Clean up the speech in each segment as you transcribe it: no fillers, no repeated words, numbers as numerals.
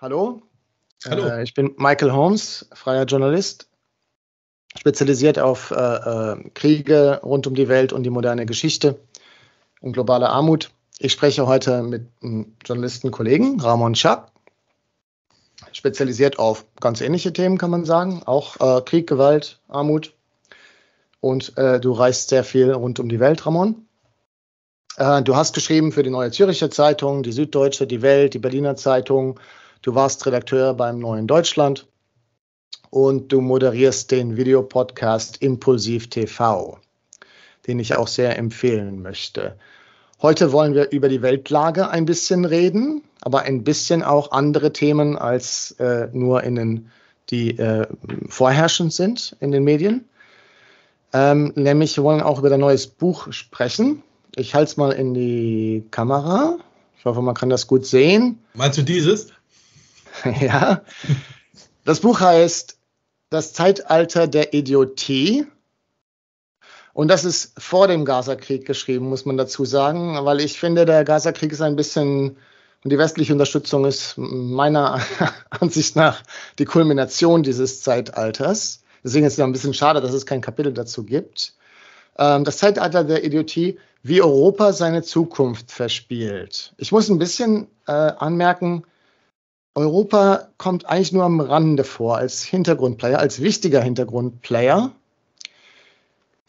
Hallo. Hallo. Ich bin Michael Holmes, freier Journalist, spezialisiert auf Kriege rund um die Welt und die moderne Geschichte und globale Armut. Ich spreche heute mit einem Journalistenkollegen, Ramon Schack, spezialisiert auf ganz ähnliche Themen, kann man sagen, auch Krieg, Gewalt, Armut. Und du reist sehr viel rund um die Welt, Ramon. Du hast geschrieben für die Neue Zürcher Zeitung, die Süddeutsche, die Welt, die Berliner Zeitung. Du warst Redakteur beim Neuen Deutschland und du moderierst den Videopodcast Impulsiv TV, den ich auch sehr empfehlen möchte. Heute wollen wir über die Weltlage ein bisschen reden, aber ein bisschen auch andere Themen als nur die vorherrschend sind in den Medien. Nämlich wir wollen auch über dein neues Buch sprechen. Ich halte es mal in die Kamera. Ich hoffe, man kann das gut sehen. Meinst du dieses? Ja. Das Buch heißt Das Zeitalter der Idiotie. Und das ist vor dem Gazakrieg geschrieben, muss man dazu sagen, weil ich finde, der Gazakrieg ist ein bisschen, und die westliche Unterstützung ist meiner Ansicht nach die Kulmination dieses Zeitalters. Deswegen ist es ein bisschen schade, dass es kein Kapitel dazu gibt. Das Zeitalter der Idiotie, wie Europa seine Zukunft verspielt. Ich muss ein bisschen anmerken, Europa kommt eigentlich nur am Rande vor, als Hintergrundplayer, als wichtiger Hintergrundplayer.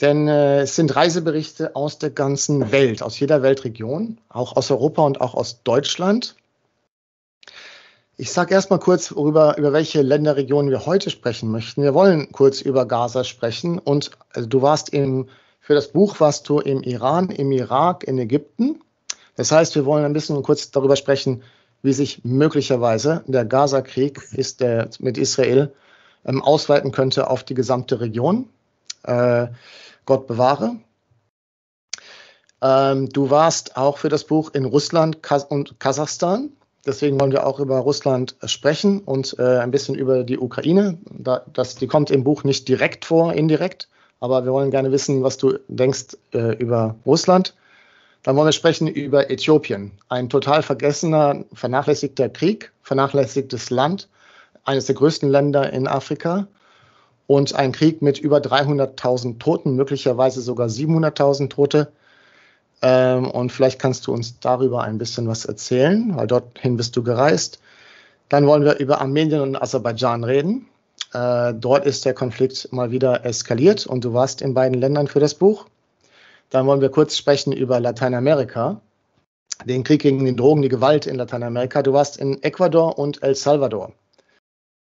Denn es sind Reiseberichte aus der ganzen Welt, aus jeder Weltregion, auch aus Europa und auch aus Deutschland. Ich sage erstmal kurz, über welche Länderregionen wir heute sprechen möchten. Wir wollen kurz über Gaza sprechen und du warst für das Buch warst du im Iran, im Irak, in Ägypten. Das heißt, wir wollen ein bisschen kurz darüber sprechen, wie sich möglicherweise der Gaza-Krieg mit Israel ausweiten könnte auf die gesamte Region. Gott bewahre. Du warst auch für das Buch in Russland und Kasachstan. Deswegen wollen wir auch über Russland sprechen und ein bisschen über die Ukraine. Die kommt im Buch nicht direkt vor, indirekt. Aber wir wollen gerne wissen, was du denkst über Russland. Dann wollen wir sprechen über Äthiopien. Ein total vergessener, vernachlässigter Krieg, vernachlässigtes Land, eines der größten Länder in Afrika und ein Krieg mit über 300.000 Toten, möglicherweise sogar 700.000 Tote. Und vielleicht kannst du uns darüber ein bisschen was erzählen, weil dorthin bist du gereist. Dann wollen wir über Armenien und Aserbaidschan reden. Dort ist der Konflikt mal wieder eskaliert und du warst in beiden Ländern für das Buch. Dann wollen wir kurz sprechen über Lateinamerika, den Krieg gegen die Drogen, die Gewalt in Lateinamerika. Du warst in Ecuador und El Salvador.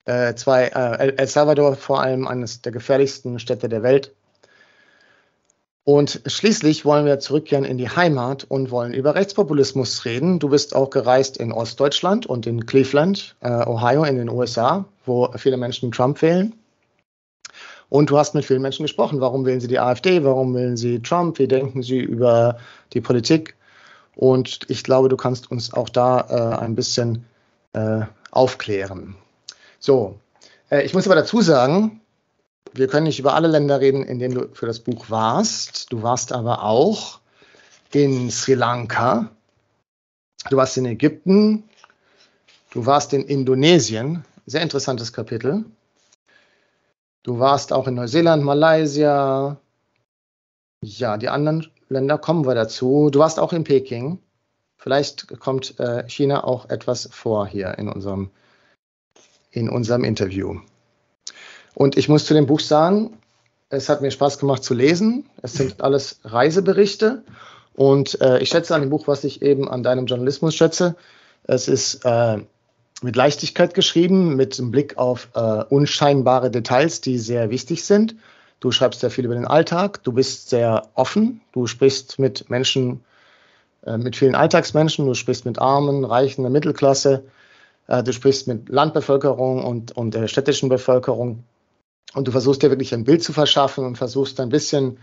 El Salvador vor allem eines der gefährlichsten Städte der Welt. Und schließlich wollen wir zurückkehren in die Heimat und wollen über Rechtspopulismus reden. Du bist auch gereist in Ostdeutschland und in Cleveland, Ohio, in den USA, wo viele Menschen Trump wählen. Und du hast mit vielen Menschen gesprochen. Warum wählen sie die AfD? Warum wählen sie Trump? Wie denken sie über die Politik? Und ich glaube, du kannst uns auch da ein bisschen aufklären. So, ich muss aber dazu sagen, wir können nicht über alle Länder reden, in denen du für das Buch warst. Du warst aber auch in Sri Lanka, du warst in Ägypten, du warst in Indonesien, sehr interessantes Kapitel. Du warst auch in Neuseeland, Malaysia, ja, die anderen Länder kommen wir dazu. Du warst auch in Peking, vielleicht kommt China auch etwas vor hier in unserem Interview. Und ich muss zu dem Buch sagen, es hat mir Spaß gemacht zu lesen. Es sind alles Reiseberichte und ich schätze an dem Buch, was ich eben an deinem Journalismus schätze. Es ist mit Leichtigkeit geschrieben, mit einem Blick auf unscheinbare Details, die sehr wichtig sind. Du schreibst sehr viel über den Alltag, du bist sehr offen, du sprichst mit Menschen, mit vielen Alltagsmenschen, du sprichst mit Armen, Reichen, der Mittelklasse, du sprichst mit Landbevölkerung und der städtischen Bevölkerung. Und du versuchst dir wirklich ein Bild zu verschaffen und versuchst ein bisschen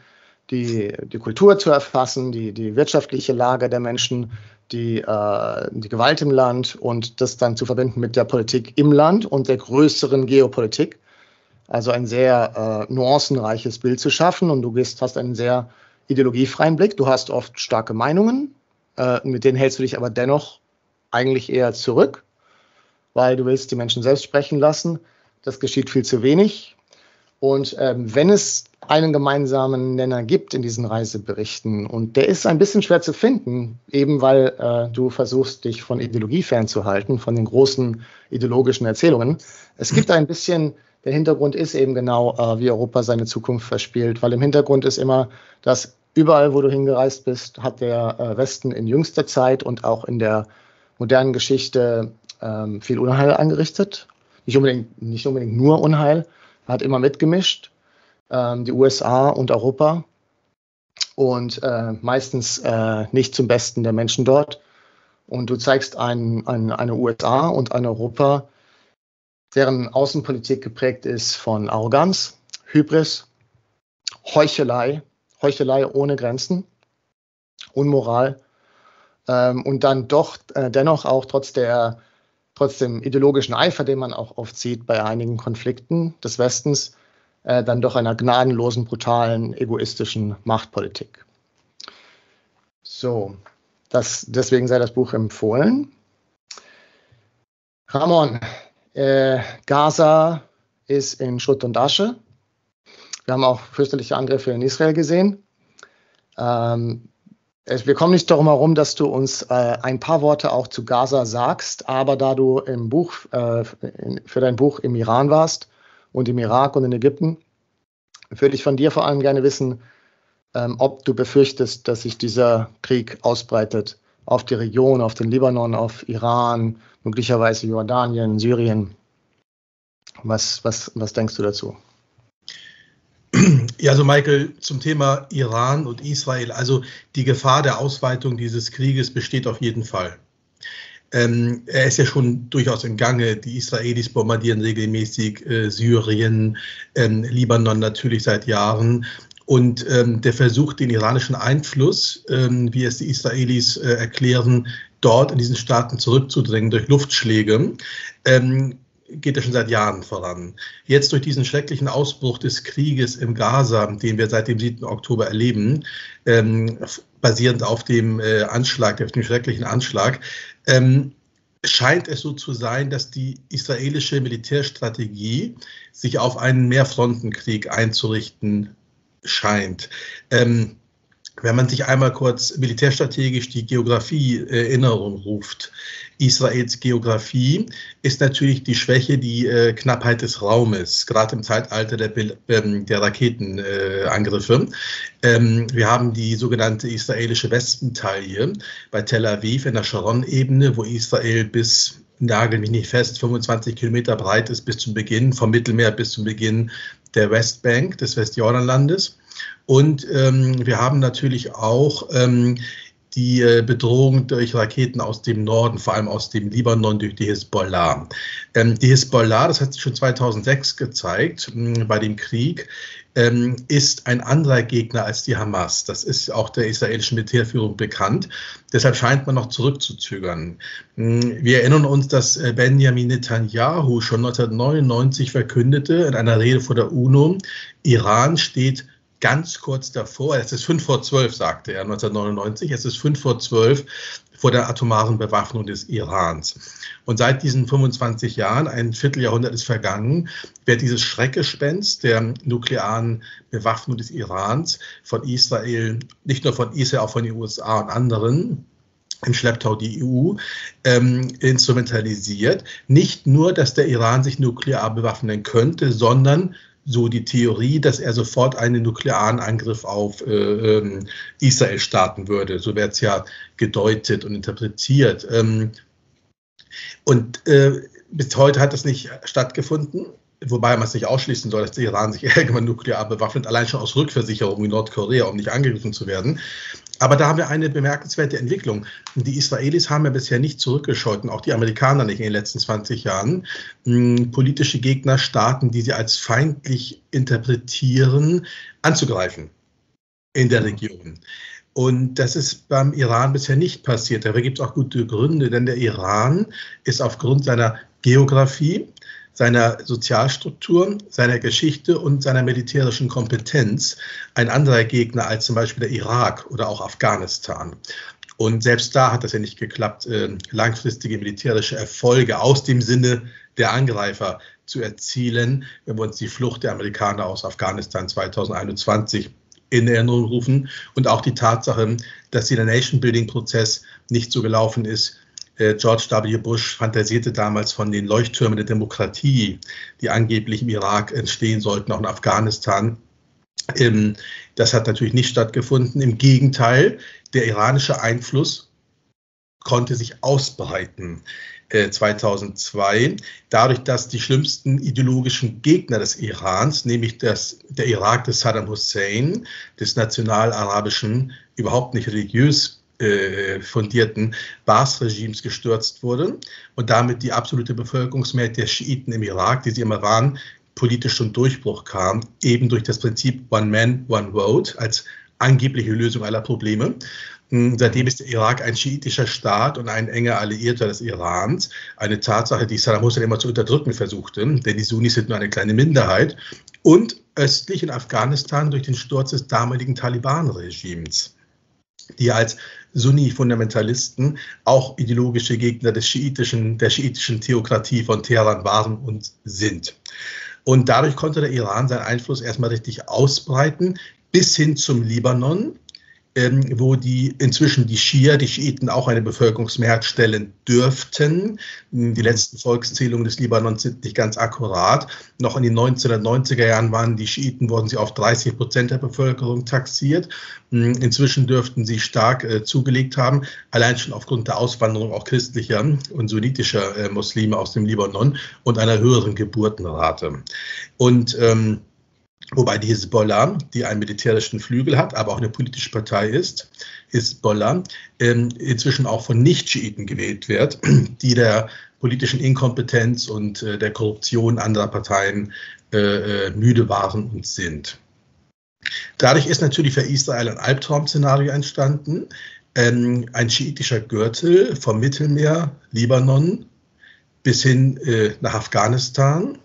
die Kultur zu erfassen, die wirtschaftliche Lage der Menschen, die Gewalt im Land und das dann zu verbinden mit der Politik im Land und der größeren Geopolitik. Also ein sehr nuancenreiches Bild zu schaffen und du hast einen sehr ideologiefreien Blick. Du hast oft starke Meinungen, mit denen hältst du dich aber dennoch eigentlich eher zurück. weil du willst die Menschen selbst sprechen lassen. Das geschieht viel zu wenig. Und wenn es einen gemeinsamen Nenner gibt in diesen Reiseberichten, und der ist ein bisschen schwer zu finden, eben weil du versuchst, dich von Ideologie fernzuhalten, von den großen ideologischen Erzählungen. Es gibt ein bisschen, der Hintergrund ist eben genau, wie Europa seine Zukunft verspielt, weil im Hintergrund ist immer, dass überall, wo du hingereist bist, hat der Westen in jüngster Zeit und auch in der modernen Geschichte viel Unheil angerichtet. Nicht unbedingt nur Unheil, hat immer mitgemischt, die USA und Europa, und meistens nicht zum Besten der Menschen dort. Und du zeigst eine USA und ein Europa, deren Außenpolitik geprägt ist von Arroganz, Hybris, Heuchelei ohne Grenzen, Unmoral, und dann dennoch auch trotz dem ideologischen Eifer, den man auch oft sieht bei einigen Konflikten des Westens, dann doch einer gnadenlosen, brutalen, egoistischen Machtpolitik. So, deswegen sei das Buch empfohlen. Ramon, Gaza ist in Schutt und Asche. Wir haben auch fürchterliche Angriffe in Israel gesehen. Wir kommen nicht darum herum, dass du uns ein paar Worte auch zu Gaza sagst, aber da du für dein Buch im Iran warst und im Irak und in Ägypten, würde ich von dir vor allem gerne wissen, ob du befürchtest, dass sich dieser Krieg ausbreitet auf die Region, auf den Libanon, auf Iran, möglicherweise Jordanien, Syrien. Was denkst du dazu? Ja, also Michael, zum Thema Iran und Israel, also die Gefahr der Ausweitung dieses Krieges besteht auf jeden Fall. Er ist ja schon durchaus im Gange. Die Israelis bombardieren regelmäßig Syrien, Libanon natürlich seit Jahren. Und der Versuch, den iranischen Einfluss, wie es die Israelis erklären, dort in diesen Staaten zurückzudrängen durch Luftschläge, geht ja schon seit Jahren voran. Jetzt durch diesen schrecklichen Ausbruch des Krieges im Gaza, den wir seit dem 7. Oktober erleben, basierend auf dem schrecklichen Anschlag, scheint es so zu sein, dass die israelische Militärstrategie sich auf einen Mehrfrontenkrieg einzurichten scheint. Wenn man sich einmal kurz militärstrategisch die Geografie in Erinnerung ruft, Israels Geografie ist natürlich die Schwäche, die Knappheit des Raumes, gerade im Zeitalter der Raketenangriffe. Wir haben die sogenannte israelische Westentaille bei Tel Aviv in der Scharon-Ebene, wo Israel bis, nagel mich nicht fest, 25 Kilometer breit ist bis zum Beginn, vom Mittelmeer bis zum Beginn der Westbank, des Westjordanlandes. Und wir haben natürlich auch die Bedrohung durch Raketen aus dem Norden, vor allem aus dem Libanon, durch die Hisbollah. Die Hisbollah, das hat sich schon 2006 gezeigt bei dem Krieg, ist ein anderer Gegner als die Hamas. Das ist auch der israelischen Militärführung bekannt. Deshalb scheint man noch zurückzuzögern. Wir erinnern uns, dass Benjamin Netanyahu schon 1999 verkündete in einer Rede vor der UNO, Iran steht ganz kurz davor, es ist 11:55, sagte er 1999, es ist 11:55 vor der atomaren Bewaffnung des Irans. Und seit diesen 25 Jahren, ein Vierteljahrhundert ist vergangen, wird dieses Schreckgespenst der nuklearen Bewaffnung des Irans von Israel, nicht nur von Israel, auch von den USA und anderen, im Schlepptau die EU, instrumentalisiert. Nicht nur, dass der Iran sich nuklear bewaffnen könnte, sondern so die Theorie, dass er sofort einen nuklearen Angriff auf Israel starten würde. So wird es ja gedeutet und interpretiert. Bis heute hat das nicht stattgefunden, wobei man es nicht ausschließen soll, dass der Iran sich irgendwann nuklear bewaffnet, allein schon aus Rückversicherung wie Nordkorea, um nicht angegriffen zu werden. Aber da haben wir eine bemerkenswerte Entwicklung. Die Israelis haben ja bisher nicht zurückgescheut, und auch die Amerikaner nicht in den letzten 20 Jahren, politische Gegner, Staaten, die sie als feindlich interpretieren, anzugreifen in der Region. Und das ist beim Iran bisher nicht passiert. Dafür gibt es auch gute Gründe, denn der Iran ist aufgrund seiner Geografie, seiner Sozialstruktur, seiner Geschichte und seiner militärischen Kompetenz ein anderer Gegner als zum Beispiel der Irak oder auch Afghanistan. Und selbst da hat das ja nicht geklappt, langfristige militärische Erfolge aus dem Sinne der Angreifer zu erzielen. Wenn wir uns die Flucht der Amerikaner aus Afghanistan 2021 in Erinnerung rufen und auch die Tatsache, dass der Nation-Building-Prozess nicht so gelaufen ist. George W. Bush fantasierte damals von den Leuchttürmen der Demokratie, die angeblich im Irak entstehen sollten, auch in Afghanistan. Das hat natürlich nicht stattgefunden. Im Gegenteil, der iranische Einfluss konnte sich ausbreiten 2002, dadurch, dass die schlimmsten ideologischen Gegner des Irans, nämlich der Irak des Saddam Hussein, des nationalarabischen, überhaupt nicht religiös fundierten Baas-Regimes gestürzt wurde und damit die absolute Bevölkerungsmehrheit der Schiiten im Irak, die sie immer waren, politisch zum Durchbruch kam, eben durch das Prinzip One Man, One Vote als angebliche Lösung aller Probleme. Seitdem ist der Irak ein schiitischer Staat und ein enger Alliierter des Irans. Eine Tatsache, die Saddam Hussein immer zu unterdrücken versuchte, denn die Sunnis sind nur eine kleine Minderheit. Und östlich in Afghanistan durch den Sturz des damaligen Taliban-Regimes, die als Sunni-Fundamentalisten auch ideologische Gegner des der schiitischen Theokratie von Teheran waren und sind. Und dadurch konnte der Iran seinen Einfluss erstmal richtig ausbreiten, bis hin zum Libanon, wo inzwischen die Schia, die Schiiten auch eine Bevölkerungsmehrheit stellen dürften. Die letzten Volkszählungen des Libanons sind nicht ganz akkurat. Noch in den 1990er Jahren waren die Schiiten, wurden sie auf 30% der Bevölkerung taxiert. Inzwischen dürften sie stark zugelegt haben, allein schon aufgrund der Auswanderung auch christlicher und sunnitischer Muslime aus dem Libanon und einer höheren Geburtenrate. Und wobei die Hisbollah, die einen militärischen Flügel hat, aber auch eine politische Partei ist, Hisbollah, inzwischen auch von Nicht-Schiiten gewählt wird, die der politischen Inkompetenz und der Korruption anderer Parteien müde waren und sind. Dadurch ist natürlich für Israel ein Albtraum-Szenario entstanden. Ein schiitischer Gürtel vom Mittelmeer, Libanon, bis hin nach Afghanistan,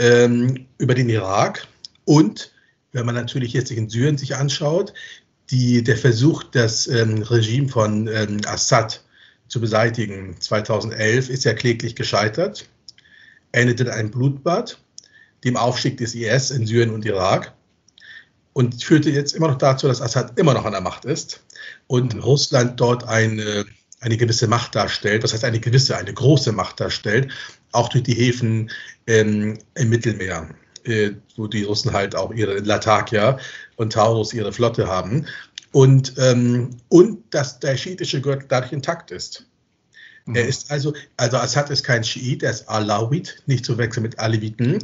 über den Irak. Und wenn man natürlich jetzt in Syrien sich anschaut, der Versuch, das Regime von Assad zu beseitigen 2011 ist ja kläglich gescheitert, endete in einem Blutbad, dem Aufstieg des IS in Syrien und Irak und führte jetzt immer noch dazu, dass Assad immer noch an der Macht ist und Russland dort eine gewisse Macht darstellt, das heißt eine große Macht darstellt, auch durch die Häfen im Mittelmeer, wo die Russen halt auch ihre Latakia und Taurus ihre Flotte haben und dass der schiitische Gürtel dadurch intakt ist. Mhm. Er ist also Assad ist kein Schiit, er ist Alawit, nicht zu wechseln mit Aleviten,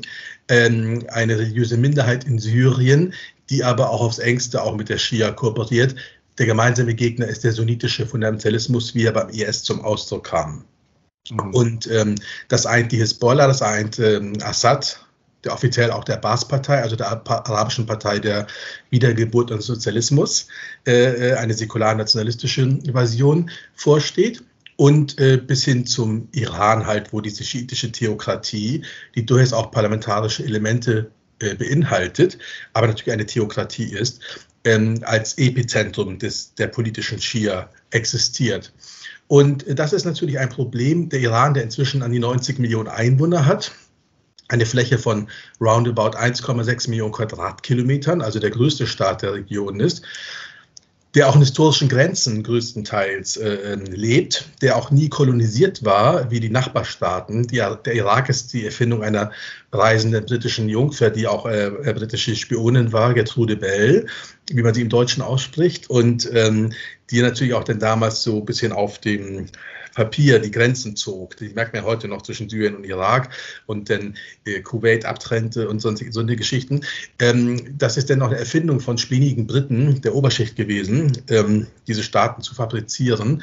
eine religiöse Minderheit in Syrien, die aber auch aufs Engste auch mit der Schia kooperiert. Der gemeinsame Gegner ist der sunnitische Fundamentalismus, wie er beim IS zum Ausdruck kam. Mhm. Und das eint die Hisbollah, das eint Assad, der offiziell auch der Baas-Partei, also der arabischen Partei der Wiedergeburt und Sozialismus, eine säkular-nationalistische Version vorsteht und bis hin zum Iran halt, wo diese schiitische Theokratie, die durchaus auch parlamentarische Elemente beinhaltet, aber natürlich eine Theokratie ist, als Epizentrum der politischen Schia existiert. Und das ist natürlich ein Problem. Der Iran, der inzwischen an die 90 Millionen Einwohner hat, eine Fläche von roundabout 1,6 Millionen Quadratkilometern, also der größte Staat der Region ist, der auch in historischen Grenzen größtenteils lebt, der auch nie kolonisiert war, wie die Nachbarstaaten. Der Irak ist die Erfindung einer reisenden britischen Jungfer, die auch britische Spionin war, Gertrude Bell, wie man sie im Deutschen ausspricht, und die natürlich auch dann damals so ein bisschen auf dem Papier die Grenzen zog. Die merkt man heute noch zwischen Syrien und Irak und dann Kuwait abtrennte und solche Geschichten. Das ist dann noch eine Erfindung von spinigen Briten der Oberschicht gewesen, diese Staaten zu fabrizieren.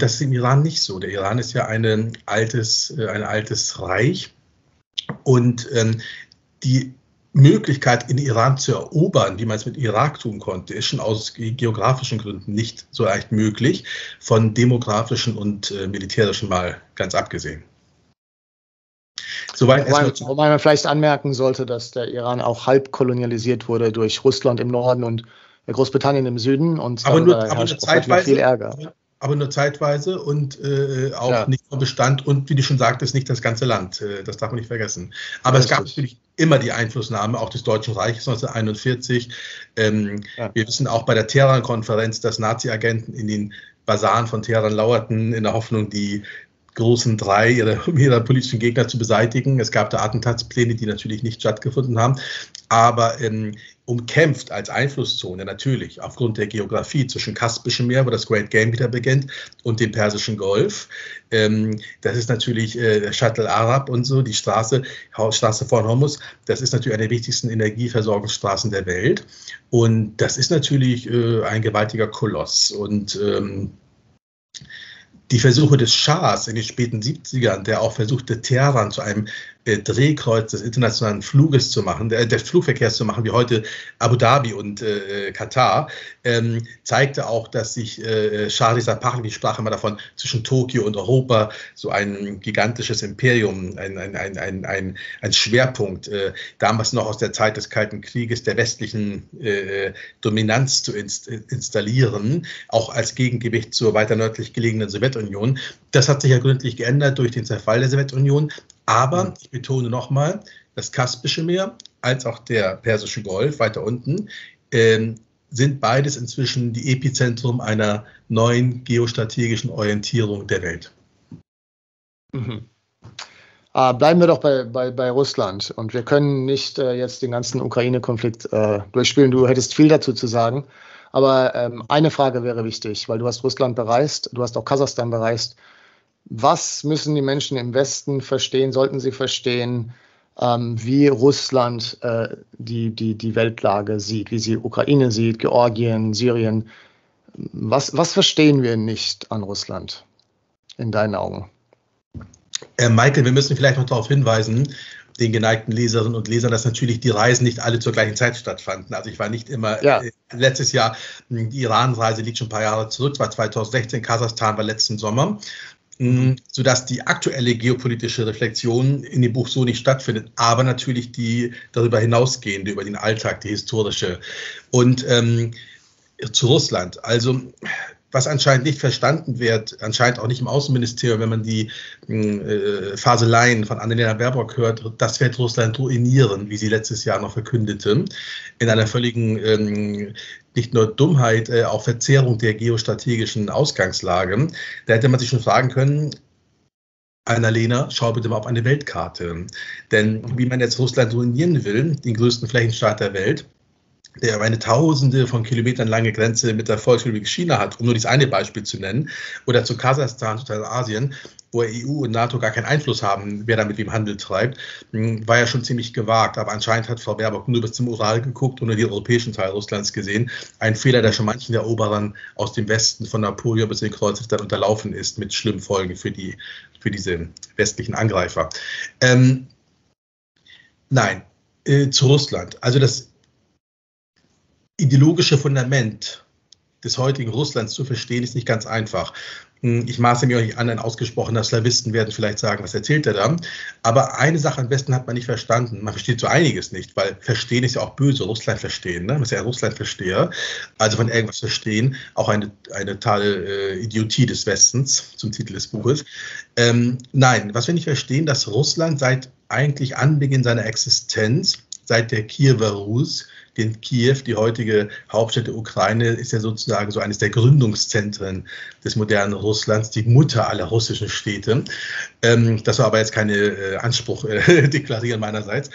Das ist im Iran nicht so. Der Iran ist ja ein altes Reich und die Möglichkeit, in Iran zu erobern, wie man es mit Irak tun konnte, ist schon aus geografischen Gründen nicht so leicht möglich, von demografischen und militärischen mal ganz abgesehen. Soweit wobei man vielleicht anmerken sollte, dass der Iran auch halb kolonialisiert wurde durch Russland im Norden und Großbritannien im Süden und aber nur viel Ärger. Aber nur zeitweise und auch nicht vom Bestand und, wie du schon sagtest, nicht das ganze Land. Das darf man nicht vergessen. Aber es gab natürlich immer die Einflussnahme auch des Deutschen Reiches 1941. Wir wissen auch bei der Teheran-Konferenz, dass Nazi-Agenten in den Basaren von Teheran lauerten, in der Hoffnung, die großen drei ihre politischen Gegner zu beseitigen. Es gab da Attentatspläne, die natürlich nicht stattgefunden haben, aber umkämpft als Einflusszone natürlich aufgrund der Geografie zwischen Kaspischem Meer, wo das Great Game wieder beginnt, und dem Persischen Golf. Das ist natürlich der Shuttle Arab und so, die Straße von Hormuz. Das ist natürlich eine der wichtigsten Energieversorgungsstraßen der Welt. Und das ist natürlich ein gewaltiger Koloss. Und die Versuche des Schahs in den späten 70ern, der auch versuchte, Teheran zu einem Drehkreuz des internationalen Fluges zu machen, des Flugverkehrs zu machen, wie heute Abu Dhabi und Katar, zeigte auch, dass sich Shahriar Pahlavi, sprach immer davon, zwischen Tokio und Europa so ein gigantisches Imperium, ein Schwerpunkt, damals noch aus der Zeit des Kalten Krieges, der westlichen Dominanz zu installieren, auch als Gegengewicht zur weiter nördlich gelegenen Sowjetunion. Das hat sich ja gründlich geändert durch den Zerfall der Sowjetunion. Aber ich betone nochmal, das Kaspische Meer als auch der Persische Golf weiter unten sind beides inzwischen die Epizentrum einer neuen geostrategischen Orientierung der Welt. Bleiben wir doch bei Russland. Und wir können nicht jetzt den ganzen Ukraine-Konflikt durchspielen. Du hättest viel dazu zu sagen. Aber eine Frage wäre wichtig, weil du hast Russland bereist, du hast auch Kasachstan bereist. Was müssen die Menschen im Westen verstehen, sollten sie verstehen, wie Russland die Weltlage sieht, wie sie Ukraine sieht, Georgien, Syrien? Was verstehen wir nicht an Russland in deinen Augen? Michael, wir müssen vielleicht noch darauf hinweisen, den geneigten Leserinnen und Lesern, dass natürlich die Reisen nicht alle zur gleichen Zeit stattfanden. Also ich war nicht immer, letztes Jahr, die Iran-Reise liegt schon ein paar Jahre zurück, war 2016, Kasachstan war letzten Sommer, sodass die aktuelle geopolitische Reflexion in dem Buch so nicht stattfindet, aber natürlich die darüber hinausgehende, über den Alltag, die historische. Und zu Russland, also was anscheinend nicht verstanden wird, anscheinend auch nicht im Außenministerium, wenn man die Faseleien von Annalena Baerbock hört, das wird Russland ruinieren, wie sie letztes Jahr noch verkündete, in einer völligen, nicht nur Dummheit, auch Verzerrung der geostrategischen Ausgangslage. Da hätte man sich schon fragen können, Annalena, schau bitte mal auf eine Weltkarte. Denn wie man jetzt Russland ruinieren will, den größten Flächenstaat der Welt, der über eine tausende von Kilometern lange Grenze mit der Volksrepublik China hat, um nur dieses eine Beispiel zu nennen, oder zu Kasachstan, zu Asien, wo EU und NATO gar keinen Einfluss haben, wer da mit wem Handel treibt, war ja schon ziemlich gewagt. Aber anscheinend hat Frau Baerbock nur bis zum Ural geguckt und nur den europäischen Teil Russlands gesehen. Ein Fehler, der schon manchen Eroberern aus dem Westen von Napoleon bis in Kreuzrichtern unterlaufen ist, mit schlimmen Folgen für diese westlichen Angreifer. Zu Russland. Also das ideologische Fundament des heutigen Russlands zu verstehen, ist nicht ganz einfach. Ich maße mir auch nicht an, ein ausgesprochener Slawisten werden vielleicht sagen, was erzählt er da? Aber eine Sache am besten hat man nicht verstanden. Man versteht so einiges nicht, weil verstehen ist ja auch böse. Russland verstehen, ne? Man ist ja ein Russlandversteher. Also von irgendwas verstehen, auch eine totale Idiotie des Westens, zum Titel des Buches. Was wir nicht verstehen, dass Russland seit eigentlich Anbeginn seiner Existenz, seit der Kiewer Rus, in Kiew, die heutige Hauptstadt der Ukraine, ist ja sozusagen so eines der Gründungszentren des modernen Russlands, die Mutter aller russischen Städte. Das soll aber jetzt keinen Anspruch deklarieren meinerseits.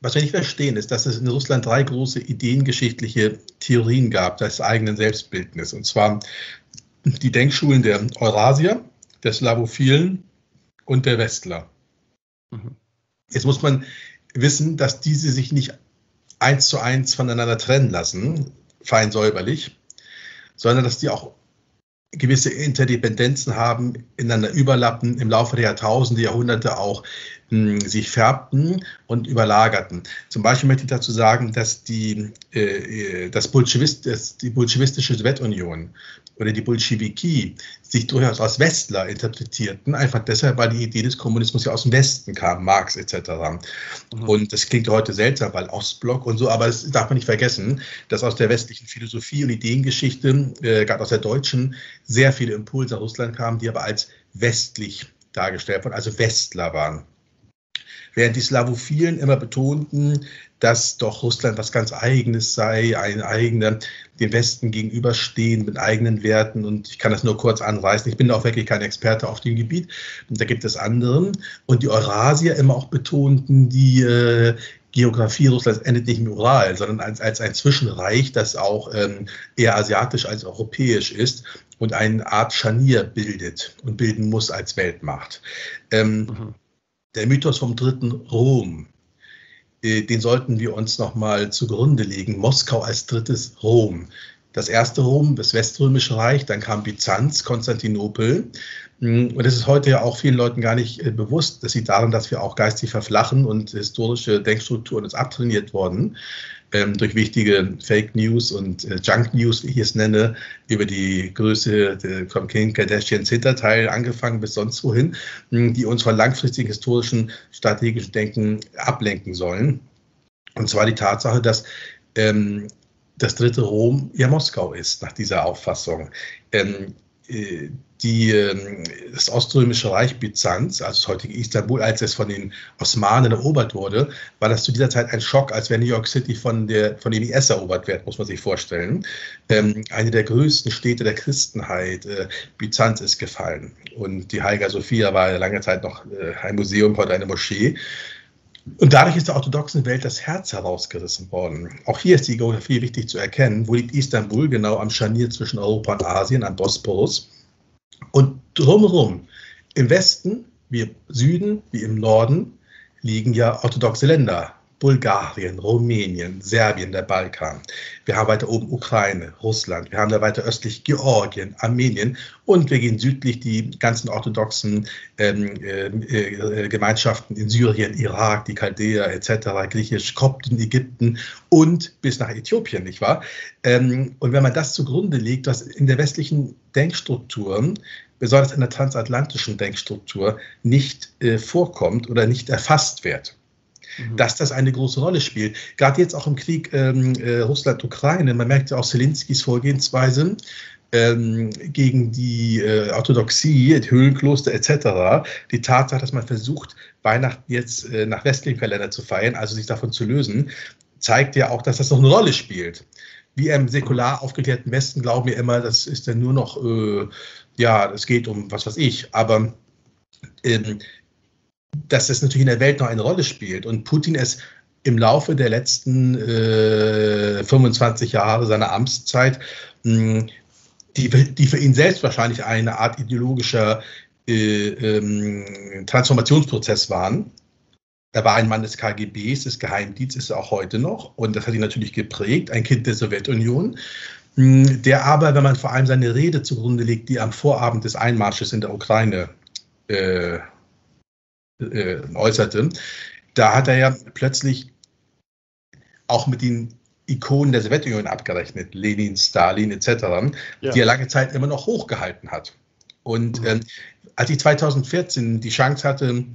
Was wir nicht verstehen, ist, dass es in Russland drei große ideengeschichtliche Theorien gab, des eigenen Selbstbildnis. Und zwar die Denkschulen der Eurasier, der Slavophilen und der Westler. Jetzt muss man wissen, dass diese sich nicht 1:1 voneinander trennen lassen, fein säuberlich, sondern dass die auch gewisse Interdependenzen haben, ineinander überlappen, im Laufe der Jahrtausende, Jahrhunderte auch sich färbten und überlagerten. Zum Beispiel möchte ich dazu sagen, dass die bolschewistische Sowjetunion oder die Bolschewiki sich durchaus als Westler interpretierten, einfach deshalb, weil die Idee des Kommunismus ja aus dem Westen kam, Marx etc. Und das klingt heute seltsam, weil Ostblock und so, aber das darf man nicht vergessen, dass aus der westlichen Philosophie und Ideengeschichte, gerade aus der deutschen, sehr viele Impulse aus Russland kamen, die aber als westlich dargestellt wurden, also Westler waren. Während die Slawophilen immer betonten, dass doch Russland was ganz Eigenes sei, ein eigener, dem Westen gegenüberstehen mit eigenen Werten. Und ich kann das nur kurz anreißen. Ich bin auch wirklich kein Experte auf dem Gebiet. Und da gibt es andere. Und die Eurasier immer auch betonten, die Geografie Russlands endet nicht im Ural, sondern als ein Zwischenreich, das auch eher asiatisch als europäisch ist und eine Art Scharnier bildet und bilden muss als Weltmacht. Der Mythos vom dritten Rom, den sollten wir uns nochmal zugrunde legen. Moskau als drittes Rom. Das erste Rom, das Weströmische Reich, dann kam Byzanz, Konstantinopel. Und es ist heute ja auch vielen Leuten gar nicht bewusst, das liegt daran, dass wir auch geistig verflachen und historische Denkstrukturen uns abtrainiert wurden durch wichtige Fake News und Junk News, wie ich es nenne, über die Größe von Kim Kardashians Hinterteil angefangen bis sonst wohin, die uns von langfristigen historischen strategischen Denken ablenken sollen. Und zwar die Tatsache, dass das dritte Rom ja Moskau ist, nach dieser Auffassung. Das Oströmische Reich Byzanz, also das heutige Istanbul, als es von den Osmanen erobert wurde, war das zu dieser Zeit ein Schock, als wenn New York City von den IS erobert wird, muss man sich vorstellen. Eine der größten Städte der Christenheit, Byzanz ist gefallen. Und die Heilige Sophia war lange Zeit noch ein Museum, heute eine Moschee. Und dadurch ist der orthodoxen Welt das Herz herausgerissen worden. Auch hier ist die Geografie wichtig zu erkennen. Wo liegt Istanbul? Genau am Scharnier zwischen Europa und Asien, am Bosporus. Und drumherum, im Westen, wie im Süden, wie im Norden, liegen ja orthodoxe Länder. Bulgarien, Rumänien, Serbien, der Balkan. Wir haben weiter oben Ukraine, Russland. Wir haben da weiter östlich Georgien, Armenien. Und wir gehen südlich die ganzen orthodoxen Gemeinschaften in Syrien, Irak, die Chaldäer etc., Griechisch, Kopten, Ägypten und bis nach Äthiopien, nicht wahr? Und wenn man das zugrunde legt, was in der westlichen Denkstruktur, besonders in der transatlantischen Denkstruktur, nicht vorkommt oder nicht erfasst wird, dass das eine große Rolle spielt. Gerade jetzt auch im Krieg Russland-Ukraine, man merkt ja auch Zelenskys Vorgehensweise gegen die Orthodoxie, die Höhlenkloster etc., die Tatsache, dass man versucht, Weihnachten jetzt nach westlichem Kalender zu feiern, also sich davon zu lösen, zeigt ja auch, dass das noch eine Rolle spielt. Wir im säkular aufgeklärten Westen glauben ja immer, das ist dann nur noch, ja, es geht um was weiß ich, aber dass das natürlich in der Welt noch eine Rolle spielt und Putin es im Laufe der letzten 25 Jahre seiner Amtszeit, die für ihn selbst wahrscheinlich eine Art ideologischer Transformationsprozess waren. Er war ein Mann des KGBs, des Geheimdienstes ist er auch heute noch und das hat ihn natürlich geprägt, ein Kind der Sowjetunion. Der aber, wenn man vor allem seine Rede zugrunde legt, die am Vorabend des Einmarsches in der Ukraine äußerte, da hat er ja plötzlich auch mit den Ikonen der Sowjetunion abgerechnet, Lenin, Stalin etc., ja, die er lange Zeit immer noch hochgehalten hat. Und als ich 2014 die Chance hatte,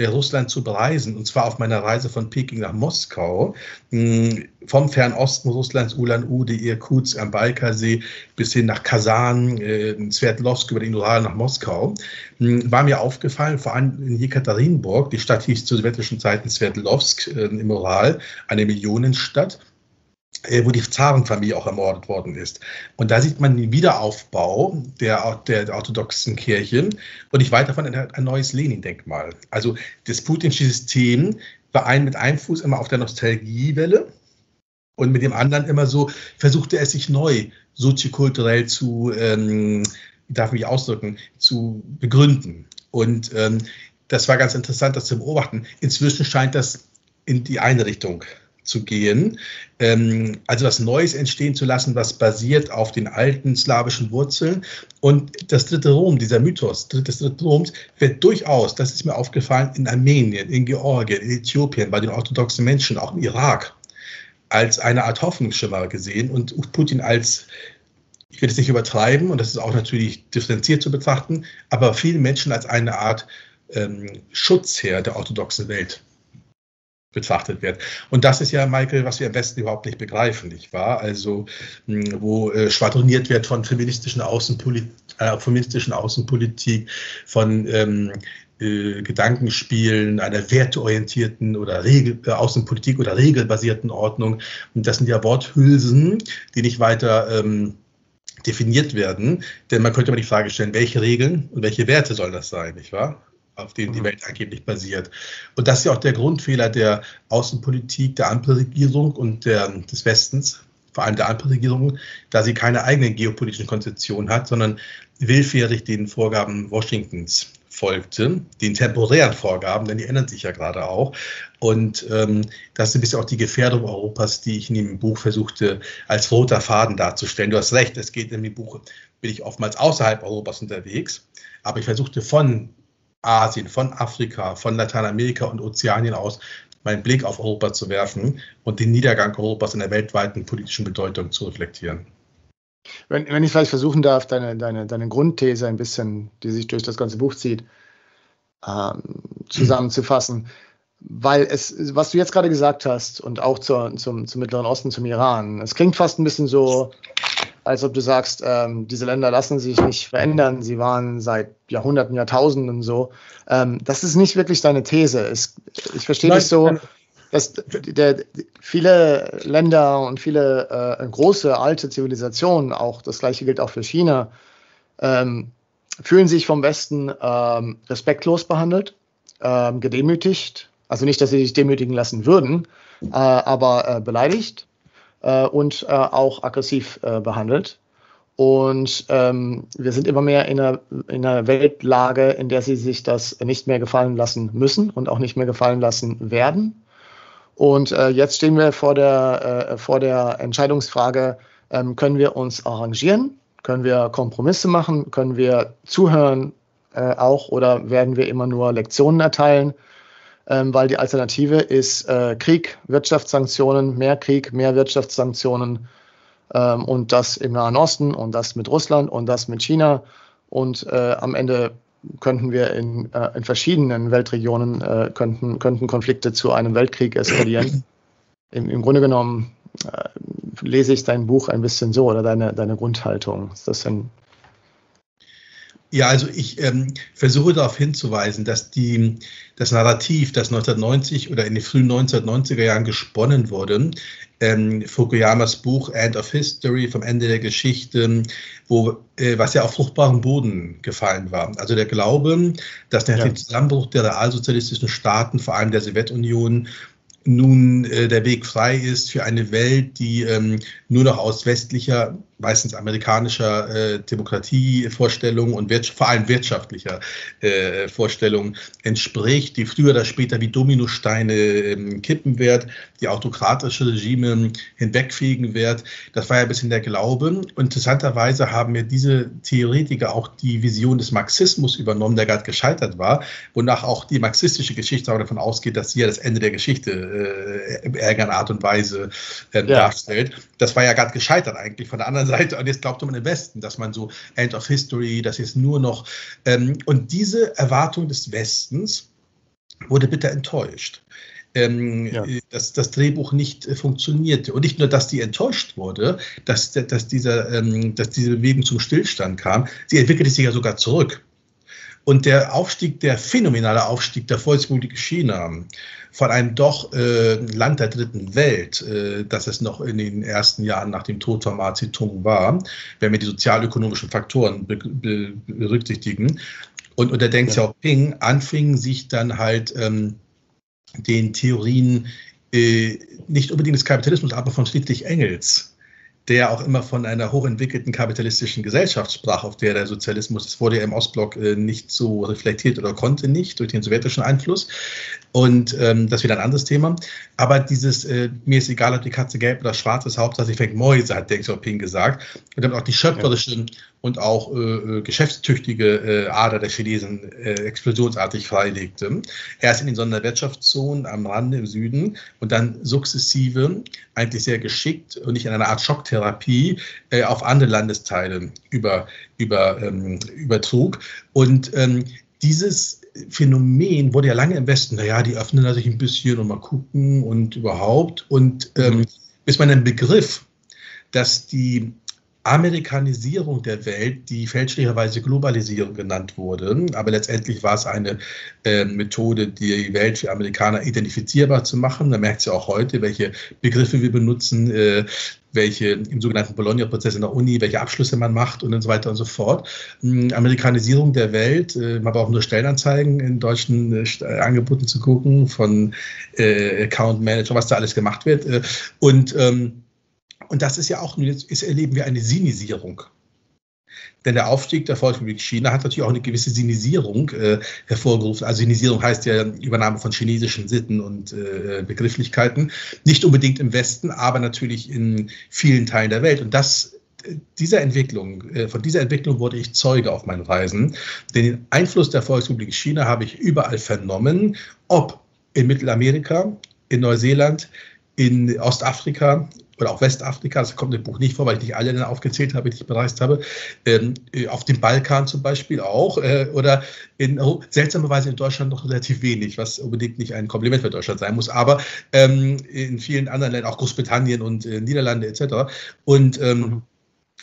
Russland zu bereisen, und zwar auf meiner Reise von Peking nach Moskau, vom Fernosten Russlands, Ulan-Ude, Irkutsk am Baikalsee bis hin nach Kasan, Sverdlovsk über den Ural nach Moskau, war mir aufgefallen, vor allem in Jekaterinburg, die Stadt hieß zu sowjetischen Zeiten Sverdlovsk im Ural, eine Millionenstadt, wo die Zarenfamilie auch ermordet worden ist. Und da sieht man den Wiederaufbau der orthodoxen Kirche und nicht weit davon ein neues Lenin-Denkmal. Also das putinsche System war mit einem Fuß immer auf der Nostalgiewelle und mit dem anderen immer so, versuchte es sich neu soziokulturell zu, darf ich mich ausdrücken, zu begründen. Und das war ganz interessant, das zu beobachten. Inzwischen scheint das in die eine Richtung zu gehen, also was Neues entstehen zu lassen, was basiert auf den alten slawischen Wurzeln. Und das dritte Rom, dieser Mythos des dritten Roms, wird durchaus, das ist mir aufgefallen, in Armenien, in Georgien, in Äthiopien, bei den orthodoxen Menschen, auch im Irak, als eine Art Hoffnungsschimmer gesehen und Putin als ich will es nicht übertreiben und das ist auch natürlich differenziert zu betrachten, aber vielen Menschen als eine Art Schutzherr der orthodoxen Welt betrachtet wird. Und das ist ja, Michael, was wir im Westen überhaupt nicht begreifen, nicht wahr? Also wo schwadroniert wird von feministischen Außenpolitik, von Gedankenspielen einer werteorientierten oder Außenpolitik oder regelbasierten Ordnung. Und das sind ja Worthülsen, die nicht weiter definiert werden. Denn man könnte aber die Frage stellen, welche Regeln und welche Werte sollen das sein, nicht wahr? Auf denen die Welt angeblich basiert. Und das ist ja auch der Grundfehler der Außenpolitik, der Ampelregierung und des Westens, vor allem der Ampelregierung, da sie keine eigenen geopolitischen Konzeptionen hat, sondern willfährig den Vorgaben Washingtons folgte, den temporären Vorgaben, denn die ändern sich ja gerade auch. Und das ist ein bisschen auch die Gefährdung Europas, die ich in dem Buch versuchte, als roter Faden darzustellen. Du hast recht, es geht in dem Buch, bin ich oftmals außerhalb Europas unterwegs, aber ich versuchte von Asien, von Afrika, von Lateinamerika und Ozeanien aus meinen Blick auf Europa zu werfen und den Niedergang Europas in der weltweiten politischen Bedeutung zu reflektieren. Wenn ich vielleicht versuchen darf, deine Grundthese ein bisschen, die sich durch das ganze Buch zieht, zusammenzufassen. Weil es, was du jetzt gerade gesagt hast und auch zum Mittleren Osten, zum Iran, es klingt fast ein bisschen so, als ob du sagst, diese Länder lassen sich nicht verändern, sie waren seit Jahrhunderten, Jahrtausenden so. Das ist nicht wirklich deine These. Ich verstehe dich so, dass viele Länder und viele große, alte Zivilisationen, auch das Gleiche gilt auch für China, fühlen sich vom Westen respektlos behandelt, gedemütigt. Also nicht, dass sie sich demütigen lassen würden, aber beleidigt. Und auch aggressiv behandelt. Und wir sind immer mehr in einer Weltlage, in der sie sich das nicht mehr gefallen lassen müssen und auch nicht mehr gefallen lassen werden. Und jetzt stehen wir vor der Entscheidungsfrage, können wir uns arrangieren? Können wir Kompromisse machen? Können wir zuhören auch? Oder werden wir immer nur Lektionen erteilen? Weil die Alternative ist Krieg, Wirtschaftssanktionen, mehr Krieg, mehr Wirtschaftssanktionen und das im Nahen Osten und das mit Russland und das mit China. Und am Ende könnten wir in verschiedenen Weltregionen könnten Konflikte zu einem Weltkrieg eskalieren. Im Grunde genommen lese ich dein Buch ein bisschen so oder deine Grundhaltung. Ist das denn? Ja, also ich versuche darauf hinzuweisen, dass das Narrativ, das 1990 oder in den frühen 1990er Jahren gesponnen wurde, Fukuyamas Buch End of History, vom Ende der Geschichte, was ja auf fruchtbaren Boden gefallen war. Also der Glaube, dass nach dem Zusammenbruch der realsozialistischen Staaten, vor allem der Sowjetunion, nun der Weg frei ist für eine Welt, die nur noch aus westlicher, meistens amerikanischer Demokratievorstellungen und vor allem wirtschaftlicher Vorstellungen entspricht, die früher oder später wie Dominosteine kippen wird, die autokratische Regime hinwegfegen wird. Das war ja ein bisschen der Glaube. Und interessanterweise haben mir diese Theoretiker auch die Vision des Marxismus übernommen, der gerade gescheitert war, wonach auch die marxistische Geschichte davon ausgeht, dass sie ja das Ende der Geschichte in irgendeiner Art und Weise darstellt. Das war ja gerade gescheitert eigentlich von der anderen Seite, und jetzt glaubte man im Westen, dass man so End of History, das ist nur noch, und diese Erwartung des Westens wurde bitter enttäuscht, dass das Drehbuch nicht funktionierte, und nicht nur, dass die enttäuscht wurde, dass diese Bewegung zum Stillstand kam, sie entwickelte sich ja sogar zurück. Und der Aufstieg, der phänomenale Aufstieg der Volksrepublik China von einem doch Land der dritten Welt, das es noch in den ersten Jahren nach dem Tod von Mao Zedong war, wenn wir die sozialökonomischen Faktoren berücksichtigen, und unter Deng Xiaoping anfingen sich dann halt den Theorien nicht unbedingt des Kapitalismus, aber von Friedrich Engels, der auch immer von einer hochentwickelten kapitalistischen Gesellschaft sprach, auf der Sozialismus, das wurde ja im Ostblock nicht so reflektiert oder konnte nicht durch den sowjetischen Einfluss, Und das ist wieder ein anderes Thema. Aber dieses, mir ist egal, ob die Katze gelb oder schwarz ist, hauptsächlich fängt Mäuse, hat Deng Xiaoping gesagt. Und damit auch die schöpferischen und auch geschäftstüchtige Ader der Chinesen explosionsartig freilegte. Erst in den Sonderwirtschaftszonen am Rande im Süden und dann sukzessive, eigentlich sehr geschickt und nicht in einer Art Schocktherapie, auf andere Landesteile übertrug. Und dieses Phänomen wurde ja lange im Westen, naja, die öffnen da sich ein bisschen und mal gucken und überhaupt. Und bis man dann begriff, dass die Amerikanisierung der Welt, die fälschlicherweise Globalisierung genannt wurde, aber letztendlich war es eine Methode, die Welt für Amerikaner identifizierbar zu machen. Da merkt ihr auch heute, welche Begriffe wir benutzen, welche im sogenannten Bologna-Prozess in der Uni, welche Abschlüsse man macht und so weiter und so fort. Amerikanisierung der Welt, man braucht nur Stellenanzeigen in deutschen Angeboten zu gucken, von Account Manager, was da alles gemacht wird. Und das ist ja auch, jetzt erleben wir eine Sinisierung. Denn der Aufstieg der Volksrepublik China hat natürlich auch eine gewisse Sinisierung hervorgerufen. Also Sinisierung heißt ja Übernahme von chinesischen Sitten und Begrifflichkeiten. Nicht unbedingt im Westen, aber natürlich in vielen Teilen der Welt. Und von dieser Entwicklung wurde ich Zeuge auf meinen Reisen. Denn den Einfluss der Volksrepublik China habe ich überall vernommen, ob in Mittelamerika, in Neuseeland, in Ostafrika, oder auch Westafrika, das kommt im Buch nicht vor, weil ich nicht alle aufgezählt habe, die ich bereist habe, auf dem Balkan zum Beispiel auch, oder seltsamerweise in Deutschland noch relativ wenig, was unbedingt nicht ein Kompliment für Deutschland sein muss, aber in vielen anderen Ländern, auch Großbritannien und Niederlande etc. Und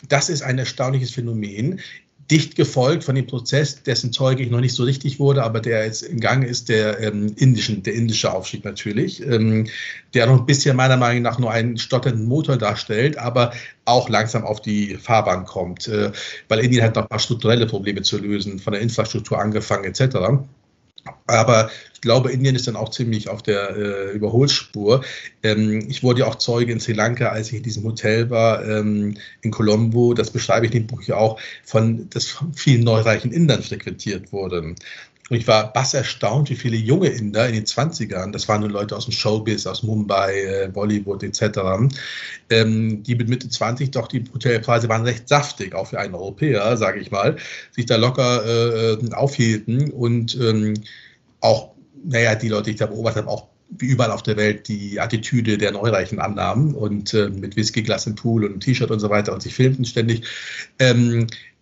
das ist ein erstaunliches Phänomen, dicht gefolgt von dem Prozess, dessen Zeuge ich noch nicht so richtig wurde, aber der jetzt im Gange ist, der indische Aufstieg natürlich, der noch ein bisschen meiner Meinung nach nur einen stotternden Motor darstellt, aber auch langsam auf die Fahrbahn kommt, weil Indien hat noch ein paar strukturelle Probleme zu lösen, von der Infrastruktur angefangen etc. Aber ich glaube, Indien ist dann auch ziemlich auf der Überholspur. Ich wurde ja auch Zeuge in Sri Lanka, als ich in diesem Hotel war, in Colombo, das beschreibe ich in dem Buch ja auch, das von vielen neureichen Indern frequentiert wurde. Und ich war bass erstaunt, wie viele junge Inder in den 20ern, das waren nur Leute aus dem Showbiz, aus Mumbai, Bollywood etc., die mit Mitte 20 doch, die Hotelpreise waren recht saftig, auch für einen Europäer, sage ich mal, sich da locker aufhielten und auch, naja, die Leute, die ich da beobachtet habe, auch wie überall auf der Welt die Attitüde der Neureichen annahmen und mit Whiskyglas im Pool und T-Shirt und so weiter und sich filmten ständig.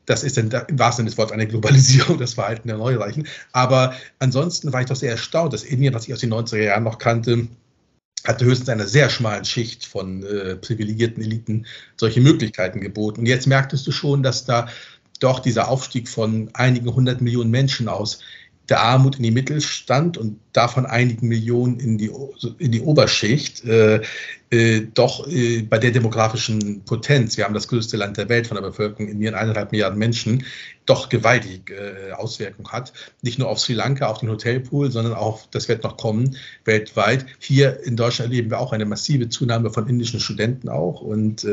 Das ist dann im wahrsten Sinne des Wortes eine Globalisierung, das Verhalten der Neureichen. Aber ansonsten war ich doch sehr erstaunt, dass Indien, was ich aus den 90er Jahren noch kannte, hatte höchstens einer sehr schmalen Schicht von privilegierten Eliten solche Möglichkeiten geboten. Und jetzt merktest du schon, dass da doch dieser Aufstieg von einigen 100 Millionen Menschen aus der Armut in die Mittelstand und davon einigen Millionen in die Oberschicht, doch bei der demografischen Potenz, wir haben das größte Land der Welt von der Bevölkerung, Indien, 1,5 Milliarden Menschen, doch gewaltig Auswirkungen hat. Nicht nur auf Sri Lanka, auf den Hotelpool, sondern auch, das wird noch kommen, weltweit. Hier in Deutschland erleben wir auch eine massive Zunahme von indischen Studenten auch und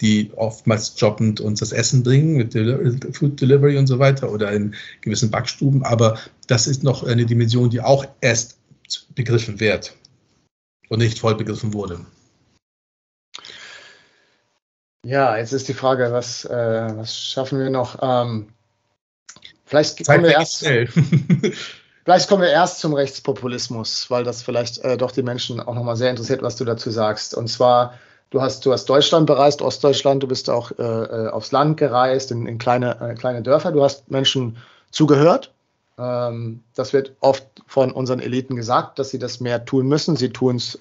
die oftmals jobbend uns das Essen bringen mit Food Delivery und so weiter oder in gewissen Backstuben. Aber das ist noch eine Dimension, die auch erst begriffen wird und nicht voll begriffen wurde. Ja, jetzt ist die Frage, was schaffen wir noch? Vielleicht kommen wir erst zum Rechtspopulismus, weil das vielleicht doch die Menschen auch nochmal sehr interessiert, was du dazu sagst. Und zwar, du hast Deutschland bereist, Ostdeutschland, du bist auch aufs Land gereist, in kleine Dörfer, du hast Menschen zugehört. Das wird oft von unseren Eliten gesagt, dass sie das mehr tun müssen. Sie tun es,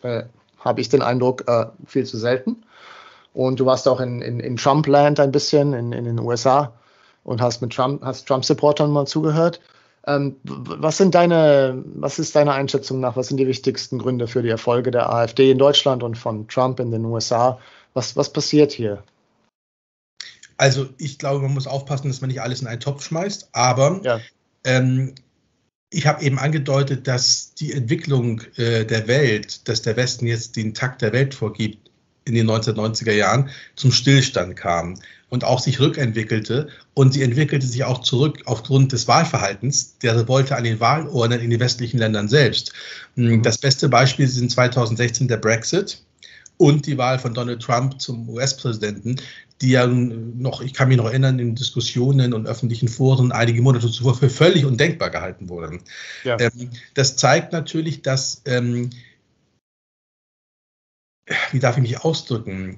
habe ich den Eindruck, viel zu selten. Und du warst auch in Trump-Land ein bisschen, in den USA und hast Trump-Supportern mal zugehört. Was ist deine Einschätzung nach? Was sind die wichtigsten Gründe für die Erfolge der AfD in Deutschland und von Trump in den USA? Was passiert hier? Also ich glaube, man muss aufpassen, dass man nicht alles in einen Topf schmeißt, aber... Ja. Ich habe eben angedeutet, dass die Entwicklung der Welt, dass der Westen jetzt den Takt der Welt vorgibt, in den 1990er Jahren zum Stillstand kam und auch sich rückentwickelte. Und sie entwickelte sich auch zurück aufgrund des Wahlverhaltens der Revolte an den Wahlurnen in den westlichen Ländern selbst. Das beste Beispiel sind 2016 der Brexit und die Wahl von Donald Trump zum US-Präsidenten, die ja noch, ich kann mich noch erinnern, in Diskussionen und öffentlichen Foren einige Monate zuvor für völlig undenkbar gehalten wurden. Ja. Das zeigt natürlich, dass, wie darf ich mich ausdrücken,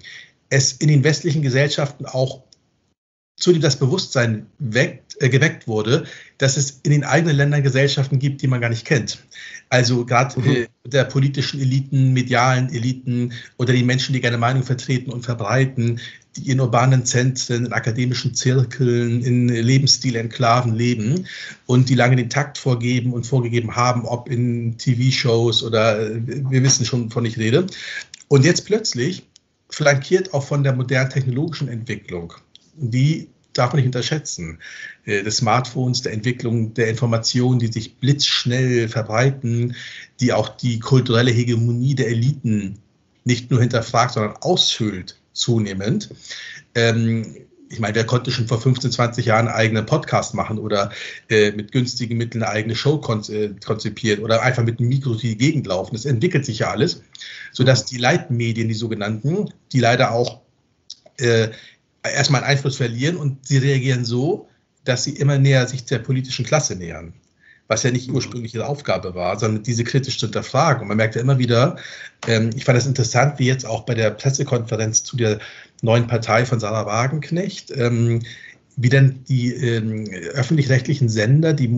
es in den westlichen Gesellschaften auch zudem das Bewusstsein geweckt wurde, dass es in den eigenen Ländern Gesellschaften gibt, die man gar nicht kennt. Also gerade der politischen Eliten, medialen Eliten oder die Menschen, die gerne Meinung vertreten und verbreiten, die in urbanen Zentren, in akademischen Zirkeln, in Lebensstil-Enklaven leben und die lange den Takt vorgeben und vorgegeben haben, ob in TV-Shows oder wir wissen schon, wovon ich rede. Und jetzt plötzlich, flankiert auch von der modernen technologischen Entwicklung, die darf man nicht unterschätzen, des Smartphones, der Entwicklung der Informationen, die sich blitzschnell verbreiten, die auch die kulturelle Hegemonie der Eliten nicht nur hinterfragt, sondern aushöhlt zunehmend. Ich meine, wer konnte schon vor 15, 20 Jahren einen eigenen Podcast machen oder mit günstigen Mitteln eine eigene Show konzipieren oder einfach mit einem Mikro durch die Gegend laufen? Das entwickelt sich ja alles, sodass die Leitmedien, die sogenannten, die leider auch erstmal einen Einfluss verlieren und sie reagieren so, dass sie immer näher sich der politischen Klasse nähern, was ja nicht ursprünglich ihre Aufgabe war, sondern diese kritisch zu hinterfragen. Und man merkt ja immer wieder, ich fand das interessant, wie jetzt auch bei der Pressekonferenz zu der neuen Partei von Sarah Wagenknecht, wie dann die öffentlich-rechtlichen Sender, die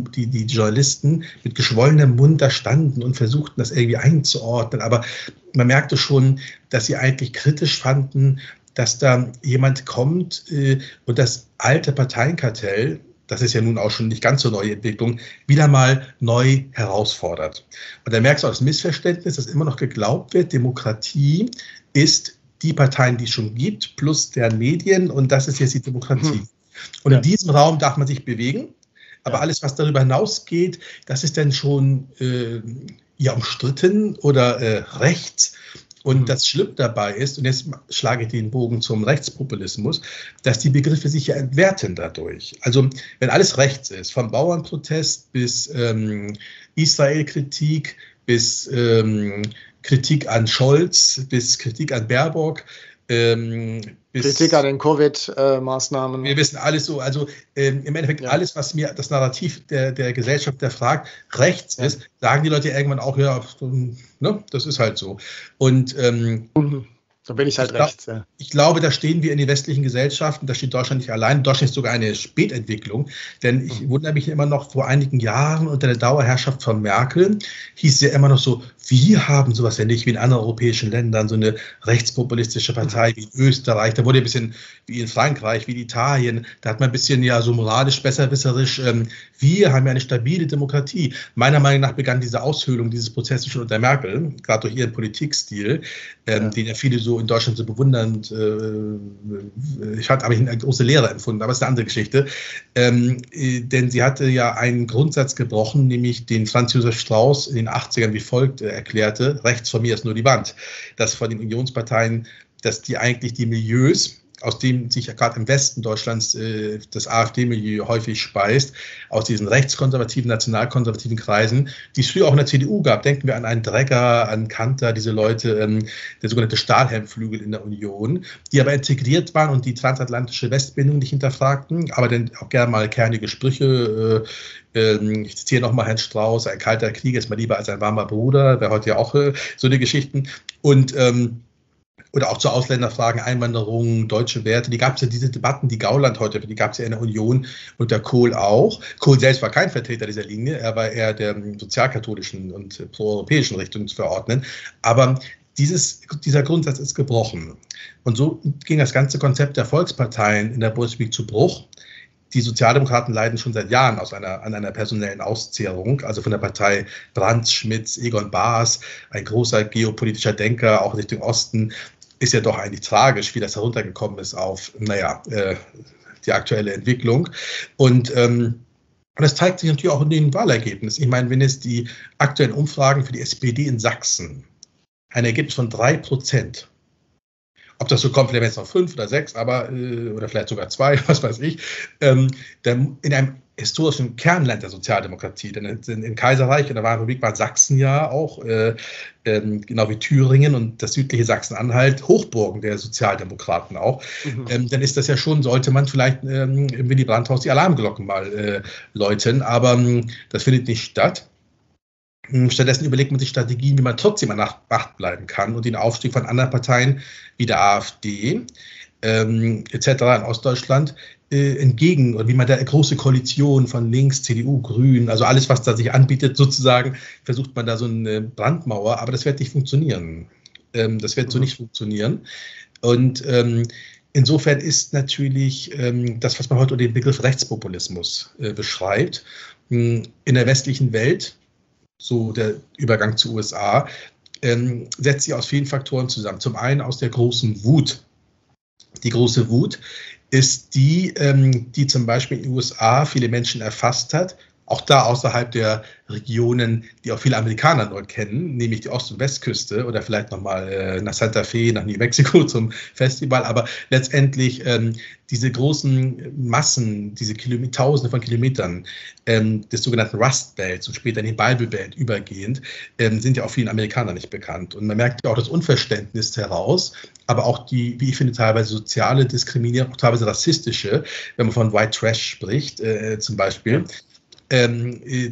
Journalisten mit geschwollenem Mund da standen und versuchten, das irgendwie einzuordnen. Aber man merkte schon, dass sie eigentlich kritisch fanden, dass da jemand kommt und das alte Parteienkartell, das ist ja nun auch schon nicht ganz so neue Entwicklung, wieder mal neu herausfordert. Und da merkst du auch das Missverständnis, dass immer noch geglaubt wird, Demokratie ist die Parteien, die es schon gibt, plus deren Medien und das ist jetzt die Demokratie. Und in diesem Raum darf man sich bewegen, aber alles, was darüber hinausgeht, das ist dann schon ja umstritten oder rechts. Und das Schlimme dabei ist, und jetzt schlage ich den Bogen zum Rechtspopulismus, dass die Begriffe sich ja entwerten dadurch. Also wenn alles rechts ist, vom Bauernprotest bis Israel-Kritik, bis Kritik an Scholz, bis Kritik an Baerbock, Kritik an den Covid-Maßnahmen. Wir wissen alles so, also im Endeffekt alles, was mir das Narrativ der Gesellschaft, der fragt, rechts ist, sagen die Leute irgendwann auch, ja, ne, das ist halt so. Und so bin ich halt rechts. Ich glaube, da stehen wir in den westlichen Gesellschaften, da steht Deutschland nicht allein. Deutschland ist sogar eine Spätentwicklung, denn ich wundere mich immer noch, vor einigen Jahren unter der Dauerherrschaft von Merkel hieß es ja immer noch so, wir haben sowas ja nicht wie in anderen europäischen Ländern, so eine rechtspopulistische Partei wie in Österreich. Da wurde ein bisschen wie in Frankreich, wie in Italien, da hat man ein bisschen ja so moralisch besserwisserisch, wir haben ja eine stabile Demokratie. Meiner Meinung nach begann diese Aushöhlung dieses Prozesses schon unter Merkel, gerade durch ihren Politikstil, den ja viele so in Deutschland so bewundernd, ich hatte aber eine große Lehre empfunden, aber es ist eine andere Geschichte, denn sie hatte ja einen Grundsatz gebrochen, nämlich den Franz Josef Strauß in den 80ern wie folgt erklärte, rechts von mir ist nur die Wand, dass von den Unionsparteien, dass die eigentlich die Milieus, aus dem sich ja gerade im Westen Deutschlands das AfD-Milieu häufig speist, aus diesen rechtskonservativen, nationalkonservativen Kreisen, die es früher auch in der CDU gab. Denken wir an einen Dregger, an Kanter, diese Leute, der sogenannte Stahlhelmflügel in der Union, die aber integriert waren und die transatlantische Westbindung nicht hinterfragten, aber dann auch gerne mal kernige Sprüche. Ich zitiere nochmal Herrn Strauß, ein kalter Krieg ist mal lieber als ein warmer Bruder, wäre heute ja auch so eine Geschichten. Und oder auch zu Ausländerfragen, Einwanderung, deutsche Werte, die gab es ja, diese Debatten, die Gauland heute, die gab es ja in der Union unter Kohl auch. Kohl selbst war kein Vertreter dieser Linie, er war eher der sozialkatholischen und proeuropäischen Richtung zu verordnen. Aber dieser Grundsatz ist gebrochen. Und so ging das ganze Konzept der Volksparteien in der Bundesrepublik zu Bruch. Die Sozialdemokraten leiden schon seit Jahren an einer personellen Auszehrung, also von der Partei Brandt, Schmitz, Egon Baas, ein großer geopolitischer Denker, auch Richtung Osten, ist ja doch eigentlich tragisch, wie das heruntergekommen ist auf, naja, die aktuelle Entwicklung. Und das zeigt sich natürlich auch in den Wahlergebnissen. Ich meine, wenn jetzt die aktuellen Umfragen für die SPD in Sachsen ein Ergebnis von 3% Ob das so kommt, vielleicht jetzt noch 5 oder 6, aber oder vielleicht sogar 2, was weiß ich, in einem historischen Kernland der Sozialdemokratie, denn im Kaiserreich und der Weimarer Republik war Sachsen ja auch, genau wie Thüringen und das südliche Sachsen-Anhalt, Hochburgen der Sozialdemokraten auch, dann ist das ja schon, sollte man vielleicht im Willy Brandt-Haus die Alarmglocken mal läuten, aber das findet nicht statt. Stattdessen überlegt man sich Strategien, wie man trotzdem an der Macht bleiben kann und den Aufstieg von anderen Parteien wie der AfD etc. in Ostdeutschland entgegen, oder wie man da große Koalition von links, CDU, Grünen, also alles, was da sich anbietet sozusagen, versucht man da so eine Brandmauer, aber das wird nicht funktionieren. Das wird so nicht funktionieren. Und insofern ist natürlich das, was man heute unter dem Begriff Rechtspopulismus beschreibt, in der westlichen Welt, so der Übergang zu USA, setzt sich aus vielen Faktoren zusammen. Zum einen aus der großen Wut. Die große Wut ist die, die zum Beispiel in den USA viele Menschen erfasst hat, auch da außerhalb der Regionen, die auch viele Amerikaner dort kennen, nämlich die Ost- und Westküste oder vielleicht nochmal nach Santa Fe, nach New Mexico zum Festival, aber letztendlich diese großen Massen, diese Tausende von Kilometern des sogenannten Rust Belts und später in den Bible Belt übergehend, sind ja auch vielen Amerikanern nicht bekannt. Und man merkt ja auch das Unverständnis heraus, aber auch die, wie ich finde, teilweise soziale Diskriminierung, auch teilweise rassistische, wenn man von White Trash spricht zum Beispiel,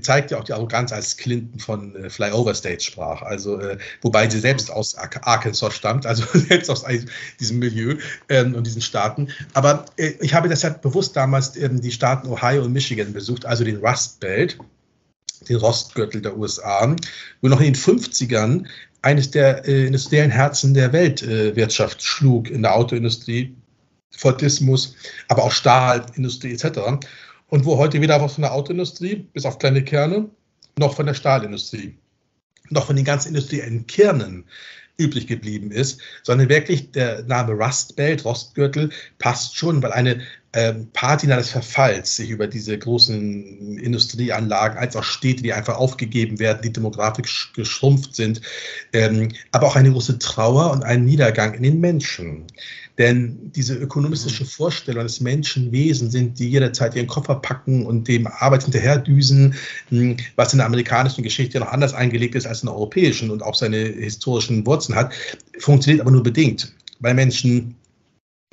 zeigt ja auch die Arroganz, als Clinton von Flyover States sprach, also wobei sie selbst aus Arkansas stammt, also selbst aus diesem Milieu und diesen Staaten. Aber ich habe deshalb bewusst damals die Staaten Ohio und Michigan besucht, also den Rust Belt, den Rostgürtel der USA, wo noch in den 50ern eines der industriellen Herzen der Weltwirtschaft schlug, in der Autoindustrie, Fordismus, aber auch Stahlindustrie etc., und wo heute weder was von der Autoindustrie, bis auf kleine Kerne, noch von der Stahlindustrie, noch von den ganzen industriellen Kernen übrig geblieben ist, sondern wirklich der Name Rust Belt, Rostgürtel, passt schon, weil eine Patina des Verfalls sich über diese großen Industrieanlagen, als auch Städte, die einfach aufgegeben werden, die demografisch geschrumpft sind, aber auch eine große Trauer und einen Niedergang in den Menschen. Denn diese ökonomistische Vorstellung des Menschenwesen sind, die jederzeit ihren Koffer packen und dem Arbeit hinterdüsen, was in der amerikanischen Geschichte noch anders eingelegt ist als in der europäischen und auch seine historischen Wurzeln hat, funktioniert aber nur bedingt, weil Menschen,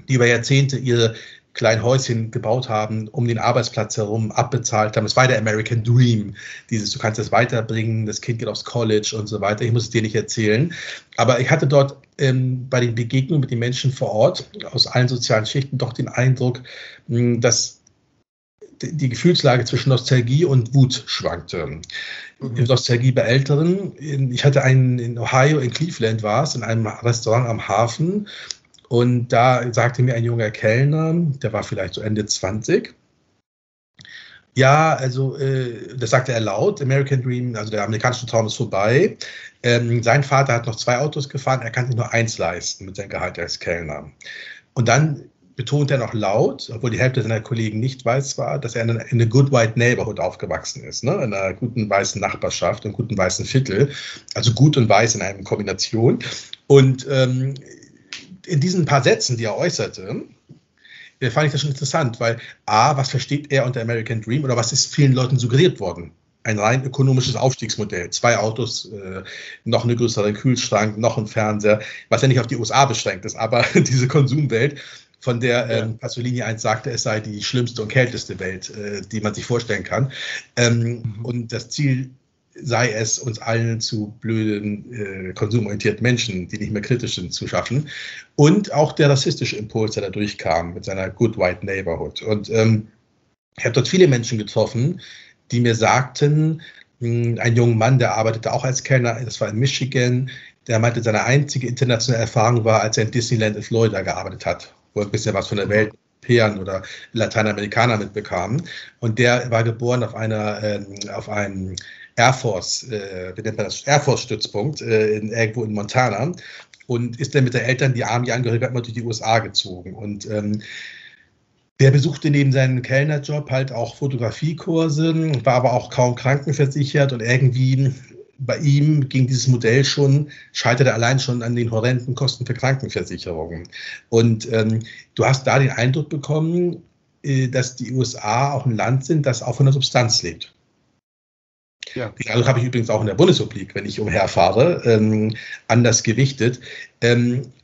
die über Jahrzehnte ihre kleinen Häuschen gebaut haben, um den Arbeitsplatz herum, abbezahlt haben. Es war der American Dream, dieses, du kannst es weiterbringen, das Kind geht aufs College und so weiter. Ich muss es dir nicht erzählen. Aber ich hatte dort bei den Begegnungen mit den Menschen vor Ort aus allen sozialen Schichten doch den Eindruck, dass die Gefühlslage zwischen Nostalgie und Wut schwankte. Nostalgie bei Älteren. Ich hatte einen in Ohio, in Cleveland war es, in einem Restaurant am Hafen. Und da sagte mir ein junger Kellner, der war vielleicht so Ende 20, ja, also, das sagte er laut, American Dream, also der amerikanische Traum ist vorbei. Sein Vater hat noch 2 Autos gefahren, er kann sich nur 1 leisten mit seinem Gehalt als Kellner. Und dann betonte er noch laut, obwohl die Hälfte seiner Kollegen nicht weiß war, dass er in einer Good White Neighborhood aufgewachsen ist, ne? In einer guten weißen Nachbarschaft, im guten weißen Viertel, also gut und weiß in einer Kombination. Und in diesen paar Sätzen, die er äußerte, fand ich das schon interessant, weil A, was versteht er unter American Dream oder was ist vielen Leuten suggeriert worden? Ein rein ökonomisches Aufstiegsmodell, 2 Autos, noch eine größere Kühlschrank, noch ein Fernseher, was ja nicht auf die USA beschränkt ist, aber diese Konsumwelt, von der Pasolini einst sagte, es sei die schlimmste und kälteste Welt, die man sich vorstellen kann. Und das Ziel sei es, uns allen zu blöden, konsumorientierten Menschen, die nicht mehr kritisch sind, zu schaffen. Und auch der rassistische Impuls, der da durchkam mit seiner Good White Neighborhood. Und ich habe dort viele Menschen getroffen, die mir sagten, ein junger Mann, der arbeitete auch als Kellner, das war in Michigan, der meinte, seine einzige internationale Erfahrung war, als er in Disneyland in Florida gearbeitet hat, wo er ein bisschen was von der Welt oder Lateinamerikaner mitbekamen. Und der war geboren auf einem Air Force, wie nennt man das? Air Force Stützpunkt irgendwo in Montana und ist dann mit den Eltern, die Army-Angehörige, hat man durch die USA gezogen. Und der besuchte neben seinem Kellnerjob halt auch Fotografiekurse, war aber auch kaum krankenversichert und irgendwie bei ihm ging dieses Modell schon, scheiterte allein schon an den horrenden Kosten für Krankenversicherungen. Und du hast da den Eindruck bekommen, dass die USA auch ein Land sind, das auch von der Substanz lebt. Ja. Den Eindruck habe ich übrigens auch in der Bundesrepublik, wenn ich umherfahre, anders gewichtet.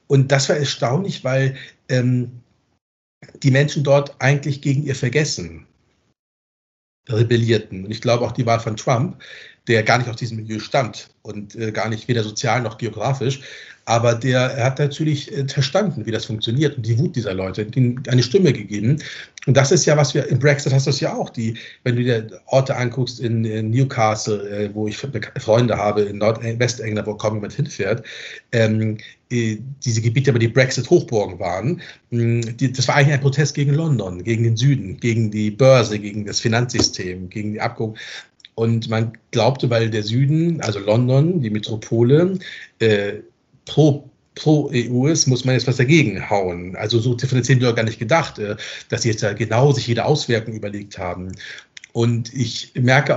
Und das war erstaunlich, weil die Menschen dort eigentlich gegen ihr Vergessen rebellierten. Und ich glaube auch die Wahl von Trump, der gar nicht aus diesem Milieu stammt und gar nicht weder sozial noch geografisch, aber der hat natürlich verstanden, wie das funktioniert und die Wut dieser Leute, denen eine Stimme gegeben. Und das ist ja, was wir im Brexit hast du es ja auch, wenn du dir Orte anguckst in Newcastle, wo ich Freunde habe in Westengland, wo kaum jemand hinfährt, diese Gebiete, aber die Brexit-Hochburgen waren, das war eigentlich ein Protest gegen London, gegen den Süden, gegen die Börse, gegen das Finanzsystem, gegen die Abguckung. Und man glaubte, weil der Süden, also London, die Metropole, pro EU ist, muss man jetzt was dagegen hauen. Also so differenzieren die Leute gar nicht gedacht, dass sie jetzt ja genau sich jede Auswirkung überlegt haben. Und ich merke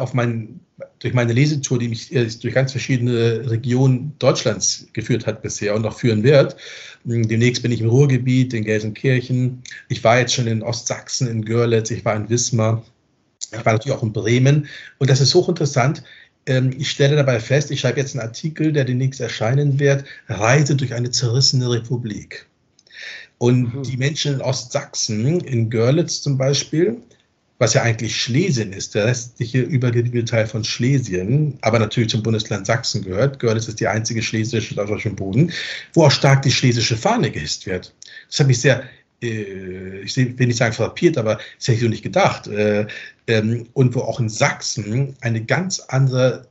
durch meine Lesetour, die mich durch ganz verschiedene Regionen Deutschlands geführt hat bisher und noch führen wird, demnächst bin ich im Ruhrgebiet, in Gelsenkirchen, ich war jetzt schon in Ostsachsen, in Görlitz, ich war in Wismar, ich war natürlich auch in Bremen. Und das ist hochinteressant. Ich stelle dabei fest, ich schreibe jetzt einen Artikel, der demnächst erscheinen wird, Reise durch eine zerrissene Republik. Und die Menschen in Ostsachsen, in Görlitz zum Beispiel, was ja eigentlich Schlesien ist, der restliche übergewiegende Teil von Schlesien, aber natürlich zum Bundesland Sachsen gehört. Görlitz ist die einzige schlesische Stadt auf deutschem Boden, wo auch stark die schlesische Fahne gehisst wird. Das hat mich sehr... ich will nicht sagen frappiert, aber das hätte ich so nicht gedacht. Und wo auch in Sachsen eine ganz andere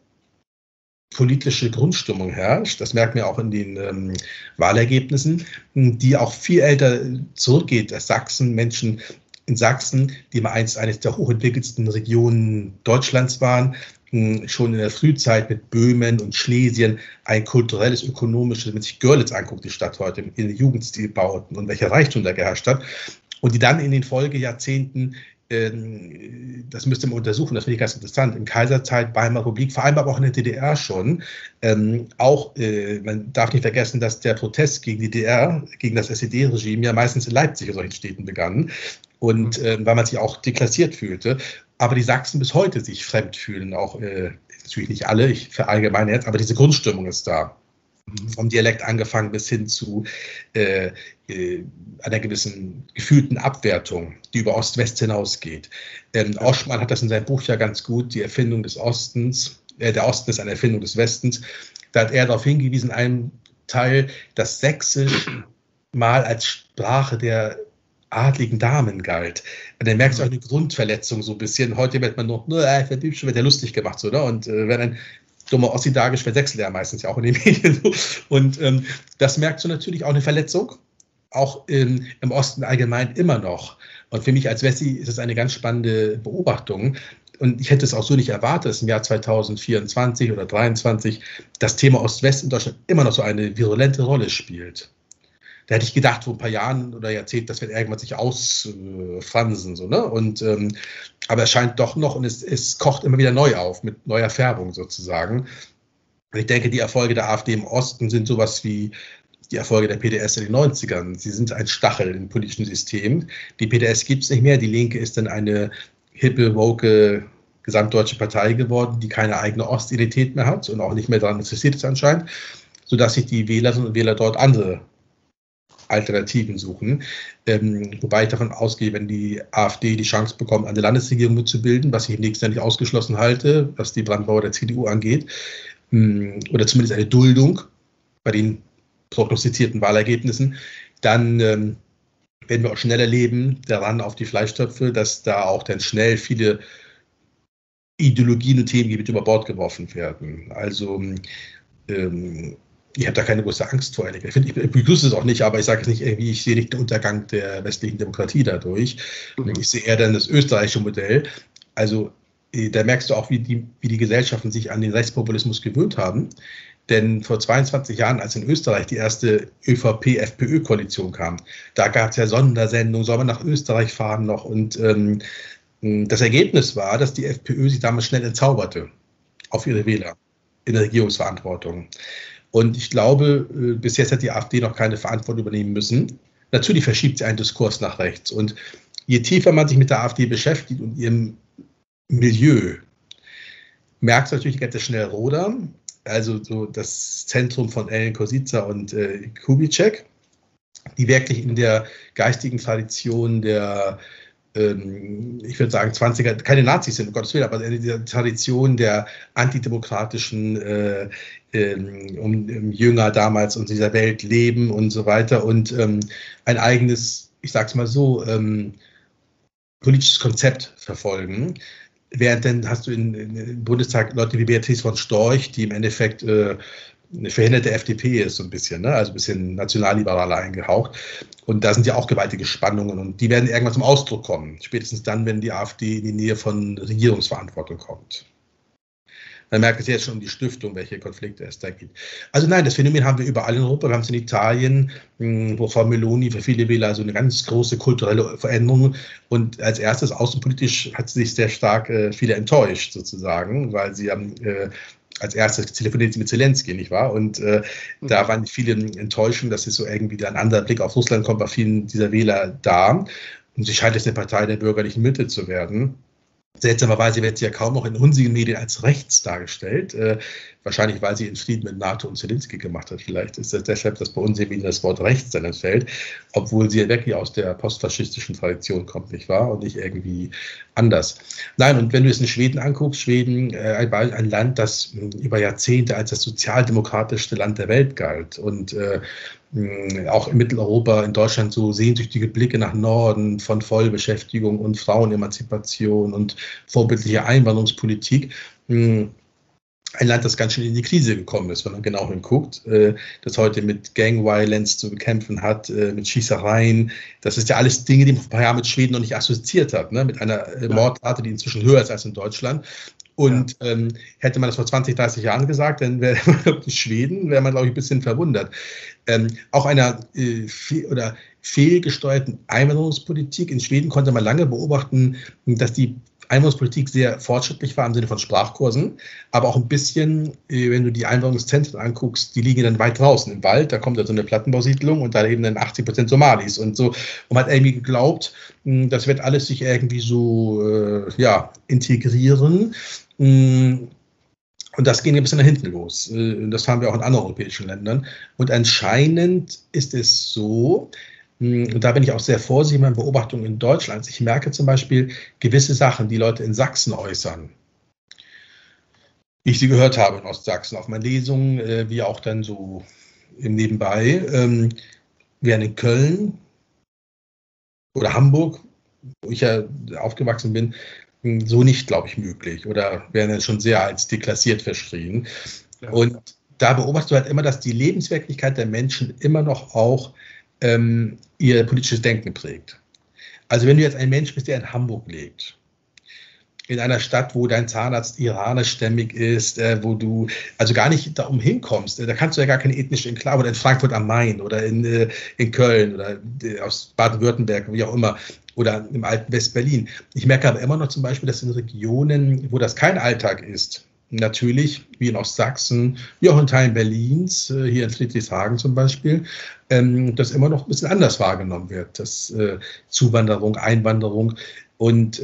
politische Grundstimmung herrscht, das merkt man auch in den Wahlergebnissen, die auch viel älter zurückgeht, als Sachsen, Menschen in Sachsen, die mal einst eines der hochentwickelsten Regionen Deutschlands waren, schon in der Frühzeit mit Böhmen und Schlesien ein kulturelles, ökonomisches, wenn sich Görlitz anguckt, die Stadt heute, in den Jugendstilbauten und welcher Reichtum da geherrscht hat. Und die dann in den Folgejahrzehnten, das müsste man untersuchen, das finde ich ganz interessant, in Kaiserzeit, Weimarer Republik, vor allem aber auch in der DDR schon, man darf nicht vergessen, dass der Protest gegen die DDR, gegen das SED-Regime ja meistens in Leipzig und solchen Städten begann. Und weil man sich auch deklassiert fühlte. Aber die Sachsen bis heute sich fremd fühlen, auch natürlich nicht alle, ich verallgemeine jetzt, aber diese Grundstimmung ist da. Vom Dialekt angefangen bis hin zu einer gewissen gefühlten Abwertung, die über Ost-West hinausgeht. Oschmann hat das in seinem Buch ja ganz gut, die Erfindung des Ostens, der Osten ist eine Erfindung des Westens. Da hat er darauf hingewiesen, einen Teil, dass Sächsisch mal als Sprache der adligen Damen galt. Und dann merkst du auch eine Grundverletzung so ein bisschen. Heute wird man noch, wird ja lustig gemacht, oder? Und wenn ein dummer Ossi da ist, verwechselt er meistens ja auch in den Medien. Und das merkst du natürlich auch eine Verletzung, auch im Osten allgemein immer noch. Und für mich als Wessi ist es eine ganz spannende Beobachtung. Und ich hätte es auch so nicht erwartet, dass im Jahr 2024 oder 2023 das Thema Ost-West in Deutschland immer noch so eine virulente Rolle spielt. Da hätte ich gedacht, vor ein paar Jahren oder Jahrzehnten, das wird irgendwann sich ausfransen. So, ne? Und, aber es scheint doch noch und es kocht immer wieder neu auf, mit neuer Färbung sozusagen. Und ich denke, die Erfolge der AfD im Osten sind sowas wie die Erfolge der PDS in den 90ern. Sie sind ein Stachel im politischen System. Die PDS gibt es nicht mehr. Die Linke ist dann eine hippe, woke, gesamtdeutsche Partei geworden, die keine eigene Ostidentität mehr hat und auch nicht mehr daran interessiert ist anscheinend, sodass sich die Wählerinnen und Wähler dort andere Alternativen suchen, wobei ich davon ausgehe, wenn die AfD die Chance bekommt, eine Landesregierung mitzubilden, was ich im nächsten Jahr nicht ausgeschlossen halte, was die Brandmauer der CDU angeht, oder zumindest eine Duldung bei den prognostizierten Wahlergebnissen, dann werden wir auch schneller leben daran auf die Fleischtöpfe, dass da auch dann schnell viele Ideologien und Themengebiete über Bord geworfen werden. Also ich habe da keine große Angst vor. Ich begrüße es auch nicht, aber ich sage es nicht irgendwie, ich sehe nicht den Untergang der westlichen Demokratie dadurch. Ich sehe eher dann das österreichische Modell. Also da merkst du auch, wie die Gesellschaften sich an den Rechtspopulismus gewöhnt haben. Denn vor 22 Jahren, als in Österreich die erste ÖVP-FPÖ-Koalition kam, da gab es ja Sondersendungen, soll man nach Österreich fahren noch. Und das Ergebnis war, dass die FPÖ sich damals schnell entzauberte auf ihre Wähler. in der Regierungsverantwortung. Und ich glaube, bis jetzt hat die AfD noch keine Verantwortung übernehmen müssen. Natürlich verschiebt sie einen Diskurs nach rechts. Und je tiefer man sich mit der AfD beschäftigt und ihrem Milieu, merkt man natürlich ganz schnell Roda, also so das Zentrum von Ellen Kosica und Kubitschek, die wirklich in der geistigen Tradition der, ich würde sagen, 20er, keine Nazis sind, um Gottes Willen, aber in der Tradition der antidemokratischen Jünger damals und dieser Welt leben und so weiter und ein eigenes, ich sag's mal so, politisches Konzept verfolgen. Während dann hast du im Bundestag Leute wie Beatrice von Storch, die im Endeffekt eine verhinderte FDP ist, so ein bisschen, ne? Also ein bisschen nationalliberaler eingehaucht. Und da sind ja auch gewaltige Spannungen und die werden irgendwann zum Ausdruck kommen. Spätestens dann, wenn die AfD in die Nähe von Regierungsverantwortung kommt. Man merkt es jetzt schon um die Stiftung, welche Konflikte es da gibt. Also nein, das Phänomen haben wir überall in Europa. Wir haben es in Italien, wo Frau Meloni für viele Wähler so eine ganz große kulturelle Veränderung und als erstes außenpolitisch hat sie sich sehr stark viele enttäuscht sozusagen, weil sie haben als erstes telefoniert sie mit Zelensky, nicht wahr? Und da waren viele enttäuscht, dass es so irgendwie ein anderer Blick auf Russland kommt bei vielen dieser Wähler da. Und sie scheint jetzt eine Partei der bürgerlichen Mitte zu werden. Seltsamerweise wird sie ja kaum noch in unseren Medien als rechts dargestellt. Wahrscheinlich, weil sie in Frieden mit NATO und Zelensky gemacht hat. Vielleicht ist das deshalb, dass bei uns eben das Wort rechts dann entfällt, obwohl sie ja wirklich aus der postfaschistischen Tradition kommt, nicht wahr? Und nicht irgendwie anders. Nein, und wenn du es in Schweden anguckst, Schweden, ein Land, das über Jahrzehnte als das sozialdemokratischste Land der Welt galt und auch in Mitteleuropa, in Deutschland so sehnsüchtige Blicke nach Norden von Vollbeschäftigung und Frauenemanzipation und vorbildlicher Einwanderungspolitik. Ein Land, das ganz schön in die Krise gekommen ist, wenn man genau hinguckt, das heute mit Gang-Violence zu bekämpfen hat, mit Schießereien. Das ist ja alles Dinge, die man vor ein paar Jahren mit Schweden noch nicht assoziiert hat, ne? Mit einer Mordrate, die inzwischen höher ist als in Deutschland. Und hätte man das vor 20, 30 Jahren gesagt, dann wäre man in Schweden, wäre man, glaube ich, ein bisschen verwundert. Auch einer fehlgesteuerten Einwanderungspolitik. In Schweden konnte man lange beobachten, dass die Einwanderungspolitik sehr fortschrittlich war im Sinne von Sprachkursen, aber auch ein bisschen, wenn du die Einwanderungszentren anguckst, die liegen dann weit draußen im Wald, da kommt ja so eine Plattenbausiedlung und da leben dann 80% Somalis und so. Und man hat irgendwie geglaubt, das wird alles sich irgendwie so integrieren. Und das ging ein bisschen nach hinten los. Das haben wir auch in anderen europäischen Ländern. Und anscheinend ist es so, und da bin ich auch sehr vorsichtig in meinen Beobachtungen in Deutschland. Ich merke zum Beispiel gewisse Sachen, die Leute in Sachsen äußern. Wie ich sie gehört habe in Ostsachsen, auf meinen Lesungen, wie auch dann so im Nebenbei. Während in Köln oder Hamburg, wo ich ja aufgewachsen bin, so nicht, glaube ich, möglich. Oder werden dann schon sehr als deklassiert verschrien. Ja. Und da beobachtest du halt immer, dass die Lebenswirklichkeit der Menschen immer noch auch ihr politisches Denken prägt. Also wenn du jetzt ein Mensch bist, der in Hamburg lebt, in einer Stadt, wo dein Zahnarzt iranischstämmig ist, wo du also gar nicht darum hinkommst, da kannst du ja gar keine ethnische Enklave, oder in Frankfurt am Main oder in Köln oder aus Baden-Württemberg, wie auch immer, oder im alten West-Berlin. Ich merke aber immer noch zum Beispiel, dass in Regionen, wo das kein Alltag ist, natürlich, wie in Ostsachsen, wie auch in Teilen Berlins, hier in Friedrichshagen zum Beispiel, das immer noch ein bisschen anders wahrgenommen wird, das Zuwanderung, Einwanderung und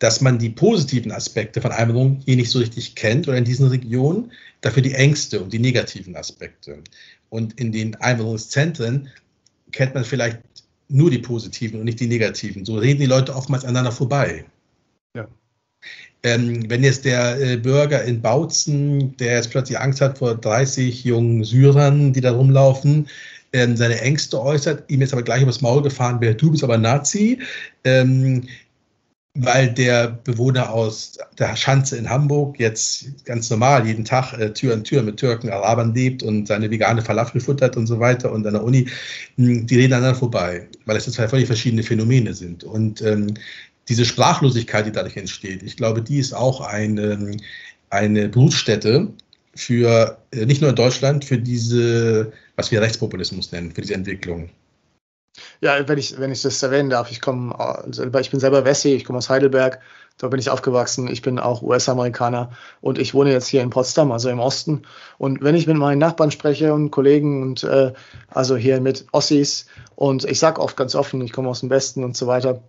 dass man die positiven Aspekte von Einwanderung hier nicht so richtig kennt oder in diesen Regionen, dafür die Ängste und die negativen Aspekte. Und in den Einwanderungszentren kennt man vielleicht nur die positiven und nicht die negativen. So reden die Leute oftmals aneinander vorbei. Ja. Wenn jetzt der Bürger in Bautzen, der jetzt plötzlich Angst hat vor 30 jungen Syrern, die da rumlaufen, seine Ängste äußert, ihm jetzt aber gleich übers Maul gefahren wird, du bist aber Nazi, weil der Bewohner aus der Schanze in Hamburg jetzt ganz normal jeden Tag Tür an Tür mit Türken, Arabern lebt und seine vegane Falafel futtert und so weiter und an der Uni, die reden aneinander vorbei, weil es zwei völlig verschiedene Phänomene sind. Und diese Sprachlosigkeit, die dadurch entsteht, ich glaube, die ist auch eine Brutstätte für, nicht nur in Deutschland, für diese, was wir Rechtspopulismus nennen, für diese Entwicklung. Ja, wenn ich das erwähnen darf, ich bin selber Wessi, ich komme aus Heidelberg, da bin ich aufgewachsen, ich bin auch US-Amerikaner und ich wohne jetzt hier in Potsdam, also im Osten. Und wenn ich mit meinen Nachbarn spreche und Kollegen und also hier mit Ossis und ich sage oft ganz offen, ich komme aus dem Westen und so weiter.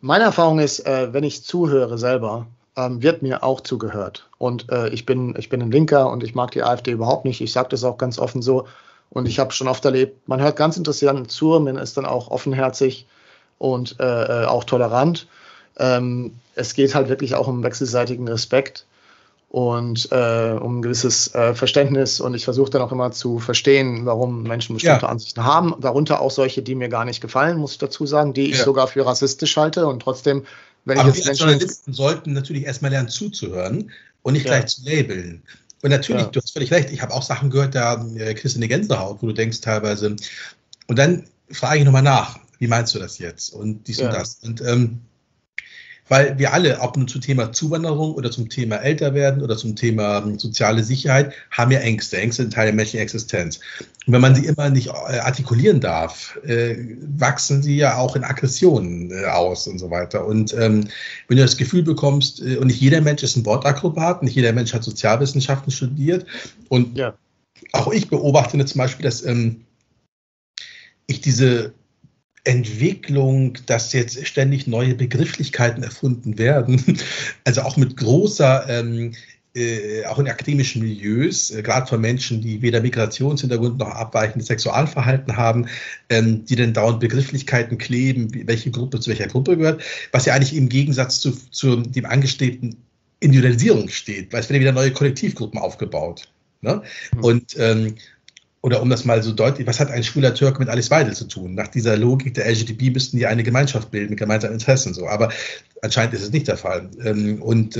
Meine Erfahrung ist, wenn ich zuhöre selber, wird mir auch zugehört. Und ich bin ein Linker und ich mag die AfD überhaupt nicht. Ich sage das auch ganz offen so. Und ich habe schon oft erlebt, man hört ganz interessant zu, man ist dann auch offenherzig und auch tolerant. Es geht halt wirklich auch um wechselseitigen Respekt und um ein gewisses Verständnis. Und ich versuche dann auch immer zu verstehen, warum Menschen bestimmte Ansichten haben. Darunter auch solche, die mir gar nicht gefallen, muss ich dazu sagen, die ich sogar für rassistisch halte. Und trotzdem, wenn aber ich jetzt Menschen... Journalisten sollten natürlich erstmal lernen zuzuhören und nicht gleich zu labeln. Und natürlich, du hast völlig recht, ich habe auch Sachen gehört, da kriegst du eine Gänsehaut, wo du denkst teilweise. Und dann frage ich nochmal nach, wie meinst du das jetzt? Und dies und das. Und weil wir alle, ob nun zum Thema Zuwanderung oder zum Thema Älterwerden oder zum Thema soziale Sicherheit, haben ja Ängste. Ängste sind Teil der menschlichen Existenz. Und wenn man sie immer nicht artikulieren darf, wachsen sie ja auch in Aggressionen aus und so weiter. Und wenn du das Gefühl bekommst, und nicht jeder Mensch ist ein Wortakrobat, nicht jeder Mensch hat Sozialwissenschaften studiert. Und auch ich beobachte zum Beispiel, dass ich diese Entwicklung, dass jetzt ständig neue Begrifflichkeiten erfunden werden, also auch mit großer, auch in akademischen Milieus, gerade von Menschen, die weder Migrationshintergrund noch abweichendes Sexualverhalten haben, die dann dauernd Begrifflichkeiten kleben, welche Gruppe zu welcher Gruppe gehört, was ja eigentlich im Gegensatz zu dem angestrebten Individualisierung steht, weil es werden wieder neue Kollektivgruppen aufgebaut. Ne? Und oder um das mal so deutlich, was hat ein schwuler Türke mit Alice Weidel zu tun? Nach dieser Logik der LGBT müssten die eine Gemeinschaft bilden mit gemeinsamen Interessen und so. Aber anscheinend ist es nicht der Fall. Und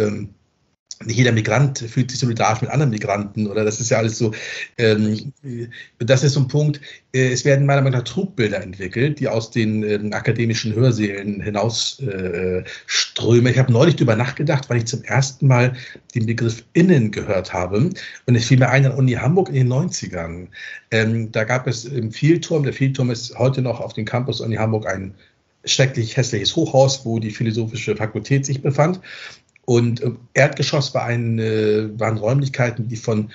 nicht jeder Migrant fühlt sich solidarisch mit anderen Migranten oder das ist ja alles so. Das ist so ein Punkt. Es werden meiner Meinung nach Trugbilder entwickelt, die aus den akademischen Hörsälen hinaus strömen. Ich habe neulich darüber nachgedacht, weil ich zum ersten Mal den Begriff Innen gehört habe. Und es fiel mir ein an Uni Hamburg in den 90ern. Da gab es im Vielturm, der Vielturm ist heute noch auf dem Campus Uni Hamburg ein schrecklich hässliches Hochhaus, wo die philosophische Fakultät sich befand. Und im Erdgeschoss waren Räumlichkeiten, die von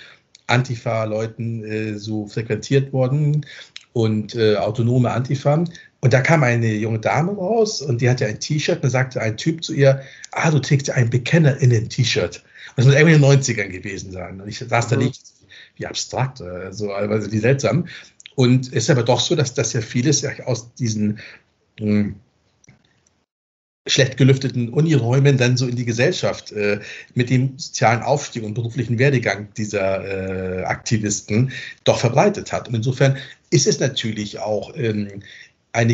Antifa-Leuten so frequentiert wurden und autonome Antifa. Und da kam eine junge Dame raus und die hatte ein T-Shirt und da sagte ein Typ zu ihr, du trägst ja ein BekennerInnen-T-Shirt. Und das muss irgendwie in den 90ern gewesen sein. Und ich saß da nicht, wie abstrakt, also wie seltsam. Und es ist aber doch so, dass das ja vieles aus diesen schlecht gelüfteten Uniräumen dann so in die Gesellschaft mit dem sozialen Aufstieg und beruflichen Werdegang dieser Aktivisten doch verbreitet hat. Und insofern ist es natürlich auch ein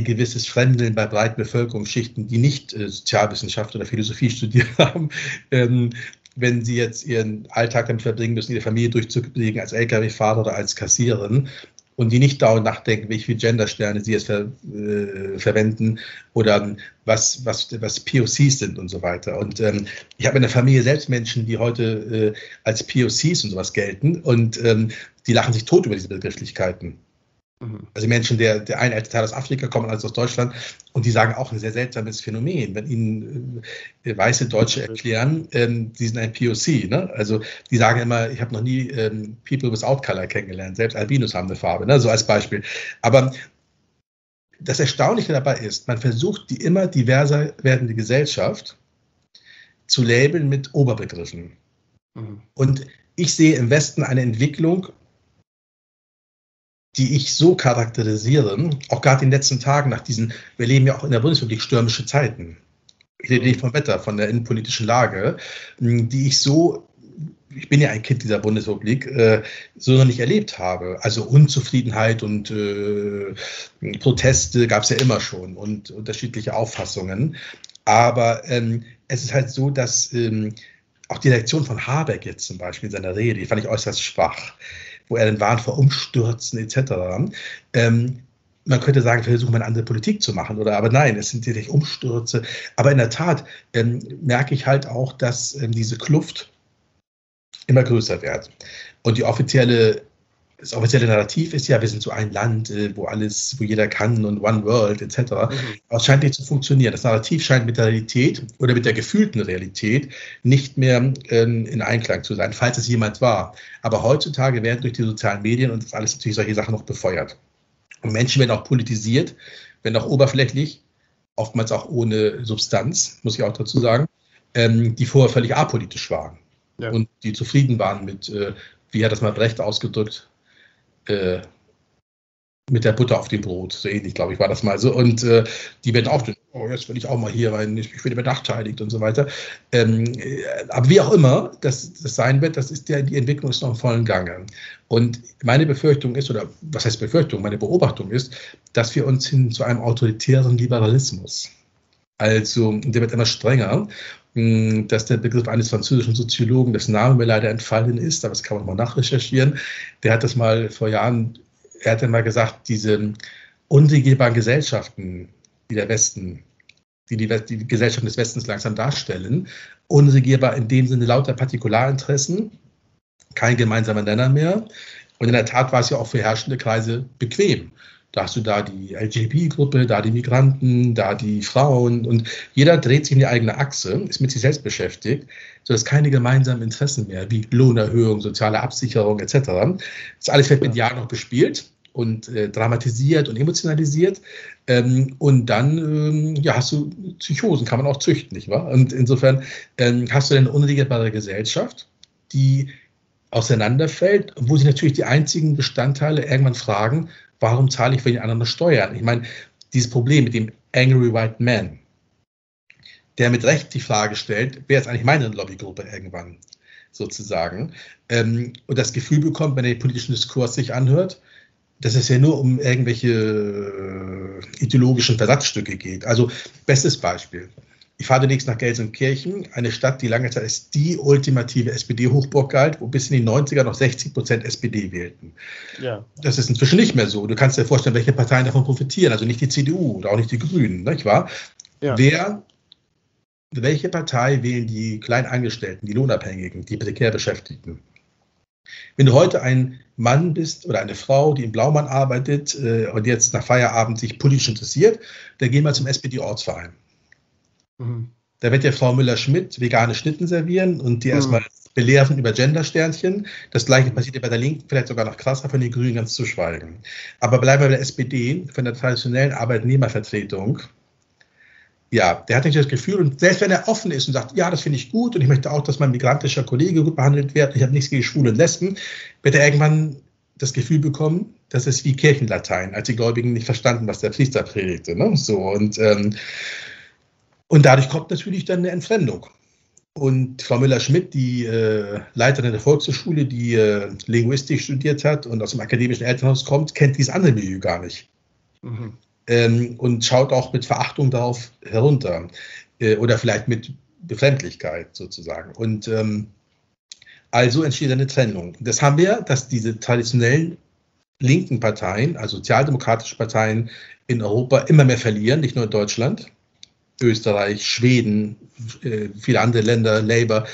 gewisses Fremdeln bei breiten Bevölkerungsschichten, die nicht Sozialwissenschaft oder Philosophie studiert haben, wenn sie jetzt ihren Alltag damit verbringen müssen, ihre Familie durchzubringen als Lkw-Fahrer oder als Kassiererin. Und die nicht dauernd nachdenken, welche Gendersterne sie jetzt verwenden oder was POCs sind und so weiter. Und ich habe in der Familie selbst Menschen, die heute als POCs und sowas gelten und die lachen sich tot über diese Begrifflichkeiten. Also Menschen, der eine Teil aus Afrika kommt, also aus Deutschland, und die sagen auch ein sehr seltsames Phänomen, wenn ihnen weiße Deutsche erklären, sie sind ein POC, ne? Also die sagen immer, ich habe noch nie People without Color kennengelernt, selbst Albinos haben eine Farbe, ne? So als Beispiel. Aber das Erstaunliche dabei ist, man versucht die immer diverser werdende Gesellschaft zu labeln mit Oberbegriffen. Und ich sehe im Westen eine Entwicklung, die ich so charakterisiere, auch gerade in den letzten Tagen nach diesen, wir leben ja auch in der Bundesrepublik stürmische Zeiten. Ich rede nicht vom Wetter, von der innenpolitischen Lage, die ich so, ich bin ja ein Kind dieser Bundesrepublik, so noch nicht erlebt habe. Also Unzufriedenheit und Proteste gab es ja immer schon und unterschiedliche Auffassungen. Aber es ist halt so, dass auch die Reaktion von Habeck jetzt zum Beispiel in seiner Rede, die fand ich äußerst schwach, wo er dann warnt vor Umstürzen etc. Man könnte sagen, versuchen wir eine andere Politik zu machen, oder? Aber nein, es sind tatsächlich Umstürze. Aber in der Tat merke ich halt auch, dass diese Kluft immer größer wird. Und die offizielle das offizielle Narrativ ist ja, wir sind so ein Land, wo jeder kann und One World etc. Aber es scheint nicht zu funktionieren. Das Narrativ scheint mit der Realität oder mit der gefühlten Realität nicht mehr in Einklang zu sein, falls es jemand war. Aber heutzutage werden durch die sozialen Medien und das alles natürlich solche Sachen noch befeuert. Und Menschen werden auch politisiert, wenn auch oberflächlich, oftmals auch ohne Substanz, muss ich auch dazu sagen, die vorher völlig apolitisch waren. Ja. Und die zufrieden waren mit, wie hat das mal Brecht ausgedrückt, mit der Butter auf dem Brot, so ähnlich, glaube ich, war das mal so. Und die werden auch, oh, jetzt will ich auch mal hier rein, ich werde benachteiligt und so weiter. Aber wie auch immer das sein wird, das ist die Entwicklung ist noch im vollen Gange. Und meine Befürchtung ist, oder was heißt Befürchtung, meine Beobachtung ist, dass wir uns hin zu einem autoritären Liberalismus, also der wird immer strenger, dass der Begriff eines französischen Soziologen, dessen Name mir leider entfallen ist, aber das kann man mal nachrecherchieren, der hat das mal vor Jahren, er hat einmal gesagt, diese unregierbaren Gesellschaften, die der Westen, die Gesellschaften des Westens langsam darstellen, unregierbar in dem Sinne lauter Partikularinteressen, kein gemeinsamer Nenner mehr. Und in der Tat war es ja auch für herrschende Kreise bequem. Da hast du da die LGBT-Gruppe, da die Migranten, da die Frauen und jeder dreht sich in die eigene Achse, ist mit sich selbst beschäftigt, sodass keine gemeinsamen Interessen mehr wie Lohnerhöhung, soziale Absicherung etc. Das alles wird mit Jahren noch bespielt und dramatisiert und emotionalisiert und dann hast du Psychosen, kann man auch züchten, nicht wahr? Und insofern hast du eine unregierbare Gesellschaft, die auseinanderfällt, wo sich natürlich die einzigen Bestandteile irgendwann fragen, warum zahle ich für den anderen Steuern? Ich meine, dieses Problem mit dem Angry White Man, der mit Recht die Frage stellt, wer ist eigentlich meine Lobbygruppe irgendwann, sozusagen, und das Gefühl bekommt, wenn er den politischen Diskurs sich anhört, dass es ja nur um irgendwelche ideologischen Versatzstücke geht. Also, bestes Beispiel. Ich fahre demnächst nach Gelsenkirchen, eine Stadt, die lange Zeit als die ultimative SPD-Hochburg galt, wo bis in die 90er noch 60% SPD wählten. Ja. Das ist inzwischen nicht mehr so. Du kannst dir vorstellen, welche Parteien davon profitieren. Also nicht die CDU oder auch nicht die Grünen, nicht wahr? Ja. Welche Partei wählen die Kleinangestellten, die Lohnabhängigen, die prekär Beschäftigten? Wenn du heute ein Mann bist oder eine Frau, die im Blaumann arbeitet und jetzt nach Feierabend sich politisch interessiert, dann geh mal zum SPD-Ortsverein. Mhm. Da wird ja Frau Müller-Schmidt vegane Schnitten servieren und die erstmal belehren über Gendersternchen. Das Gleiche passiert ja bei der Linken, vielleicht sogar noch krasser, von den Grünen ganz zu schweigen. Aber bleiben wir bei der SPD, von der traditionellen Arbeitnehmervertretung. Ja, der hat nicht das Gefühl, und selbst wenn er offen ist und sagt, ja, das finde ich gut und ich möchte auch, dass mein migrantischer Kollege gut behandelt wird, ich habe nichts gegen Schwule und Lesben, wird er irgendwann das Gefühl bekommen, das ist wie Kirchenlatein, als die Gläubigen nicht verstanden, was der Priester predigte. Ne? So, und dadurch kommt natürlich dann eine Entfremdung. Und Frau Müller-Schmidt, die Leiterin der Volkshochschule, die Linguistik studiert hat und aus dem akademischen Elternhaus kommt, kennt dieses andere Milieu gar nicht. Mhm. Und schaut auch mit Verachtung darauf herunter. Oder vielleicht mit Befremdlichkeit sozusagen. Und also entsteht eine Trennung. Das haben wir, dass diese traditionellen linken Parteien, also sozialdemokratische Parteien in Europa immer mehr verlieren, nicht nur in Deutschland. Österreich, Schweden, viele andere Länder, Labour,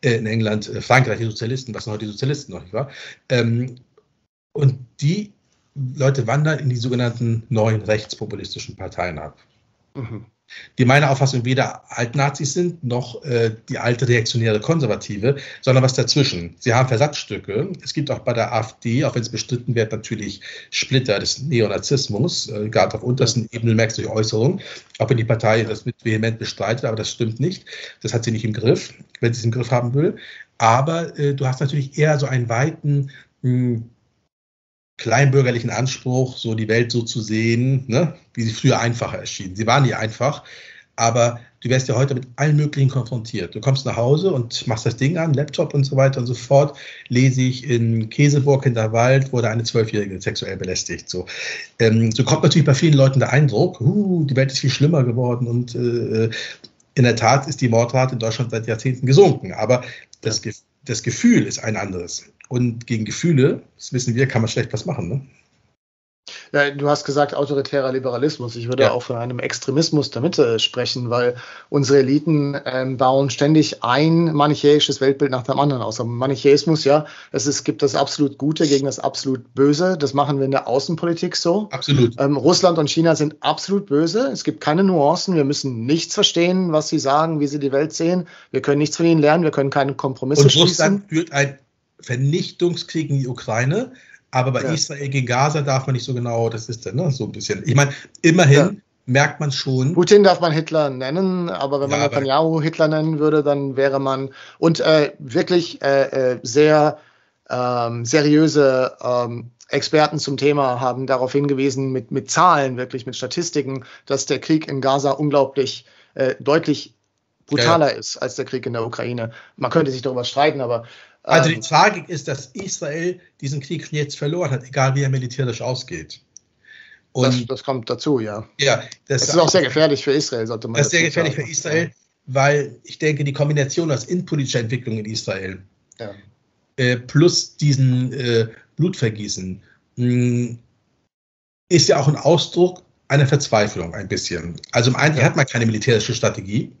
in England, Frankreich, die Sozialisten, was sind heute die Sozialisten noch, nicht wahr? Und die Leute wandern in die sogenannten neuen rechtspopulistischen Parteien ab. Mhm. Die meiner Auffassung weder Altnazis sind, noch die alte reaktionäre Konservative, sondern was dazwischen. Sie haben Versatzstücke. Es gibt auch bei der AfD, auch wenn es bestritten wird, natürlich Splitter des Neonazismus, gerade auf untersten Ebenen merkst du die Äußerung, auch wenn die Partei das mit vehement bestreitet, aber das stimmt nicht. Das hat sie nicht im Griff, wenn sie es im Griff haben will. Aber du hast natürlich eher so einen weiten kleinbürgerlichen Anspruch, so die Welt so zu sehen, ne, wie sie früher einfacher erschien. Sie war nie einfach, aber du wärst ja heute mit allen möglichen konfrontiert. Du kommst nach Hause und machst das Ding an, Laptop und so weiter und so fort. Lese ich, in Käseburg Hinterwald wurde eine 12-Jährige sexuell belästigt. So. So kommt natürlich bei vielen Leuten der Eindruck, die Welt ist viel schlimmer geworden und in der Tat ist die Mordrate in Deutschland seit Jahrzehnten gesunken, aber das Gefühl ist ein anderes. Und gegen Gefühle, das wissen wir, kann man schlecht was machen. Ne? Du hast gesagt, autoritärer Liberalismus. Ich würde auch von einem Extremismus der Mitte sprechen, weil unsere Eliten bauen ständig ein manichäisches Weltbild nach dem anderen aus. Aber Manichäismus, es gibt das absolut Gute gegen das absolut Böse. Das machen wir in der Außenpolitik so. Absolut. Russland und China sind absolut böse. Es gibt keine Nuancen. Wir müssen nichts verstehen, was sie sagen, wie sie die Welt sehen. Wir können nichts von ihnen lernen. Wir können keine Kompromisse schließen. Und Russland führt einen Vernichtungskrieg in die Ukraine. Aber bei Israel gegen Gaza darf man nicht so genau, das ist dann so ein bisschen. Ich meine, immerhin merkt man schon. Putin darf man Hitler nennen, aber wenn man Netanyahu Hitler nennen würde, dann wäre man. Und wirklich sehr seriöse Experten zum Thema haben darauf hingewiesen, mit Zahlen, wirklich mit Statistiken, dass der Krieg in Gaza unglaublich deutlich brutaler ist als der Krieg in der Ukraine. Man könnte sich darüber streiten, aber. Also die Tragik ist, dass Israel diesen Krieg jetzt verloren hat, egal wie er militärisch ausgeht. Und das kommt dazu, ja. Das ist auch sehr gefährlich für Israel, sollte man sagen. Das ist sehr gefährlich für Israel, weil ich denke, die Kombination aus innenpolitischer Entwicklung in Israel plus diesen Blutvergießen ist ja auch ein Ausdruck einer Verzweiflung ein bisschen. Also im einen hat man keine militärische Strategie.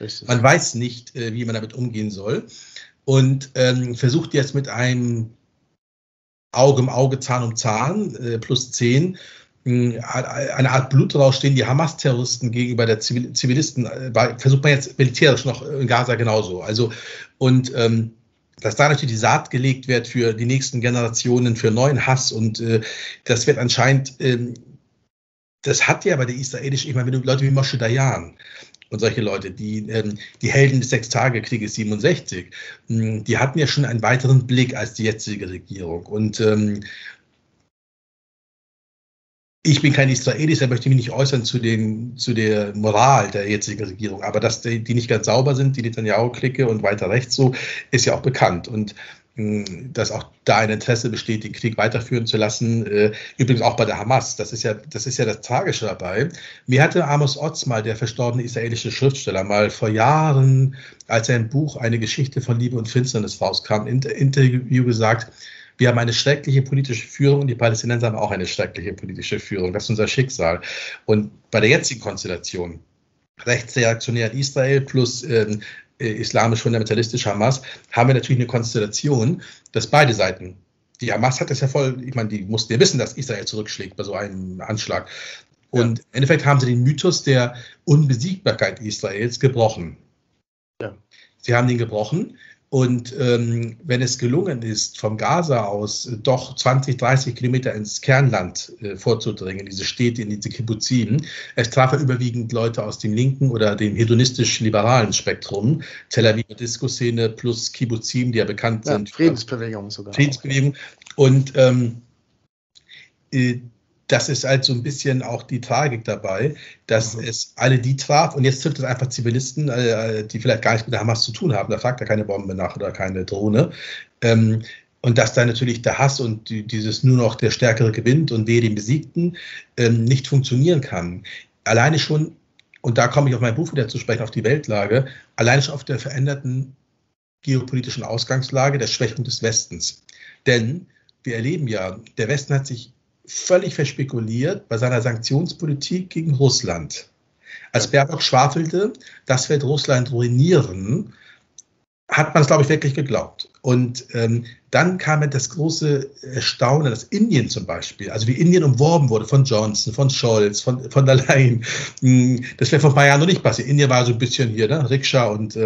Richtig. Man weiß nicht, wie man damit umgehen soll. Und versucht jetzt mit einem Auge im Auge, Zahn um Zahn, plus 10, eine Art Blutrausch, den die Hamas-Terroristen gegenüber der Zivilisten, versucht man jetzt militärisch noch in Gaza genauso. Also, und dass da natürlich die Saat gelegt wird für die nächsten Generationen, für neuen Hass. Und das wird anscheinend, das hat ja bei der israelischen, ich meine, wenn du Leute wie Moshe Dayan, und solche Leute, die Helden des Sechstagekrieges 67, die hatten ja schon einen weiteren Blick als die jetzige Regierung. Und ich bin kein Israeli, deshalb möchte ich mich nicht äußern zu der Moral der jetzigen Regierung. Aber dass die nicht ganz sauber sind, die Netanyahu-Clique und weiter rechts so, ist ja auch bekannt. Und dass auch da ein Interesse besteht, den Krieg weiterführen zu lassen. Übrigens auch bei der Hamas. Das ist ja das Tragische dabei. Mir hatte Amos Oz mal, der verstorbene israelische Schriftsteller, mal vor Jahren, als er im Buch Eine Geschichte von Liebe und Finsternis rauskam, im Interview gesagt, wir haben eine schreckliche politische Führung und die Palästinenser haben auch eine schreckliche politische Führung. Das ist unser Schicksal. Und bei der jetzigen Konstellation, rechtsreaktionär in Israel plus islamisch-fundamentalistisch Hamas, haben wir natürlich eine Konstellation, dass beide Seiten, die Hamas hat das ja voll, ich meine, die mussten ja wissen, dass Israel zurückschlägt bei so einem Anschlag. Und im Endeffekt haben sie den Mythos der Unbesiegbarkeit Israels gebrochen. Ja. Sie haben den gebrochen und wenn es gelungen ist, vom Gaza aus doch 20, 30 Kilometer ins Kernland vorzudringen, in diese Städte, in diese Kibbuzim, es trafen überwiegend Leute aus dem linken oder dem hedonistisch-liberalen Spektrum, Tel Aviv Disco-Szene plus Kibbuzim, die ja bekannt sind. Friedensbewegung sogar. Friedensbewegung. Und das ist halt so ein bisschen auch die Tragik dabei, dass es alle die traf und jetzt trifft es einfach Zivilisten, die vielleicht gar nichts mit der Hamas zu tun haben, da fragt er keine Bombe nach oder keine Drohne und dass da natürlich der Hass und dieses nur noch der Stärkere gewinnt und wehe den Besiegten nicht funktionieren kann. Alleine schon, und da komme ich auf mein Buch wieder zu sprechen, auf die Weltlage, alleine schon auf der veränderten geopolitischen Ausgangslage der Schwächung des Westens. Denn wir erleben ja, der Westen hat sich völlig verspekuliert bei seiner Sanktionspolitik gegen Russland. Als Baerbock schwafelte, das wird Russland ruinieren, hat man es, glaube ich, wirklich geglaubt. Und dann kam das große Erstaunen, dass Indien zum Beispiel, also wie Indien umworben wurde von Johnson, von Scholz, von der Leyen, das wäre vor ein paar Jahren noch nicht passiert. Indien war so ein bisschen hier, ne? Rikscha und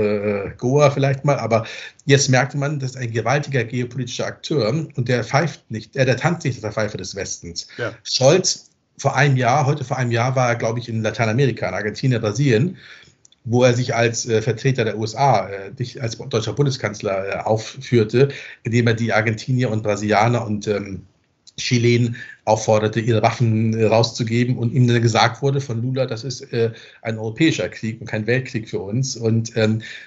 Goa vielleicht mal, aber jetzt merkte man, dass ein gewaltiger geopolitischer Akteur und der pfeift nicht, der tanzt nicht der Pfeife des Westens. Ja. Scholz heute vor einem Jahr war er, glaube ich, in Lateinamerika, in Argentinien, Brasilien, wo er sich als Vertreter der USA, als deutscher Bundeskanzler aufführte, indem er die Argentinier und Brasilianer und Chilen aufforderte, ihre Waffen rauszugeben und ihm dann gesagt wurde von Lula, das ist ein europäischer Krieg und kein Weltkrieg für uns und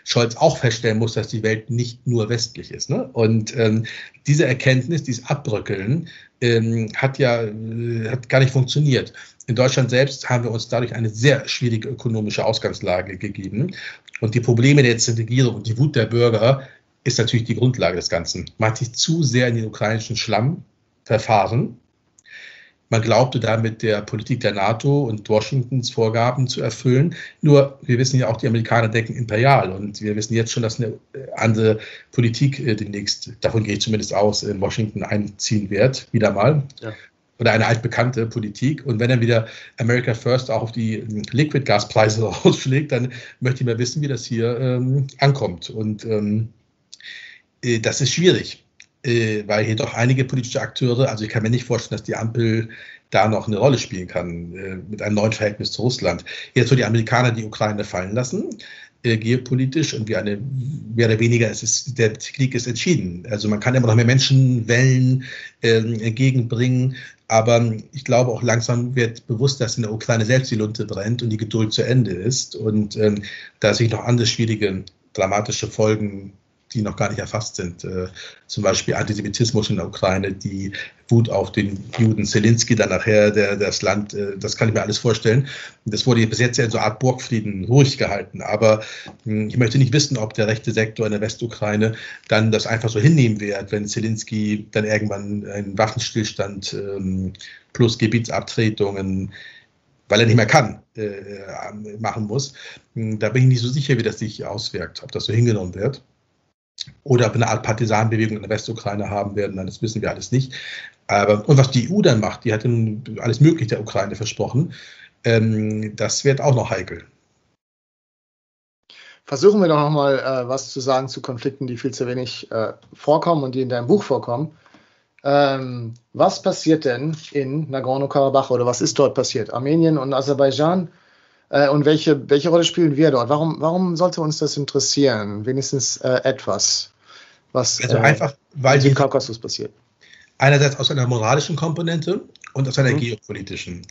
Scholz auch feststellen muss, dass die Welt nicht nur westlich ist. Ne? Und diese Erkenntnis, dieses Abbröckeln hat gar nicht funktioniert. In Deutschland selbst haben wir uns dadurch eine sehr schwierige ökonomische Ausgangslage gegeben und die Probleme der jetzigen Regierung und die Wut der Bürger ist natürlich die Grundlage des Ganzen. Man hat sich zu sehr in den ukrainischen Schlamm verfahren. Man glaubte damit, der Politik der NATO und Washingtons Vorgaben zu erfüllen. Nur, wir wissen ja auch, die Amerikaner denken imperial. Und wir wissen jetzt schon, dass eine andere Politik demnächst, davon gehe ich zumindest aus, in Washington einziehen wird, wieder mal. Ja. Oder eine altbekannte Politik. Und wenn dann wieder America First auch auf die Liquid-Gas-Preise ausschlägt, dann möchte ich mal wissen, wie das hier ankommt. Und das ist schwierig, weil hier doch einige politische Akteure, also ich kann mir nicht vorstellen, dass die Ampel da noch eine Rolle spielen kann mit einem neuen Verhältnis zu Russland. Jetzt, wo die Amerikaner die Ukraine fallen lassen, geopolitisch und wie eine, mehr oder weniger, der Krieg ist entschieden. Also man kann immer noch mehr Menschenwellen entgegenbringen, aber ich glaube auch langsam wird bewusst, dass in der Ukraine selbst die Lunte brennt und die Geduld zu Ende ist und da sich noch andere schwierige, dramatische Folgen, die noch gar nicht erfasst sind, zum Beispiel Antisemitismus in der Ukraine, die Wut auf den Juden Zelensky, dann nachher das Land, das kann ich mir alles vorstellen. Das wurde bis jetzt ja in so einer Art Burgfrieden ruhig gehalten, aber ich möchte nicht wissen, ob der rechte Sektor in der Westukraine dann das einfach so hinnehmen wird, wenn Zelensky dann irgendwann einen Waffenstillstand plus Gebietsabtretungen, weil er nicht mehr kann, machen muss. Da bin ich nicht so sicher, wie das sich auswirkt, ob das so hingenommen wird. Oder eine Art Partisanenbewegung in der Westukraine haben werden, das wissen wir alles nicht. Aber, und was die EU dann macht, die hat nun alles Mögliche der Ukraine versprochen, das wird auch noch heikel. Versuchen wir doch nochmal was zu sagen zu Konflikten, die viel zu wenig vorkommen und die in deinem Buch vorkommen. Was passiert denn in Nagorno-Karabach oder was ist dort passiert? Armenien und Aserbaidschan? Und welche Rolle spielen wir dort? Warum sollte uns das interessieren? Wenigstens etwas, was also einfach, weil im Kaukasus passiert. Einerseits aus einer moralischen Komponente und aus einer geopolitischen.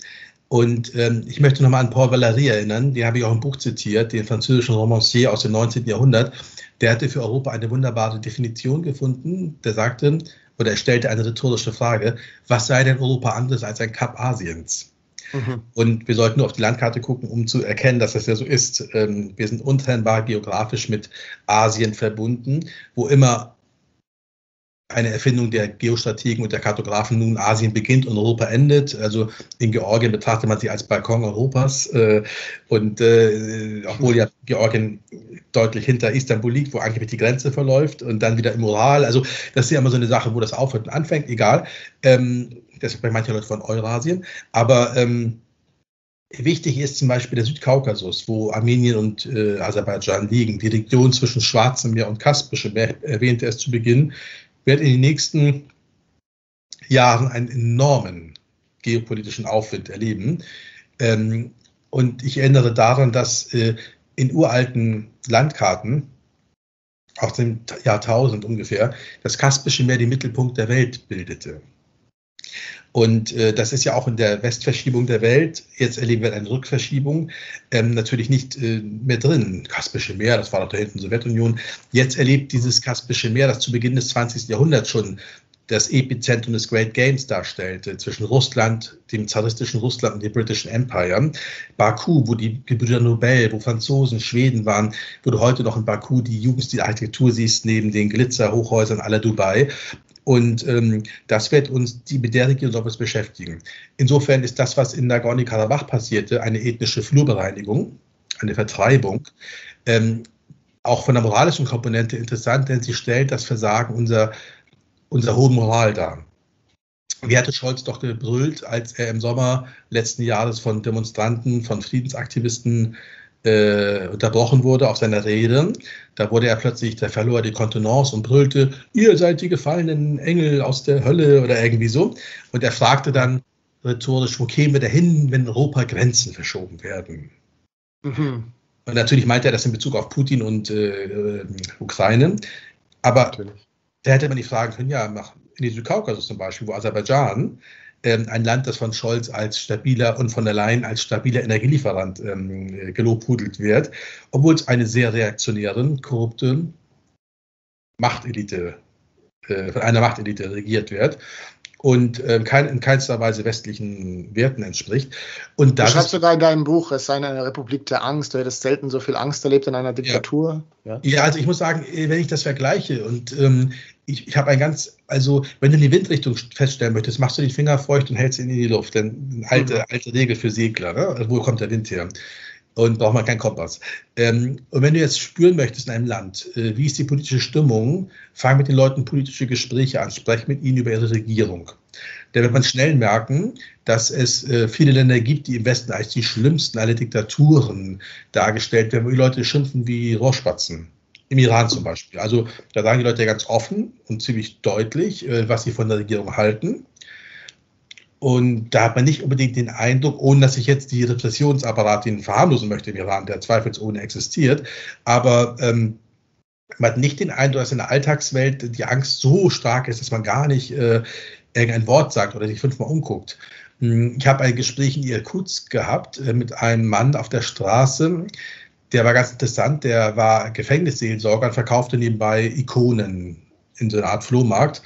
Und ich möchte nochmal an Paul Valéry erinnern, den habe ich auch im Buch zitiert, den französischen Romancier aus dem 19. Jahrhundert. Der hatte für Europa eine wunderbare Definition gefunden. Der sagte, oder er stellte eine rhetorische Frage, was sei denn Europa anders als ein Kap Asiens? Und wir sollten nur auf die Landkarte gucken, um zu erkennen, dass das ja so ist. Wir sind untrennbar geografisch mit Asien verbunden, wo immer eine Erfindung der Geostrategen und der Kartografen nun Asien beginnt und Europa endet. Also in Georgien betrachtet man sie als Balkon Europas. Und obwohl ja Georgien deutlich hinter Istanbul liegt, wo eigentlich die Grenze verläuft und dann wieder im Ural. Also das ist ja immer so eine Sache, wo das aufhört und anfängt, egal. Das ist bei manchen Leuten von Eurasien. Aber wichtig ist zum Beispiel der Südkaukasus, wo Armenien und Aserbaidschan liegen. Die Region zwischen Schwarzem Meer und Kaspischem Meer, erwähnte es zu Beginn, wird in den nächsten Jahren einen enormen geopolitischen Aufwind erleben. Und ich erinnere daran, dass in uralten Landkarten, aus dem Jahr 1000 ungefähr, das Kaspische Meer den Mittelpunkt der Welt bildete. Und das ist ja auch in der Westverschiebung der Welt, jetzt erleben wir eine Rückverschiebung, natürlich nicht mehr drin. Kaspische Meer, das war doch da hinten Sowjetunion. Jetzt erlebt dieses Kaspische Meer, das zu Beginn des 20. Jahrhunderts schon das Epizentrum des Great Games darstellte, zwischen Russland, dem zaristischen Russland und dem British Empire. Baku, wo die Gebrüder Nobel, wo Franzosen, Schweden waren, wo du heute noch in Baku die jugendstil Architektur siehst, neben den Glitzer-Hochhäusern aller Dubai. Und das wird uns mit der Region sowas beschäftigen. Insofern ist das, was in Nagorno-Karabach passierte, eine ethnische Flurbereinigung, eine Vertreibung, auch von der moralischen Komponente interessant, denn sie stellt das Versagen unserer hohen Moral dar. Wie hatte Scholz doch gebrüllt, als er im Sommer letzten Jahres von Demonstranten, von Friedensaktivisten unterbrochen wurde auf seiner Rede. Da wurde er plötzlich, der verlor die Kontenance und brüllte, ihr seid die gefallenen Engel aus der Hölle oder irgendwie so. Und er fragte dann rhetorisch, wo kämen wir dahin, wenn in Europa Grenzen verschoben werden? Mhm. Und natürlich meinte er das in Bezug auf Putin und Ukraine. Aber natürlich. Da hätte man die fragen können, ja, in den Südkaukasus zum Beispiel, wo Aserbaidschan, ein Land, das von Scholz als stabiler und von der Leyen als stabiler Energielieferant gelobhudelt wird, obwohl es eine sehr reaktionäre, korrupte Machtelite, von einer Machtelite regiert wird und in keinster Weise westlichen Werten entspricht. Und du schreibst sogar in deinem Buch, es sei eine Republik der Angst, du hättest selten so viel Angst erlebt in einer Diktatur. Ja, also ich muss sagen, wenn ich das vergleiche und ich habe ein ganz, also wenn du die Windrichtung feststellen möchtest, machst du den Finger feucht und hältst ihn in die Luft. Denn eine alte Regel für Segler, ne? Wo kommt der Wind her? Und braucht man keinen Kompass. Und wenn du jetzt spüren möchtest in einem Land, wie ist die politische Stimmung, fang mit den Leuten politische Gespräche an, sprech mit ihnen über ihre Regierung. Da wird man schnell merken, dass es viele Länder gibt, die im Westen als die schlimmsten aller Diktaturen dargestellt werden, wo die Leute schimpfen wie Rohrspatzen. Im Iran zum Beispiel. Also da sagen die Leute ja ganz offen und ziemlich deutlich, was sie von der Regierung halten. Und da hat man nicht unbedingt den Eindruck, ohne dass ich jetzt die Repressionsapparate verharmlosen möchte im Iran, der zweifelsohne existiert, aber man hat nicht den Eindruck, dass in der Alltagswelt die Angst so stark ist, dass man gar nicht irgendein Wort sagt oder sich fünfmal umguckt. Ich habe ein Gespräch in Irkutsk gehabt mit einem Mann auf der Straße, der war ganz interessant, der war Gefängnisseelsorger und verkaufte nebenbei Ikonen in so einer Art Flohmarkt.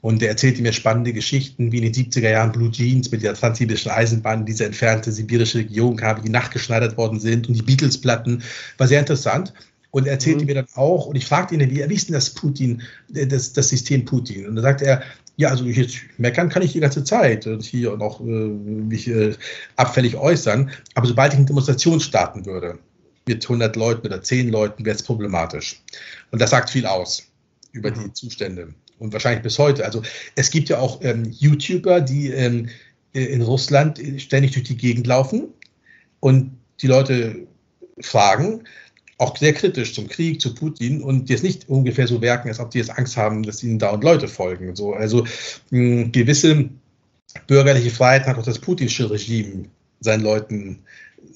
Und der erzählte mir spannende Geschichten, wie in den 70er Jahren Blue Jeans mit der transsibirischen Eisenbahn in diese entfernte sibirische Region kam, die nachgeschneidert worden sind und die Beatles-Platten. War sehr interessant. Und er erzählte mir dann auch, und ich fragte ihn, wie ist denn das Putin, das System Putin? Und dann sagte er, ja, also jetzt meckern kann ich die ganze Zeit und hier und auch mich abfällig äußern. Aber sobald ich eine Demonstration starten würde, mit 100 Leuten oder 10 Leuten, wäre es problematisch. Und das sagt viel aus über die Zustände. Und wahrscheinlich bis heute. Also es gibt ja auch YouTuber, die in Russland ständig durch die Gegend laufen und die Leute fragen, auch sehr kritisch zum Krieg, zu Putin, und die jetzt nicht ungefähr so werken, als ob die jetzt Angst haben, dass ihnen dauernd Leute folgen. So. Also gewisse bürgerliche Freiheit hat auch das putinsche Regime seinen Leuten,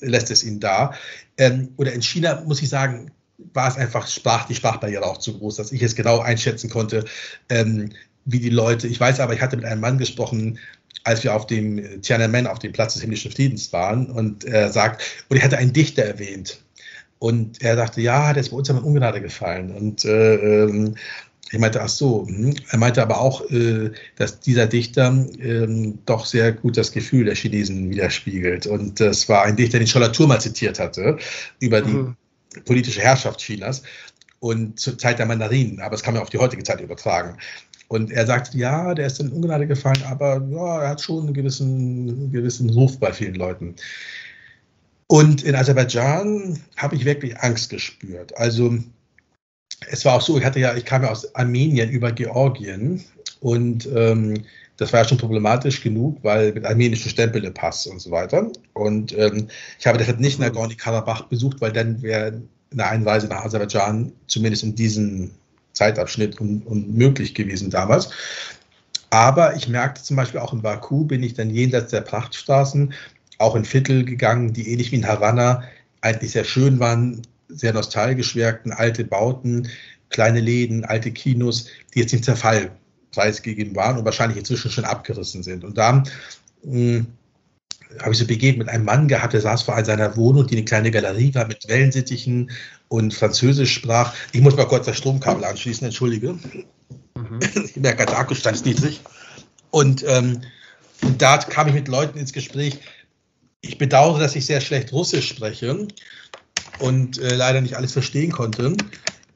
lässt es ihnen da. Oder in China, muss ich sagen, war es einfach, die Sprachbarriere auch zu groß, dass ich es genau einschätzen konnte, wie die Leute, ich weiß aber, ich hatte mit einem Mann gesprochen, als wir auf dem Tiananmen, auf dem Platz des himmlischen Friedens waren, und er sagt, und ich hatte einen Dichter erwähnt und er sagte, ja, der ist bei uns in Ungnade gefallen, und ich meinte, ach so, er meinte aber auch, dass dieser Dichter doch sehr gut das Gefühl der Chinesen widerspiegelt, und das war ein Dichter, den Schollatur mal zitiert hatte, über die politische Herrschaft Chinas und zur Zeit der Mandarinen, aber es kann man auf die heutige Zeit übertragen. Und er sagt, ja, der ist in Ungnade gefallen, aber ja, er hat schon einen gewissen Ruf bei vielen Leuten. Und in Aserbaidschan habe ich wirklich Angst gespürt. Also es war auch so, ich kam ja aus Armenien über Georgien, und das war ja schon problematisch genug, weil mit armenischen Stempel im Pass und so weiter. Und ich habe deshalb nicht Nagorny-Karabach besucht, weil dann wäre eine Einreise nach Aserbaidschan zumindest in diesem Zeitabschnitt unmöglich gewesen damals. Aber ich merkte zum Beispiel auch in Baku, bin ich dann jenseits der Prachtstraßen auch in Viertel gegangen, die ähnlich wie in Havanna eigentlich sehr schön waren, sehr nostalgisch wirkten, alte Bauten, kleine Läden, alte Kinos, die jetzt im Zerfall preisgegeben waren und wahrscheinlich inzwischen schon abgerissen sind. Und da habe ich so begegnet mit einem Mann gehabt, der saß vor allem in seiner Wohnung, die eine kleine Galerie war mit Wellensittichen und Französisch sprach. Ich muss mal kurz das Stromkabel anschließen, entschuldige. Ich merke, der Akku stand niedrig. Und da kam ich mit Leuten ins Gespräch. Ich bedauere, dass ich sehr schlecht Russisch spreche und leider nicht alles verstehen konnte,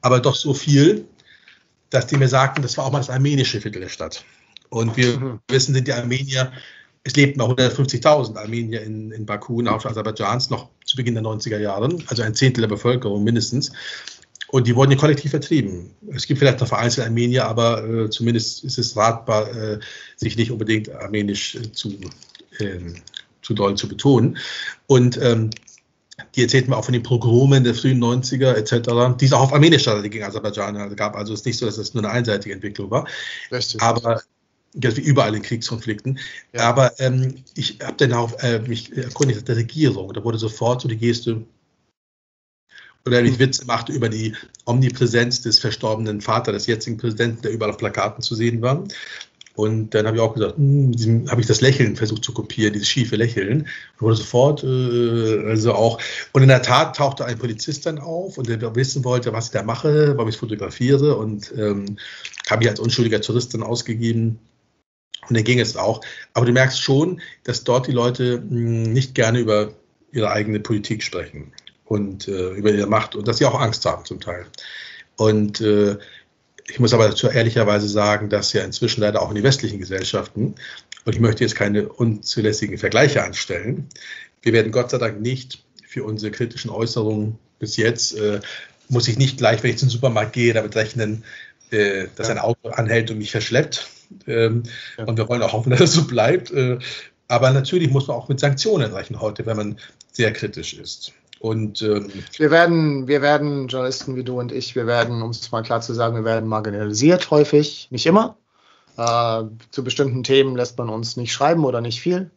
aber doch so viel, dass die mir sagten, das war auch mal das armenische Viertel der Stadt. Und wir wissen, sind die Armenier, es lebten noch 150.000 Armenier in Baku, in der Hauptstadt Aserbaidschans, noch zu Beginn der 90er Jahre, also ein Zehntel der Bevölkerung mindestens. Und die wurden hier kollektiv vertrieben. Es gibt vielleicht noch vereinzelte Armenier, aber zumindest ist es ratbar, sich nicht unbedingt armenisch zu doll zu betonen. Und die erzählten mir auch von den Pogromen der frühen 90er etc., die es auch auf Armenisch gegen Aserbaidschan gab. Also es ist nicht so, dass es nur eine einseitige Entwicklung war. Aber wie überall in Kriegskonflikten. Ja. Aber ich habe dann auch mich erkundigt der Regierung. Da wurde sofort so die Geste, oder wie ich Witze machte über die Omnipräsenz des verstorbenen Vaters, des jetzigen Präsidenten, der überall auf Plakaten zu sehen war. Und dann habe ich auch gesagt, habe ich das Lächeln versucht zu kopieren, dieses schiefe Lächeln. Und wurde sofort, also auch. Und in der Tat tauchte ein Polizist dann auf und der wissen wollte, was ich da mache, warum ich fotografiere, und habe mich als unschuldiger Tourist dann ausgegeben. Und dann ging es auch. Aber du merkst schon, dass dort die Leute nicht gerne über ihre eigene Politik sprechen und über ihre Macht und dass sie auch Angst haben zum Teil. Und Ich muss aber ehrlicherweise sagen, dass ja inzwischen leider auch in den westlichen Gesellschaften, und ich möchte jetzt keine unzulässigen Vergleiche anstellen, wir werden Gott sei Dank nicht für unsere kritischen Äußerungen bis jetzt, muss ich nicht gleich, wenn ich zum Supermarkt gehe, damit rechnen, dass ein Auto anhält und mich verschleppt. Und wir wollen auch hoffen, dass das so bleibt. Aber natürlich muss man auch mit Sanktionen rechnen heute, wenn man sehr kritisch ist. Und wir werden Journalisten wie du und ich, wir werden, um es mal klar zu sagen, wir werden marginalisiert häufig, nicht immer. Zu bestimmten Themen lässt man uns nicht schreiben oder nicht viel.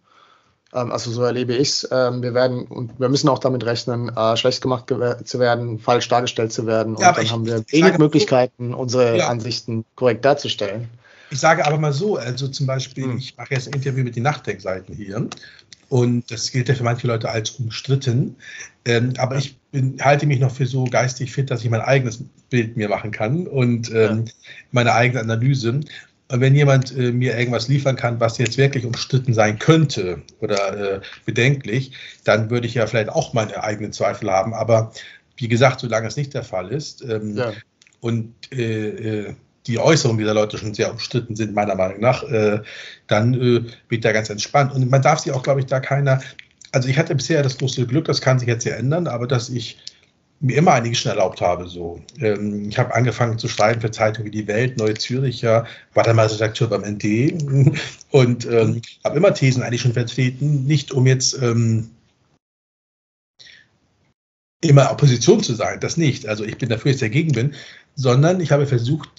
Also so erlebe ich es. Wir müssen auch damit rechnen, schlecht gemacht zu werden, falsch dargestellt zu werden. Und ja, dann haben wir wenig Möglichkeiten, unsere Ansichten korrekt darzustellen. Ich sage aber mal so, also zum Beispiel, ich mache jetzt ein Interview mit den Nachdenkseiten hier und das gilt ja für manche Leute als umstritten, aber ich halte mich noch für so geistig fit, dass ich mein eigenes Bild mir machen kann und meine eigene Analyse. Und wenn jemand mir irgendwas liefern kann, was jetzt wirklich umstritten sein könnte oder bedenklich, dann würde ich ja vielleicht auch meine eigenen Zweifel haben, aber wie gesagt, solange es nicht der Fall ist die Äußerungen dieser Leute schon sehr umstritten sind, meiner Meinung nach, dann wird da ganz entspannt. Und man darf sich auch, glaube ich, da keiner, also ich hatte bisher das große Glück, das kann sich jetzt sehr ändern, aber dass ich mir immer einiges schon erlaubt habe. So. Ich habe angefangen zu schreiben für Zeitungen wie Die Welt, Neue Züricher, war dann mal Redakteur beim ND und habe immer Thesen eigentlich schon vertreten, nicht um jetzt immer Opposition zu sein, das nicht. Also ich bin dafür, dass ich dagegen bin, sondern ich habe versucht,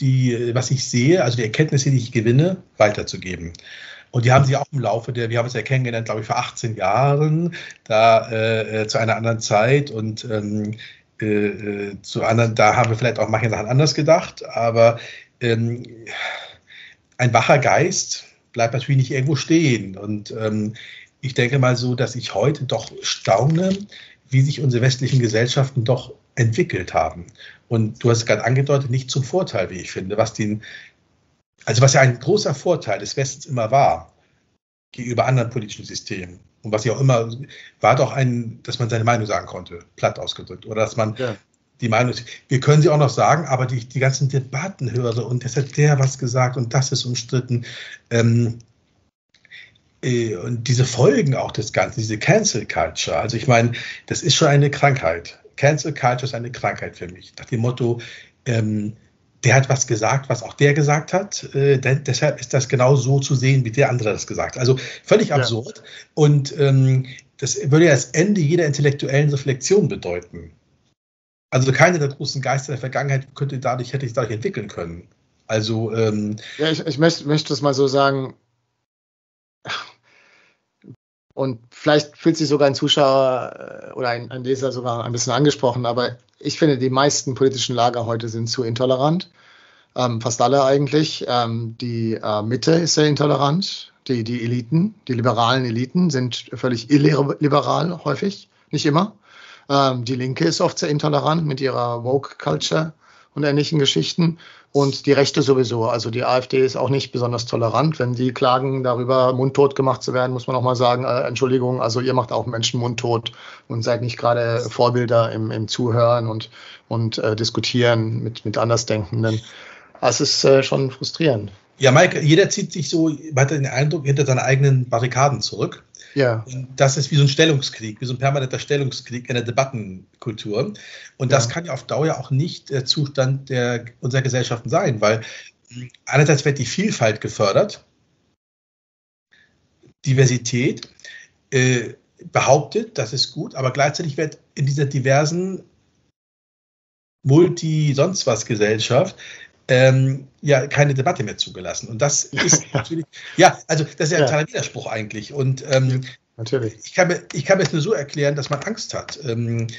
was ich sehe, also die Erkenntnisse, die ich gewinne, weiterzugeben. Und die haben sich auch im Laufe wir haben es ja kennengelernt, glaube ich, vor 18 Jahren, da zu einer anderen Zeit und da haben wir vielleicht auch manche Sachen anders gedacht, aber ein wacher Geist bleibt natürlich nicht irgendwo stehen. Und ich denke mal so, dass ich heute doch staune, wie sich unsere westlichen Gesellschaften doch entwickelt haben. Und du hast es gerade angedeutet, nicht zum Vorteil, wie ich finde, was ja ein großer Vorteil des Westens immer war, gegenüber anderen politischen Systemen. Und was ja auch immer, war doch dass man seine Meinung sagen konnte, platt ausgedrückt. Oder dass man die Meinung, wir können sie auch noch sagen, aber die ganzen Debattenhörer und das hat der was gesagt und das ist umstritten. Und diese Folgen auch des Ganzen, diese Cancel Culture, also ich meine, das ist schon eine Krankheit. Cancel Culture ist eine Krankheit für mich. Nach dem Motto, der hat was gesagt, was auch der gesagt hat, deshalb ist das genau so zu sehen, wie der andere das gesagt hat. Also völlig absurd und das würde ja das Ende jeder intellektuellen Reflexion bedeuten. Also keine der großen Geister der Vergangenheit hätte ich dadurch entwickeln können. Also ich möchte das mal so sagen. Und vielleicht fühlt sich sogar ein Zuschauer oder ein Leser sogar ein bisschen angesprochen, aber ich finde, die meisten politischen Lager heute sind zu intolerant. Fast alle eigentlich. Die Mitte ist sehr intolerant. Die Eliten, die liberalen Eliten sind völlig illiberal häufig, nicht immer. Die Linke ist oft sehr intolerant mit ihrer Woke-Culture und ähnlichen Geschichten. Und die Rechte sowieso, also die AfD ist auch nicht besonders tolerant. Wenn die klagen darüber, mundtot gemacht zu werden, muss man auch mal sagen, Entschuldigung, also ihr macht auch Menschen mundtot und seid nicht gerade Vorbilder im Zuhören und Diskutieren mit Andersdenkenden. Das ist schon frustrierend. Ja, Mike, jeder zieht sich so, man hat den Eindruck, hinter seine eigenen Barrikaden zurück. Ja. Das ist wie so ein Stellungskrieg, wie so ein permanenter Stellungskrieg in der Debattenkultur. Und das kann ja auf Dauer auch nicht der Zustand unserer Gesellschaften sein, weil einerseits wird die Vielfalt gefördert, Diversität behauptet, das ist gut, aber gleichzeitig wird in dieser diversen Multi-Sonst-was-Gesellschaft keine Debatte mehr zugelassen. Und das ist natürlich, also das ist ja ein totaler Widerspruch eigentlich. Und natürlich. Ich kann mir das nur so erklären, dass man Angst hat. Und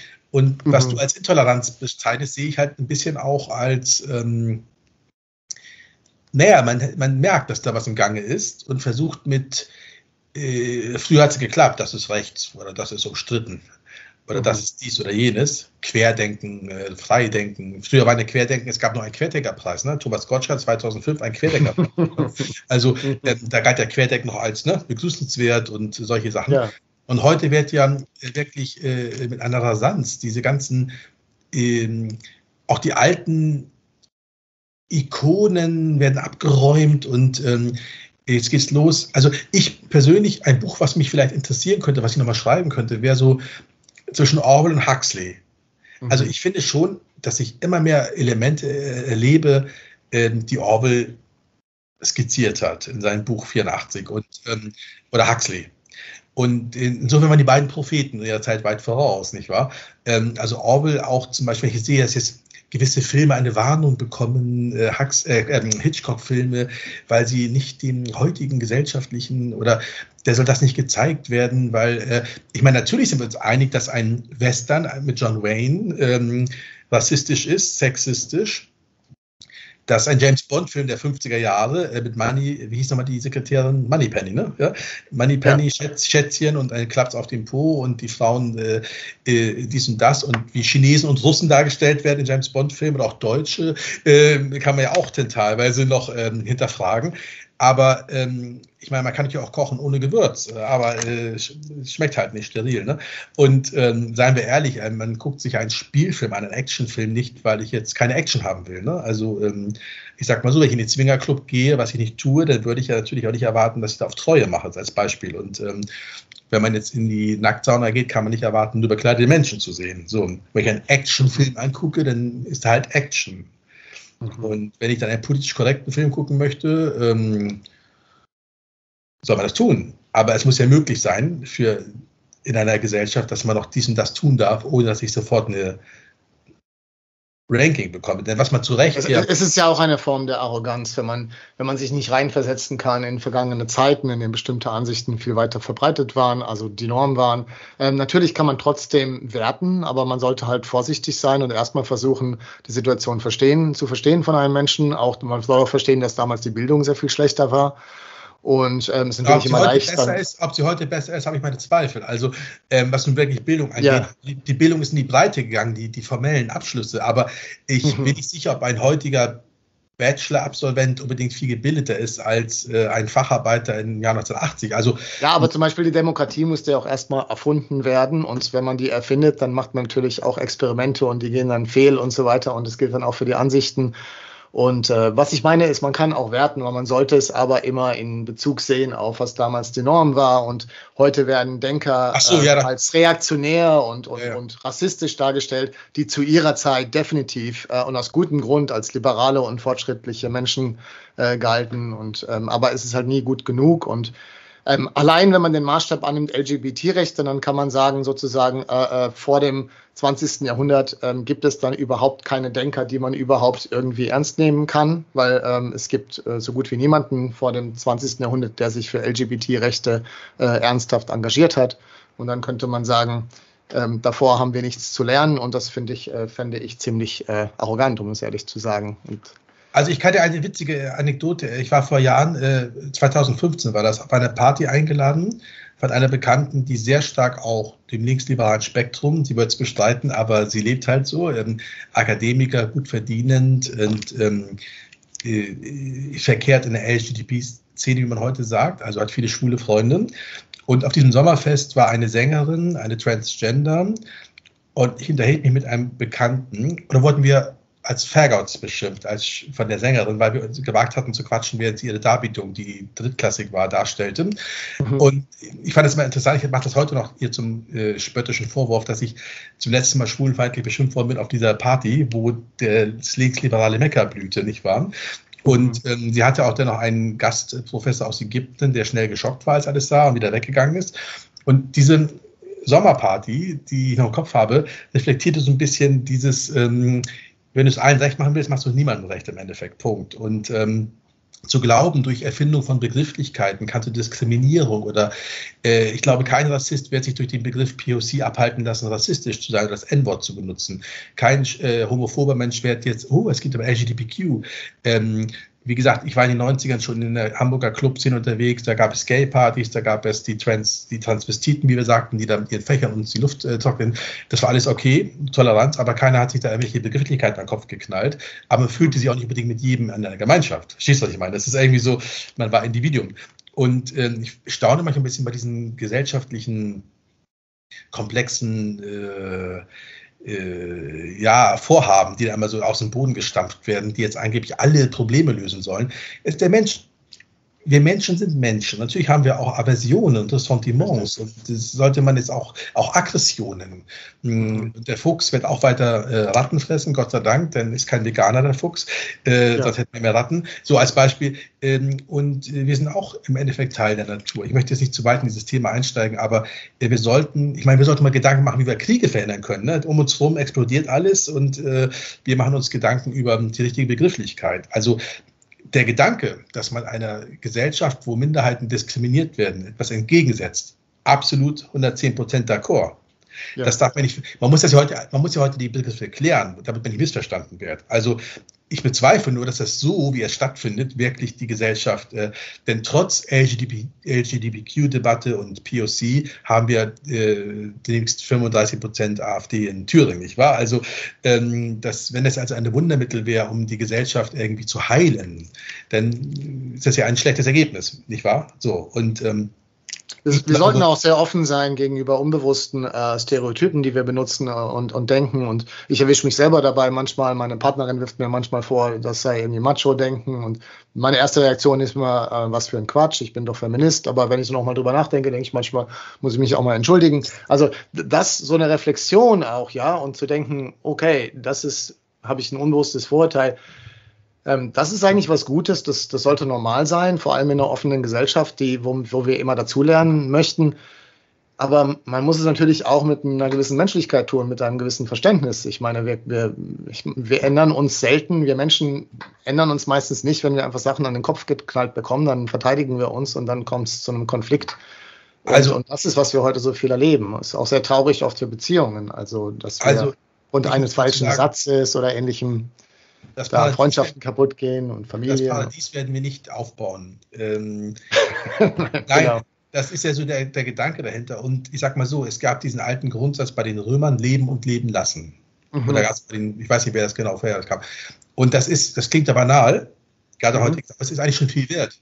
was du als Intoleranz bezeichnest, sehe ich halt ein bisschen auch als, man merkt, dass da was im Gange ist und versucht früher hat es geklappt, das ist rechts oder das ist umstritten. Oder das ist dies oder jenes, Querdenken, Freidenken. Früher war eine Querdenken, es gab noch einen Querdenkerpreis, ne? Thomas Gottschalk 2005, ein Querdenkerpreis. Also da galt der Querdenken noch als begrüßenswert und solche Sachen. Ja. Und heute wird ja wirklich mit einer Rasanz diese ganzen, auch die alten Ikonen werden abgeräumt und jetzt geht's los. Also ich persönlich, ein Buch, was mich vielleicht interessieren könnte, was ich nochmal schreiben könnte, wäre so zwischen Orwell und Huxley. Also ich finde schon, dass ich immer mehr Elemente erlebe, die Orwell skizziert hat in seinem Buch 84 und, oder Huxley. Und insofern waren die beiden Propheten in ihrer Zeit weit voraus, nicht wahr? Also Orwell auch zum Beispiel, wenn ich sehe, dass jetzt gewisse Filme eine Warnung bekommen, Hitchcock-Filme, weil sie nicht dem heutigen gesellschaftlichen oder der soll das nicht gezeigt werden, weil ich meine, natürlich sind wir uns einig, dass ein Western mit John Wayne rassistisch ist, sexistisch, dass ein James-Bond-Film der 50er Jahre mit Money, wie hieß nochmal die Sekretärin? Moneypenny, ne? Ja? Moneypenny, ja. Schätzchen und ein Klaps auf den Po und die Frauen dies und das und wie Chinesen und Russen dargestellt werden in James-Bond-Filmen oder auch Deutsche, kann man ja auch teilweise noch hinterfragen. Aber ich meine, man kann natürlich auch kochen ohne Gewürz, aber schmeckt halt nicht steril. Ne? Und seien wir ehrlich, man guckt sich einen Spielfilm, einen Actionfilm nicht, weil ich jetzt keine Action haben will. Ne? Also ich sag mal so, wenn ich in den Zwingerclub gehe, was ich nicht tue, dann würde ich ja natürlich auch nicht erwarten, dass ich da auf Treue mache, als Beispiel. Und wenn man jetzt in die Nacktsauna geht, kann man nicht erwarten, nur bekleidete Menschen zu sehen. So, wenn ich einen Actionfilm angucke, dann ist halt Action. Und wenn ich dann einen politisch korrekten Film gucken möchte, soll man das tun. Aber es muss ja möglich sein für in einer Gesellschaft, dass man auch dies und das tun darf, ohne dass ich sofort eine Ranking bekomme. Denn was man zu Recht... Es ist ja auch eine Form der Arroganz, wenn man sich nicht reinversetzen kann in vergangene Zeiten, in denen bestimmte Ansichten viel weiter verbreitet waren, also die Norm waren. Natürlich kann man trotzdem werten, aber man sollte halt vorsichtig sein und erstmal versuchen, die Situation zu verstehen von einem Menschen. Auch, man soll auch verstehen, dass damals die Bildung sehr viel schlechter war. Und es sind natürlich immer leichter. Ob sie heute besser ist, habe ich meine Zweifel. Also, was nun wirklich Bildung angeht, ja. Die Bildung ist in die Breite gegangen, die formellen Abschlüsse. Aber ich bin nicht sicher, ob ein heutiger Bachelor-Absolvent unbedingt viel gebildeter ist als ein Facharbeiter im Jahr 1980. Also, ja, aber zum Beispiel die Demokratie musste ja auch erstmal erfunden werden. Und wenn man die erfindet, dann macht man natürlich auch Experimente und die gehen dann fehl und so weiter. Und das gilt dann auch für die Ansichten. Und was ich meine ist, man kann auch werten, aber man sollte es aber immer in Bezug sehen auf, was damals die Norm war. Und heute werden Denker als reaktionär und rassistisch dargestellt, die zu ihrer Zeit definitiv und aus gutem Grund als liberale und fortschrittliche Menschen galten. Und aber es ist halt nie gut genug. Und allein, wenn man den Maßstab annimmt, LGBT-Rechte, dann kann man sagen, sozusagen, vor dem 20. Jahrhundert gibt es dann überhaupt keine Denker, die man überhaupt irgendwie ernst nehmen kann, weil es gibt so gut wie niemanden vor dem 20. Jahrhundert, der sich für LGBT-Rechte ernsthaft engagiert hat. Und dann könnte man sagen, davor haben wir nichts zu lernen und das fände ich ziemlich arrogant, um es ehrlich zu sagen. Also ich kannte eine witzige Anekdote. Ich war vor Jahren, 2015 war das, auf einer Party eingeladen von einer Bekannten, die sehr stark auch dem linksliberalen Spektrum, sie wird es bestreiten, aber sie lebt halt so, Akademiker, gut verdienend und verkehrt in der LGBT-Szene, wie man heute sagt, also hat viele schwule Freunde. Und auf diesem Sommerfest war eine Sängerin, eine Transgender, und ich unterhielt mich mit einem Bekannten und da wurden wir als Fairgauts beschimpft, als von der Sängerin, weil wir uns gewagt hatten zu quatschen, während sie ihre Darbietung, die drittklassig war, darstellte. Mhm. Und ich fand das immer interessant, ich mache das heute noch hier zum spöttischen Vorwurf, dass ich zum letzten Mal schwulenfeindlich beschimpft worden bin auf dieser Party, wo das linksliberale Mekka blühte, nicht wahr? Und sie hatte auch dann noch einen Gastprofessor aus Ägypten, der schnell geschockt war, als alles sah und wieder weggegangen ist. Und diese Sommerparty, die ich noch im Kopf habe, reflektierte so ein bisschen dieses... wenn du es allen recht machen willst, machst du niemandem recht im Endeffekt, Punkt. Und zu glauben, durch Erfindung von Begrifflichkeiten kannst du Diskriminierung oder ich glaube, kein Rassist wird sich durch den Begriff POC abhalten lassen, rassistisch zu sein oder das N-Wort zu benutzen. Kein homophober Mensch wird jetzt, es gibt aber LGBTQ. Wie gesagt, ich war in den 90ern schon in der Hamburger Clubszene unterwegs, da gab es Gay-Partys, da gab es die Transvestiten, wie wir sagten, die da mit ihren Fächern uns die Luft trocknen. Das war alles okay, Toleranz, aber keiner hat sich da irgendwelche Begrifflichkeiten an den Kopf geknallt. Aber man fühlte sich auch nicht unbedingt mit jedem in einer Gemeinschaft. Verstehst du, was ich meine? Das ist irgendwie so, man war Individuum. Und ich staune manchmal ein bisschen bei diesen gesellschaftlichen, komplexen Vorhaben, die da immer so aus dem Boden gestampft werden, die jetzt angeblich alle Probleme lösen sollen, ist der Mensch. Wir Menschen sind Menschen. Natürlich haben wir auch Aversionen und Ressentiments und das sollte man jetzt auch Aggressionen. Der Fuchs wird auch weiter Ratten fressen, Gott sei Dank, denn ist kein Veganer der Fuchs. Sonst hätten wir mehr Ratten. So als Beispiel. Und wir sind auch im Endeffekt Teil der Natur. Ich möchte jetzt nicht zu weit in dieses Thema einsteigen, aber wir sollten mal Gedanken machen, wie wir Kriege verhindern können. Ne? Um uns herum explodiert alles und wir machen uns Gedanken über die richtige Begrifflichkeit. Also der Gedanke, dass man einer Gesellschaft, wo Minderheiten diskriminiert werden, etwas entgegensetzt, absolut 110% d'accord. Ja. Das darf man nicht. Man muss ja heute die Begriffe klären, damit man nicht missverstanden wird. Also ich bezweifle nur, dass das so, wie es stattfindet, wirklich die Gesellschaft, denn trotz LGBTQ-Debatte und POC haben wir demnächst 35% AfD in Thüringen, nicht wahr? Also, wenn das also ein Wundermittel wäre, um die Gesellschaft irgendwie zu heilen, dann ist das ja ein schlechtes Ergebnis, nicht wahr? So, und wir sollten auch sehr offen sein gegenüber unbewussten Stereotypen, die wir benutzen und denken. Und ich erwische mich selber dabei manchmal, meine Partnerin wirft mir manchmal vor, das sei irgendwie Macho-Denken. Und meine erste Reaktion ist immer, was für ein Quatsch, ich bin doch Feminist. Aber wenn ich so nochmal drüber nachdenke, denke ich manchmal, muss ich mich auch mal entschuldigen. Also das, so eine Reflexion auch, ja, und zu denken, okay, das ist, habe ich ein unbewusstes Vorurteil. Das ist eigentlich was Gutes, das sollte normal sein, vor allem in einer offenen Gesellschaft, wo wir immer dazulernen möchten. Aber man muss es natürlich auch mit einer gewissen Menschlichkeit tun, mit einem gewissen Verständnis. Ich meine, wir ändern uns selten, wir Menschen ändern uns meistens nicht, wenn wir einfach Sachen an den Kopf geknallt bekommen, dann verteidigen wir uns und dann kommt es zu einem Konflikt. Und das ist, was wir heute so viel erleben. Ist auch sehr traurig oft für Beziehungen, also dass wir aufgrund eines falschen Satzes oder ähnlichem da Freundschaften kaputt gehen und Familie. Das Paradies werden wir nicht aufbauen. Nein, genau. Das ist ja so der Gedanke dahinter. Und ich sag mal so, es gab diesen alten Grundsatz bei den Römern, leben und leben lassen. Mhm. Oder ich weiß nicht, wer das genau vorher kam. Und das klingt ja banal, gerade heute, aber es ist eigentlich schon viel wert.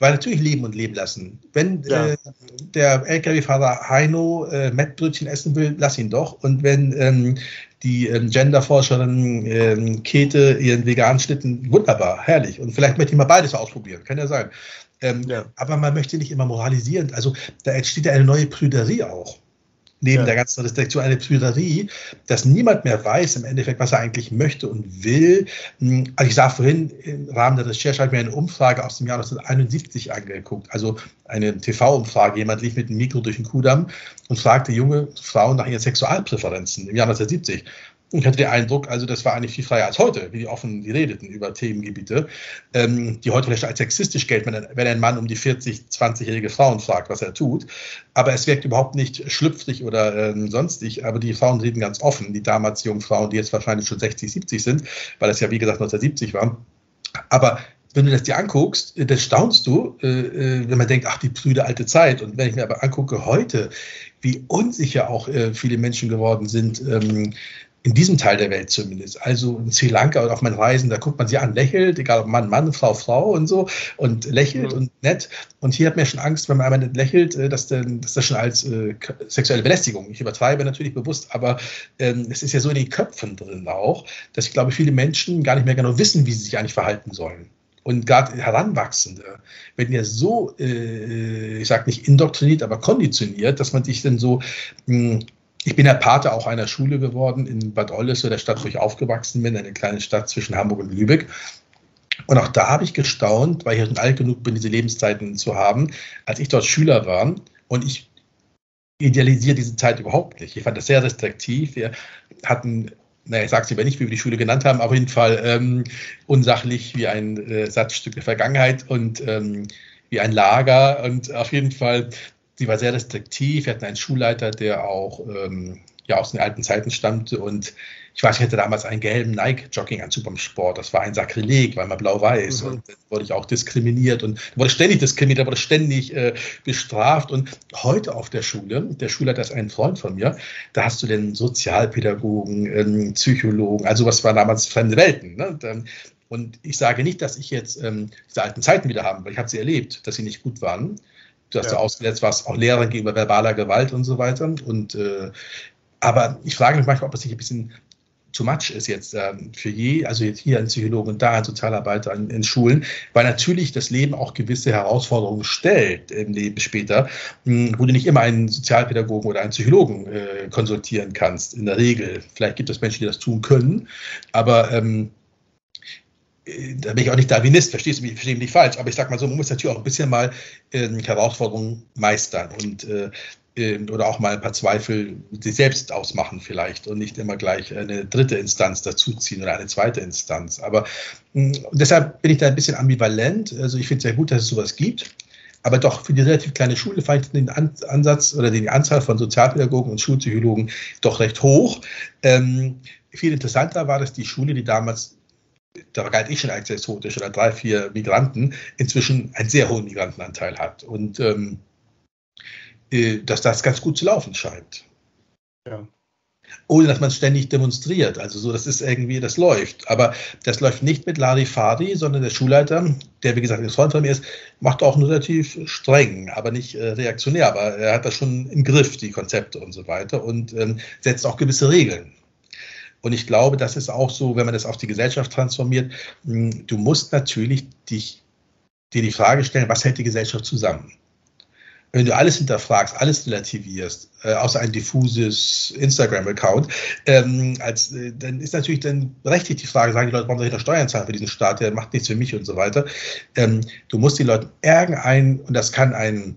Weil natürlich leben und leben lassen. Wenn der LKW-Fahrer Heino Mettbrötchen essen will, lass ihn doch. Und wenn die Genderforscherin Käthe ihren veganen Schnitten, wunderbar, herrlich. Und vielleicht möchte ich mal beides ausprobieren, kann ja sein. Aber man möchte nicht immer moralisierend. Also da entsteht ja eine neue Prüderie auch. Neben der ganzen Restriktion eine Prüderie, dass niemand mehr weiß im Endeffekt, was er eigentlich möchte und will. Also ich sah vorhin, im Rahmen der Recherche habe ich mir eine Umfrage aus dem Jahr 1971 angeguckt. Also eine TV-Umfrage. Jemand lief mit einem Mikro durch den Kuhdamm und fragte junge Frauen nach ihren Sexualpräferenzen im Jahr 1970. Und ich hatte den Eindruck, also das war eigentlich viel freier als heute, wie offen die redeten über Themengebiete, die heute vielleicht als sexistisch gelten, wenn ein Mann um die 40-, 20-jährige Frauen fragt, was er tut. Aber es wirkt überhaupt nicht schlüpfrig oder sonstig, aber die Frauen reden ganz offen, die damals jungen Frauen, die jetzt wahrscheinlich schon 60, 70 sind, weil das ja wie gesagt 1970 war. Aber wenn du das dir anguckst, das staunst du, wenn man denkt, ach, die prüde alte Zeit. Und wenn ich mir aber angucke heute, wie unsicher auch viele Menschen geworden sind, in diesem Teil der Welt zumindest. Also in Sri Lanka oder auf meinen Reisen, da guckt man sie an, lächelt, egal ob Mann, Mann, Frau, Frau und so und lächelt und nett. Und hier hat man ja schon Angst, wenn man einmal nicht lächelt, dass das schon als sexuelle Belästigung, ich übertreibe natürlich bewusst, aber es ist ja so in den Köpfen drin auch, dass ich glaube, viele Menschen gar nicht mehr genau wissen, wie sie sich eigentlich verhalten sollen. Und gerade Heranwachsende werden ja so, ich sage nicht indoktriniert, aber konditioniert, dass man sich dann so... Ich bin ja Pate auch einer Schule geworden in Bad Oldesloe, so der Stadt, wo ich aufgewachsen bin, eine kleine Stadt zwischen Hamburg und Lübeck. Und auch da habe ich gestaunt, weil ich schon alt genug bin, diese Lebenszeiten zu haben, als ich dort Schüler war. Und ich idealisiere diese Zeit überhaupt nicht. Ich fand das sehr restriktiv. Wir hatten, ich sage es lieber nicht, wie wir die Schule genannt haben, auf jeden Fall unsachlich wie ein Satzstück der Vergangenheit und wie ein Lager. Und auf jeden Fall... Sie war sehr restriktiv. Wir hatten einen Schulleiter, der auch aus den alten Zeiten stammte. Und ich weiß, ich hatte damals einen gelben Nike-Jogginganzug beim Sport. Das war ein Sakrileg, weil man blau-weiß. Und dann wurde ich auch diskriminiert. Und wurde ständig diskriminiert, wurde ständig bestraft. Und heute auf der Schule, der Schulleiter ist ein Freund von mir, da hast du den Sozialpädagogen, Psychologen, also was waren damals fremde Welten, ne? Und ich sage nicht, dass ich jetzt diese alten Zeiten wieder habe, weil ich habe sie erlebt, dass sie nicht gut waren. Du hast ausgesetzt, was auch Lehrern gegenüber verbaler Gewalt und so weiter. Und Aber ich frage mich manchmal, ob es nicht ein bisschen too much ist jetzt für je, also jetzt hier ein Psychologe und da ein Sozialarbeiter in Schulen, weil natürlich das Leben auch gewisse Herausforderungen stellt im Leben später, wo du nicht immer einen Sozialpädagogen oder einen Psychologen konsultieren kannst, in der Regel. Vielleicht gibt es Menschen, die das tun können, aber da bin ich auch nicht Darwinist, verstehst du mich, verstehe mich nicht falsch, aber ich sag mal so, man muss natürlich auch ein bisschen mal Herausforderungen meistern und oder auch mal ein paar Zweifel sich selbst ausmachen vielleicht und nicht immer gleich eine dritte Instanz dazuziehen oder eine zweite Instanz. Aber deshalb bin ich da ein bisschen ambivalent. Also ich finde es sehr gut, dass es sowas gibt. Aber doch für die relativ kleine Schule fand ich den Ansatz oder die Anzahl von Sozialpädagogen und Schulpsychologen doch recht hoch. Viel interessanter war, dass die Schule, die damals, da galt ich schon als exotisch oder 3, 4 Migranten, inzwischen einen sehr hohen Migrantenanteil hat. Und dass das ganz gut zu laufen scheint. Ja. Ohne, dass man ständig demonstriert. Also so, das ist irgendwie, das läuft. Aber das läuft nicht mit Larifari, sondern der Schulleiter, der wie gesagt ein Freund von mir ist, macht auch nur relativ streng, aber nicht reaktionär. Aber er hat das schon im Griff, die Konzepte und so weiter, und setzt auch gewisse Regeln. Und ich glaube, das ist auch so, wenn man das auf die Gesellschaft transformiert, du musst natürlich dir die Frage stellen, was hält die Gesellschaft zusammen? Wenn du alles hinterfragst, alles relativierst, außer ein diffuses Instagram-Account, dann ist natürlich dann berechtigt die Frage, sagen die Leute, warum soll ich noch Steuern zahlen für diesen Staat, der macht nichts für mich und so weiter. Du musst den Leuten irgendein, und das kann ein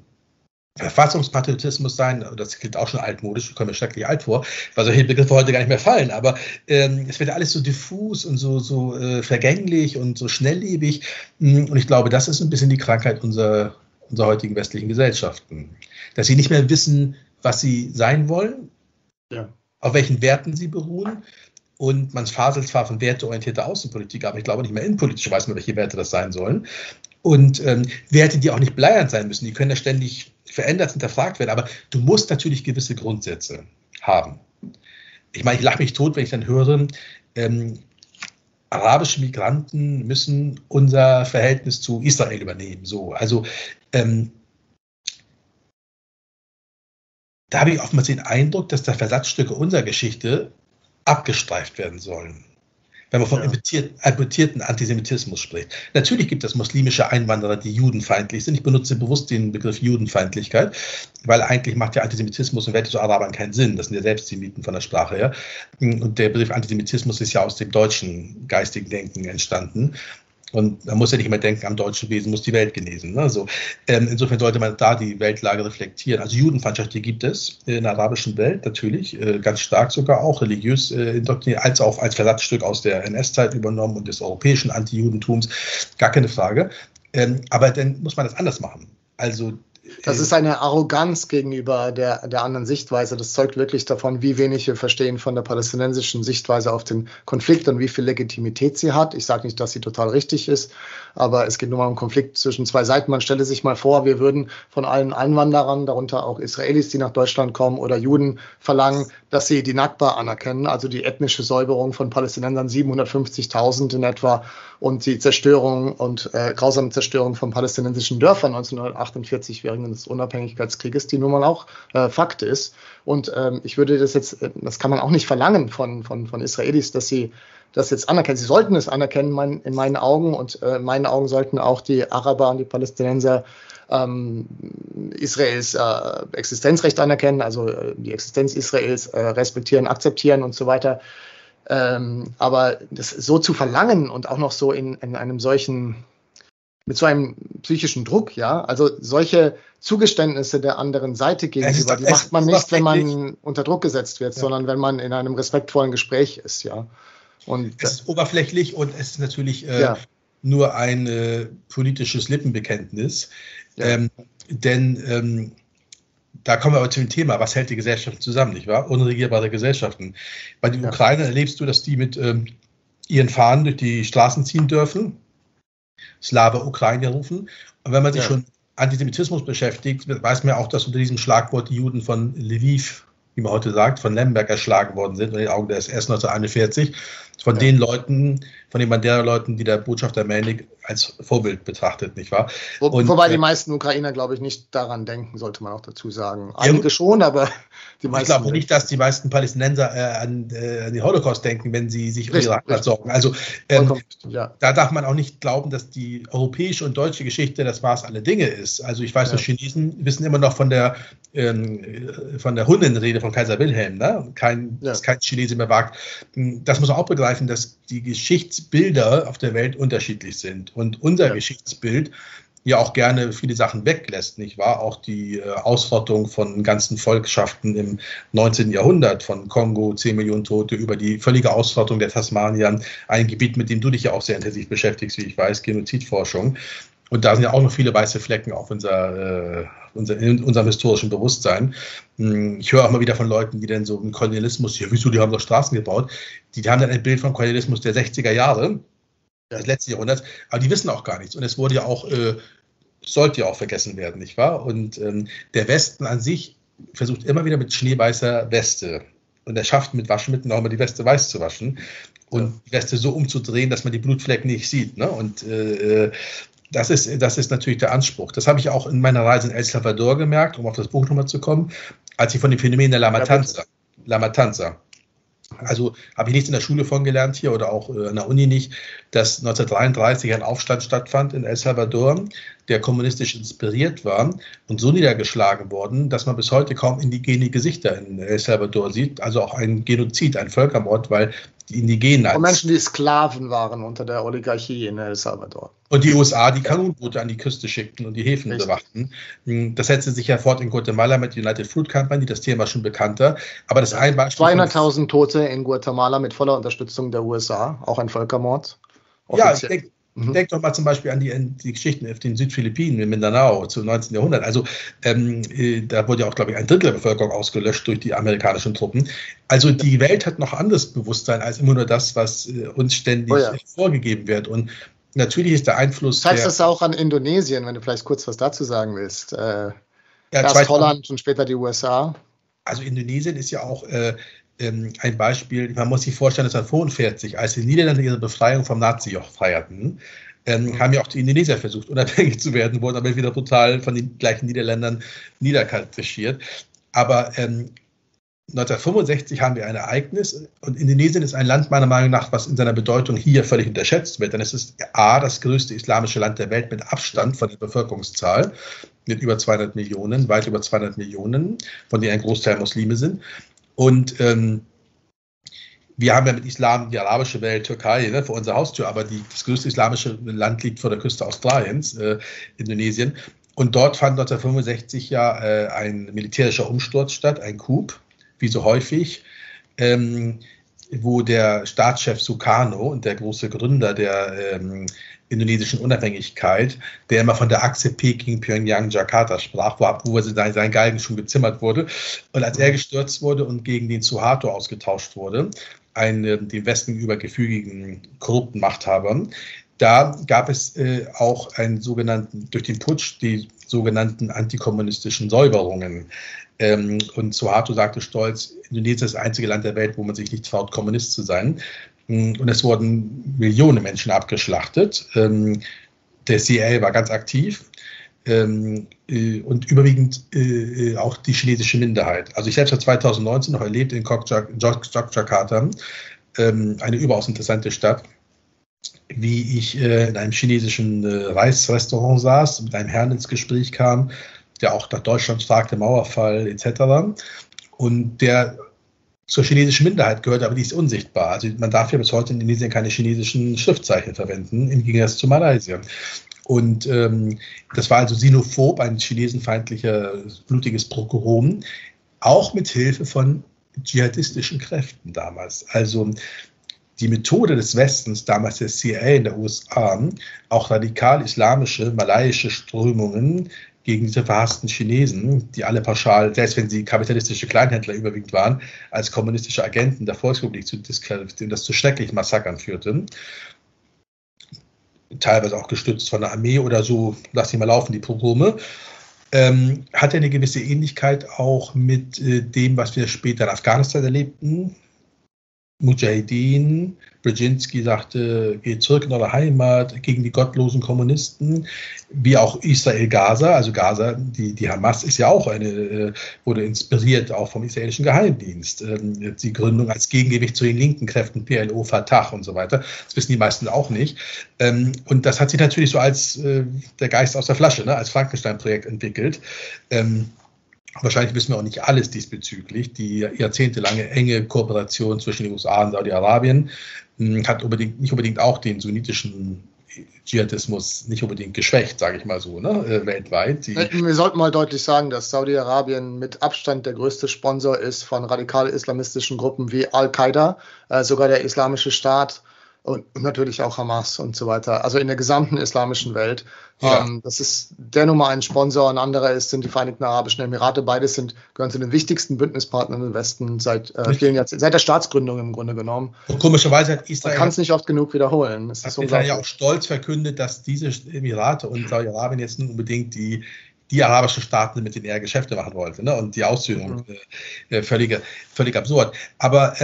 Verfassungspatriotismus sein, das klingt auch schon altmodisch, ich komme mir schrecklich alt vor, weil solche Begriffe heute gar nicht mehr fallen, aber es wird ja alles so diffus und so vergänglich und so schnelllebig, und ich glaube, das ist ein bisschen die Krankheit unserer heutigen westlichen Gesellschaften, dass sie nicht mehr wissen, was sie sein wollen, ja, auf welchen Werten sie beruhen, und man faselt zwar von werteorientierter Außenpolitik, aber ich glaube nicht mehr innenpolitisch weiß man, welche Werte das sein sollen, und Werte, die auch nicht bleiernd sein müssen, die können ja ständig verändert, hinterfragt werden, aber du musst natürlich gewisse Grundsätze haben. Ich meine, ich lache mich tot, wenn ich dann höre, arabische Migranten müssen unser Verhältnis zu Israel übernehmen. So, also da habe ich oftmals den Eindruck, dass da Versatzstücke unserer Geschichte abgestreift werden sollen, wenn man von importierten Antisemitismus spricht. Natürlich gibt es muslimische Einwanderer, die judenfeindlich sind. Ich benutze bewusst den Begriff Judenfeindlichkeit, weil eigentlich macht ja Antisemitismus und Werte zu Arabern keinen Sinn. Das sind ja Selbstsemiten von der Sprache her. Und der Begriff Antisemitismus ist ja aus dem deutschen geistigen Denken entstanden. Und man muss ja nicht immer denken, am deutschen Wesen muss die Welt genesen. Ne? So, insofern sollte man da die Weltlage reflektieren. Also Judenfeindschaft, die gibt es in der arabischen Welt natürlich, ganz stark sogar auch, religiös indoktriniert, als auch als Versatzstück aus der NS-Zeit übernommen und des europäischen Antijudentums, gar keine Frage. Aber dann muss man das anders machen. Also das ist eine Arroganz gegenüber der anderen Sichtweise. Das zeugt wirklich davon, wie wenig wir verstehen von der palästinensischen Sichtweise auf den Konflikt und wie viel Legitimität sie hat. Ich sage nicht, dass sie total richtig ist, aber es geht nur mal um Konflikt zwischen zwei Seiten. Man stelle sich mal vor, wir würden von allen Einwanderern, darunter auch Israelis, die nach Deutschland kommen, oder Juden verlangen, dass sie die Nakba anerkennen, also die ethnische Säuberung von Palästinensern, 750.000 in etwa, und die Zerstörung und grausame Zerstörung von palästinensischen Dörfern 1948 während des Unabhängigkeitskrieges, die nun mal auch Fakt ist. Und ich würde das jetzt, das kann man auch nicht verlangen von Israelis, dass sie das jetzt anerkennen. Sie sollten es anerkennen, in meinen Augen. Und in meinen Augen sollten auch die Araber und die Palästinenser Israels Existenzrecht anerkennen, also die Existenz Israels respektieren, akzeptieren und so weiter. Aber das so zu verlangen und auch noch so in einem solchen, mit so einem psychischen Druck, ja, also solche Zugeständnisse der anderen Seite gegenüber, die macht man nicht, wenn man unter Druck gesetzt wird, sondern wenn man in einem respektvollen Gespräch ist, ja. Und es ist oberflächlich und es ist natürlich nur ein politisches Lippenbekenntnis. Denn da kommen wir aber zum Thema, was hält die Gesellschaften zusammen, nicht wahr? Unregierbare Gesellschaften. Bei den Ukrainern erlebst du, dass die mit ihren Fahnen durch die Straßen ziehen dürfen, Slawe Ukraine rufen. Und wenn man sich schon mit Antisemitismus beschäftigt, weiß man ja auch, dass unter diesem Schlagwort die Juden von Lviv, wie man heute sagt, von Lemberg erschlagen worden sind, in den Augen der SS 1941, von den Leuten, von jemand der Leuten, die der Botschafter Melnyk als Vorbild betrachtet, nicht wahr? Wobei die meisten Ukrainer, glaube ich, nicht daran denken, sollte man auch dazu sagen. Einige ja, schon, aber die meisten... Ich glaube nicht, dass die meisten Palästinenser an den Holocaust denken, wenn sie sich um ihre Heimat sorgen. Also da darf man auch nicht glauben, dass die europäische und deutsche Geschichte das Maß aller Dinge ist. Also ich weiß, dass Chinesen wissen immer noch von der Hundenrede von Kaiser Wilhelm, ne? Dass kein Chinese mehr wagt. Das muss man auch begreifen, dass die Geschichtsbilder auf der Welt unterschiedlich sind und unser Geschichtsbild ja auch gerne viele Sachen weglässt, nicht wahr? Auch die Ausrottung von ganzen Volksschaften im 19. Jahrhundert, von Kongo, 10 Millionen Tote, über die völlige Ausrottung der Tasmanier, ein Gebiet, mit dem du dich ja auch sehr intensiv beschäftigst, wie ich weiß, Genozidforschung. Und da sind ja auch noch viele weiße Flecken auf in unserem historischen Bewusstsein. Ich höre auch mal wieder von Leuten, die dann so im Kolonialismus, ja wieso, die haben doch Straßen gebaut, die haben dann ein Bild vom Kolonialismus der 60er Jahre, des letzten Jahrhunderts, aber die wissen auch gar nichts. Und es wurde ja auch, sollte ja auch vergessen werden, nicht wahr? Und der Westen an sich versucht immer wieder mit schneeweißer Weste. Und er schafft mit Waschmitteln auch immer die Weste weiß zu waschen und die Weste so umzudrehen, dass man die Blutflecken nicht sieht, ne? Und das ist natürlich der Anspruch. Das habe ich auch in meiner Reise in El Salvador gemerkt, um auf das Buch nochmal zu kommen, als ich von dem Phänomen der Lamatanza. Also habe ich nichts in der Schule von gelernt hier oder auch an der Uni nicht, dass 1933 ein Aufstand stattfand in El Salvador, der kommunistisch inspiriert war und so niedergeschlagen worden, dass man bis heute kaum indigene Gesichter in El Salvador sieht. Also auch ein Genozid, ein Völkermord, weil die Indigenen... Und Menschen, die Sklaven waren unter der Oligarchie in El Salvador. Und die USA die Kanonenboote an die Küste schickten und die Häfen bewachten. Das setzte sich ja fort in Guatemala mit United Fruit Company, das Thema schon bekannter. Aber das ein Beispiel... 200.000 Tote in Guatemala mit voller Unterstützung der USA, auch ein Völkermord. Offiziell. Ja, denk doch mal zum Beispiel an die Geschichten auf den Südphilippinen, in Mindanao, zum 19. Jahrhundert. Also da wurde ja auch, glaube ich, ein Drittel der Bevölkerung ausgelöscht durch die amerikanischen Truppen. Also die Welt hat noch anderes Bewusstsein als immer nur das, was uns ständig vorgegeben wird. Und natürlich ist der Einfluss... Du zeigst das auch an Indonesien, wenn du vielleicht kurz was dazu sagen willst. Erst Holland und später die USA. Also Indonesien ist ja auch... ein Beispiel, man muss sich vorstellen, 1942, als die Niederländer ihre Befreiung vom Nazi-Joch feierten, haben ja auch die Indonesier versucht, unabhängig zu werden, wurden aber wieder brutal von den gleichen Niederländern niederkartischiert. Aber 1965 haben wir ein Ereignis und Indonesien ist ein Land, meiner Meinung nach, was in seiner Bedeutung hier völlig unterschätzt wird. Denn es ist A, das größte islamische Land der Welt mit Abstand von der Bevölkerungszahl, mit über 200 Millionen, weit über 200 Millionen, von denen ein Großteil Muslime sind. Und wir haben ja mit Islam die arabische Welt, Türkei, ne, vor unserer Haustür, aber das größte islamische Land liegt vor der Küste Australiens, Indonesien. Und dort fand 1965 ja ein militärischer Umsturz statt, ein Coup, wie so häufig, wo der Staatschef Sukarno und der große Gründer der indonesischen Unabhängigkeit, der immer von der Achse Peking, Pyongyang, Jakarta sprach, wo sein Galgen schon gezimmert wurde. Und als er gestürzt wurde und gegen den Suharto ausgetauscht wurde, einen dem Westen übergefügigen korrupten Machthaber, da gab es auch einen sogenannten, durch den Putsch, die sogenannten antikommunistischen Säuberungen. Und Suharto sagte stolz, Indonesien ist das einzige Land der Welt, wo man sich nicht traut, Kommunist zu sein. Und es wurden Millionen Menschen abgeschlachtet. Der CIA war ganz aktiv und überwiegend auch die chinesische Minderheit. Also ich selbst habe 2019 noch erlebt in Yogyakarta, eine überaus interessante Stadt, wie ich in einem chinesischen Reisrestaurant saß, mit einem Herrn ins Gespräch kam, der auch nach Deutschland fragte, Mauerfall etc. Und der zur chinesischen Minderheit gehört, aber die ist unsichtbar. Also man darf ja bis heute in Indonesien keine chinesischen Schriftzeichen verwenden, im Gegensatz zu Malaysia. Und das war also sinophob, ein chinesenfeindlicher, blutiges Prokorom, auch mit Hilfe von dschihadistischen Kräften damals. Also die Methode des Westens, damals der CIA in der USA, auch radikal-islamische, malaiische Strömungen gegen diese verhassten Chinesen, die alle pauschal, selbst wenn sie kapitalistische Kleinhändler überwiegend waren, als kommunistische Agenten der Volksrepublik zu diskreditieren, das zu schrecklichen Massakern führte. Teilweise auch gestützt von der Armee oder so, lass sie mal laufen, die Pogrome. Hat ja eine gewisse Ähnlichkeit auch mit dem, was wir später in Afghanistan erlebten, Mujahideen. Brzezinski sagte, geht zurück in eure Heimat, gegen die gottlosen Kommunisten, wie auch Israel-Gaza. Also Gaza, die Hamas ist ja auch wurde inspiriert auch vom israelischen Geheimdienst. Die Gründung als Gegengewicht zu den linken Kräften, PLO, Fatah und so weiter. Das wissen die meisten auch nicht. Und das hat sich natürlich so als der Geist aus der Flasche, ne, als Frankenstein-Projekt entwickelt. Wahrscheinlich wissen wir auch nicht alles diesbezüglich. Die jahrzehntelange enge Kooperation zwischen den USA und Saudi-Arabien hat nicht unbedingt auch den sunnitischen Dschihadismus nicht unbedingt geschwächt, sage ich mal so, ne, weltweit. Wir sollten mal deutlich sagen, dass Saudi-Arabien mit Abstand der größte Sponsor ist von radikal-islamistischen Gruppen wie Al-Qaida, sogar der Islamische Staat und natürlich auch Hamas und so weiter. Also in der gesamten islamischen Welt. Ja. Das ist der Nummer ein Sponsor, ein anderer sind die Vereinigten Arabischen Emirate. Beides gehören zu den wichtigsten Bündnispartnern im Westen seit vielen Jahrzehnten, seit der Staatsgründung im Grunde genommen. Und komischerweise hat Israel... Man kann es nicht oft genug wiederholen. Es ist unglaublich. Ja, auch stolz verkündet, dass diese Emirate und Saudi-Arabien jetzt nun unbedingt die arabischen Staaten, mit denen er Geschäfte machen wollte, ne? Und die Aussöhnung völlig absurd. Aber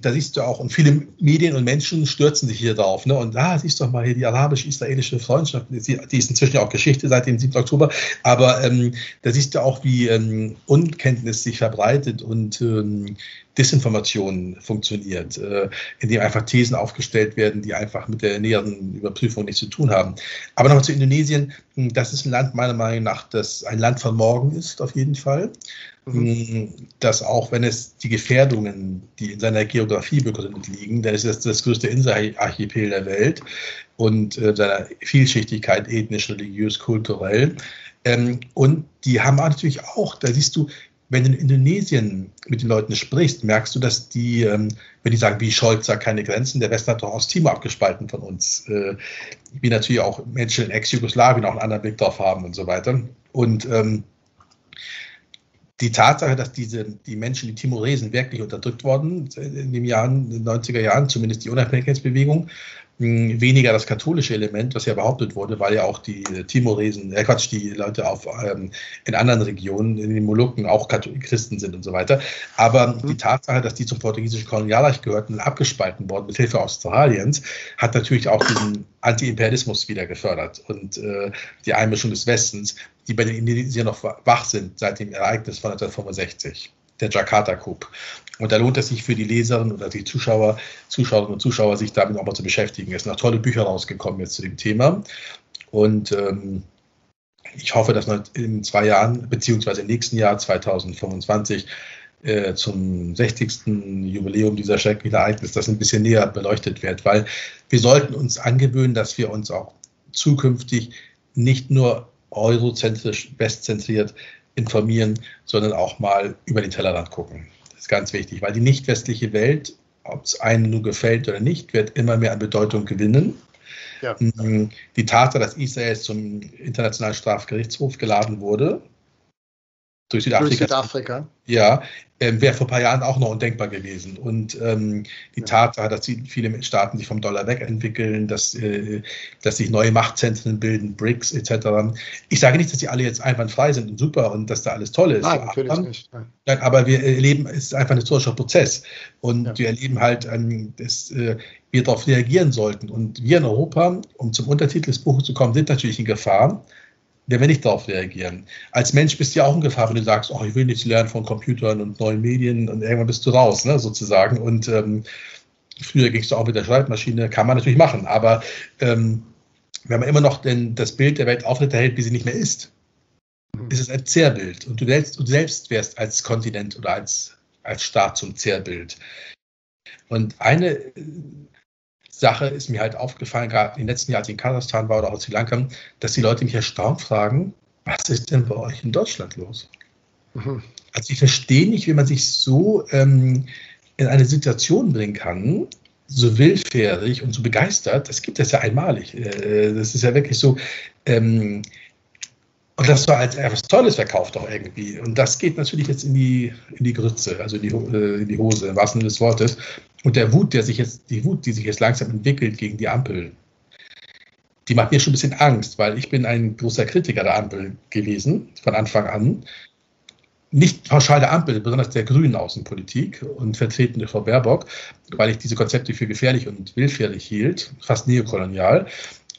da siehst du auch, und viele Medien und Menschen stürzen sich hier drauf, ne? Und siehst doch mal hier die arabisch-israelische Freundschaft, die ist inzwischen auch Geschichte seit dem 7. Oktober, aber da siehst du auch, wie Unkenntnis sich verbreitet und Desinformation funktioniert, indem einfach Thesen aufgestellt werden, die einfach mit der näheren Überprüfung nichts zu tun haben. Aber nochmal zu Indonesien. Das ist ein Land, meiner Meinung nach, das ein Land von morgen ist, auf jeden Fall. Mhm. Das auch, wenn es die Gefährdungen, die in seiner Geografie begründet liegen, dann ist es das größte Inselarchipel der Welt und seiner Vielschichtigkeit, ethnisch, religiös, kulturell. Und die haben natürlich auch, da siehst du, wenn du in Indonesien mit den Leuten sprichst, merkst du, dass die, wenn die sagen, wie Scholz sagt, keine Grenzen, der Westen hat doch Osttimor abgespalten von uns, wie natürlich auch Menschen in Ex-Jugoslawien auch einen anderen Blick drauf haben und so weiter. Und die Tatsache, dass die Menschen, die Timoresen, wirklich unterdrückt wurden in den 90er Jahren, zumindest die Unabhängigkeitsbewegung, weniger das katholische Element, was ja behauptet wurde, weil ja auch die Timoresen, die Leute in anderen Regionen, in den Molukken auch Christen sind und so weiter. Aber die Tatsache, dass die zum portugiesischen Kolonialreich gehörten und abgespalten wurden mit Hilfe Australiens, hat natürlich auch diesen Antiimperialismus wieder gefördert und die Einmischung des Westens, die bei den Indonesiern noch wach sind seit dem Ereignis von 1965. Der Jakarta-Coup. Und da lohnt es sich für die Leserinnen oder die Zuschauerinnen und Zuschauer, sich damit auch mal zu beschäftigen. Es sind auch tolle Bücher rausgekommen jetzt zu dem Thema. Und ich hoffe, dass man in 2 Jahren, beziehungsweise im nächsten Jahr 2025, zum 60. Jubiläum dieser schrecklichen Ereignisse, das ein bisschen näher beleuchtet wird. Weil wir sollten uns angewöhnen, dass wir uns auch zukünftig nicht nur eurozentrisch, westzentriert informieren, sondern auch mal über den Tellerrand gucken. Das ist ganz wichtig, weil die nicht-westliche Welt, ob es einem nur gefällt oder nicht, wird immer mehr an Bedeutung gewinnen. Ja. Die Tatsache, dass Israel zum Internationalen Strafgerichtshof geladen wurde, durch Südafrika. Ja, wäre vor ein paar Jahren auch noch undenkbar gewesen. Und die Tatsache, dass viele Staaten sich vom Dollar wegentwickeln, dass sich neue Machtzentren bilden, BRICS etc. Ich sage nicht, dass die alle jetzt einwandfrei sind und super und dass da alles toll ist. Nein, natürlich nicht. Nein, aber wir erleben, es ist einfach ein historischer Prozess. Und wir erleben halt, dass wir darauf reagieren sollten. Und wir in Europa, um zum Untertitel des Buches zu kommen, sind natürlich in Gefahr, wenn wir nicht darauf reagieren. Als Mensch bist du ja auch in Gefahr, wenn du sagst, ich will nichts lernen von Computern und neuen Medien, und irgendwann bist du raus, ne, sozusagen. Und früher gingst du auch mit der Schreibmaschine, kann man natürlich machen, aber wenn man immer noch das Bild der Welt aufrechterhält, wie sie nicht mehr ist, ist es ein Zerrbild. Und du selbst wärst als Kontinent oder als Staat zum Zerrbild. Und eine Sache ist mir halt aufgefallen, gerade im letzten Jahr, als ich in Kasachstan war oder auch Sri Lanka, dass die Leute mich erstaunt fragen, was ist denn bei euch in Deutschland los? Mhm. Also ich verstehe nicht, wie man sich so in eine Situation bringen kann, so willfährig und so begeistert. Das gibt es ja einmalig. Das ist ja wirklich so. Und das war als etwas Tolles verkauft auch irgendwie. Und das geht natürlich jetzt in die Grütze, also in die Hose, im wahrsten Sinne des Wortes. Und die Wut, die sich jetzt langsam entwickelt gegen die Ampel, die macht mir schon ein bisschen Angst, weil ich bin ein großer Kritiker der Ampel gewesen, von Anfang an. nicht pauschale Ampel, besonders der grünen Außenpolitik und vertretene Frau Baerbock, weil ich diese Konzepte für gefährlich und willfährlich hielt, fast neokolonial.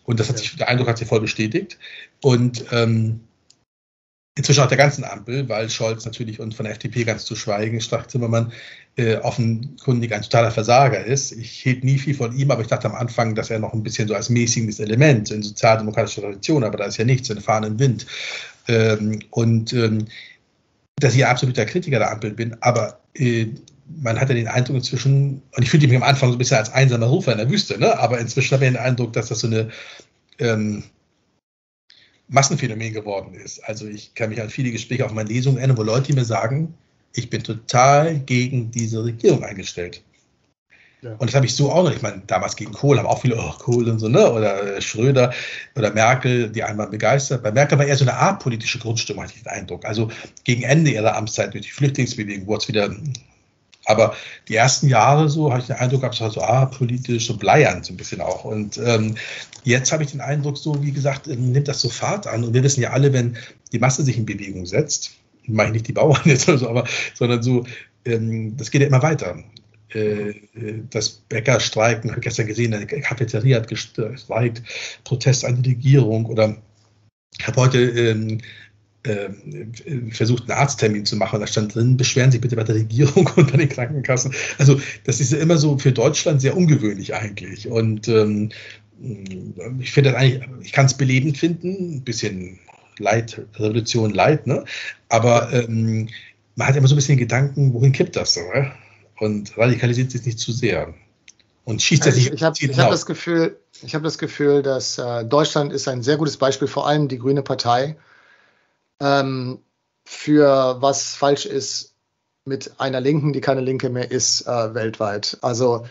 Und das hat sich, der Eindruck hat sich voll bestätigt. Und inzwischen auch der ganzen Ampel, weil Scholz natürlich und von der FDP ganz zu schweigen, Strack-Zimmermann offenkundig ein totaler Versager ist. Ich hielt nie viel von ihm, aber ich dachte am Anfang, dass er noch ein bisschen so als mäßigendes Element in sozialdemokratischer Tradition, aber da ist ja nichts, eine Fahne im Wind. Dass ich ein absoluter Kritiker der Ampel bin, aber man hat ja den Eindruck inzwischen, und ich fühlte mich am Anfang so ein bisschen als einsamer Rufer in der Wüste, ne? Aber inzwischen habe ich den Eindruck, dass das so eine Massenphänomen geworden ist. Also ich kann mich an viele Gespräche auf meinen Lesungen erinnern, wo Leute mir sagen, ich bin total gegen diese Regierung eingestellt. Ja. Und das habe ich so auch noch, ich meine, damals gegen Kohl, haben auch viele, oh, Kohl und so, ne? Oder Schröder oder Merkel, die einen waren begeistert. Bei Merkel war eher so eine apolitische Grundstimmung, hatte ich den Eindruck. Also gegen Ende ihrer Amtszeit durch die Flüchtlingsbewegung wurde es wieder, aber die ersten Jahre so, habe ich den Eindruck, gab es halt so apolitisch, so bleiernd so ein bisschen auch. Und jetzt habe ich den Eindruck, so wie gesagt, nimmt das so Fahrt an. Und wir wissen ja alle, wenn die Masse sich in Bewegung setzt, ich meine nicht die Bauern jetzt oder so, aber, sondern so, das geht ja immer weiter. Das Bäckerstreiken, habe ich gestern gesehen, eine Cafeteria hat gestreikt, Protest an die Regierung, oder ich habe heute versucht, einen Arzttermin zu machen, da stand drin, beschweren Sie bitte bei der Regierung und bei den Krankenkassen. Also das ist ja immer so für Deutschland sehr ungewöhnlich eigentlich, und ich finde das eigentlich, ich kann es belebend finden, ein bisschen Leid, Revolution Leid, ne? Aber man hat immer so ein bisschen Gedanken, wohin kippt das so, ne? Und radikalisiert sich nicht zu sehr und schießt also sich. Ich habe das Gefühl, dass Deutschland ist ein sehr gutes Beispiel, vor allem die Grüne Partei, für was falsch ist mit einer Linken, die keine Linke mehr ist, weltweit. Also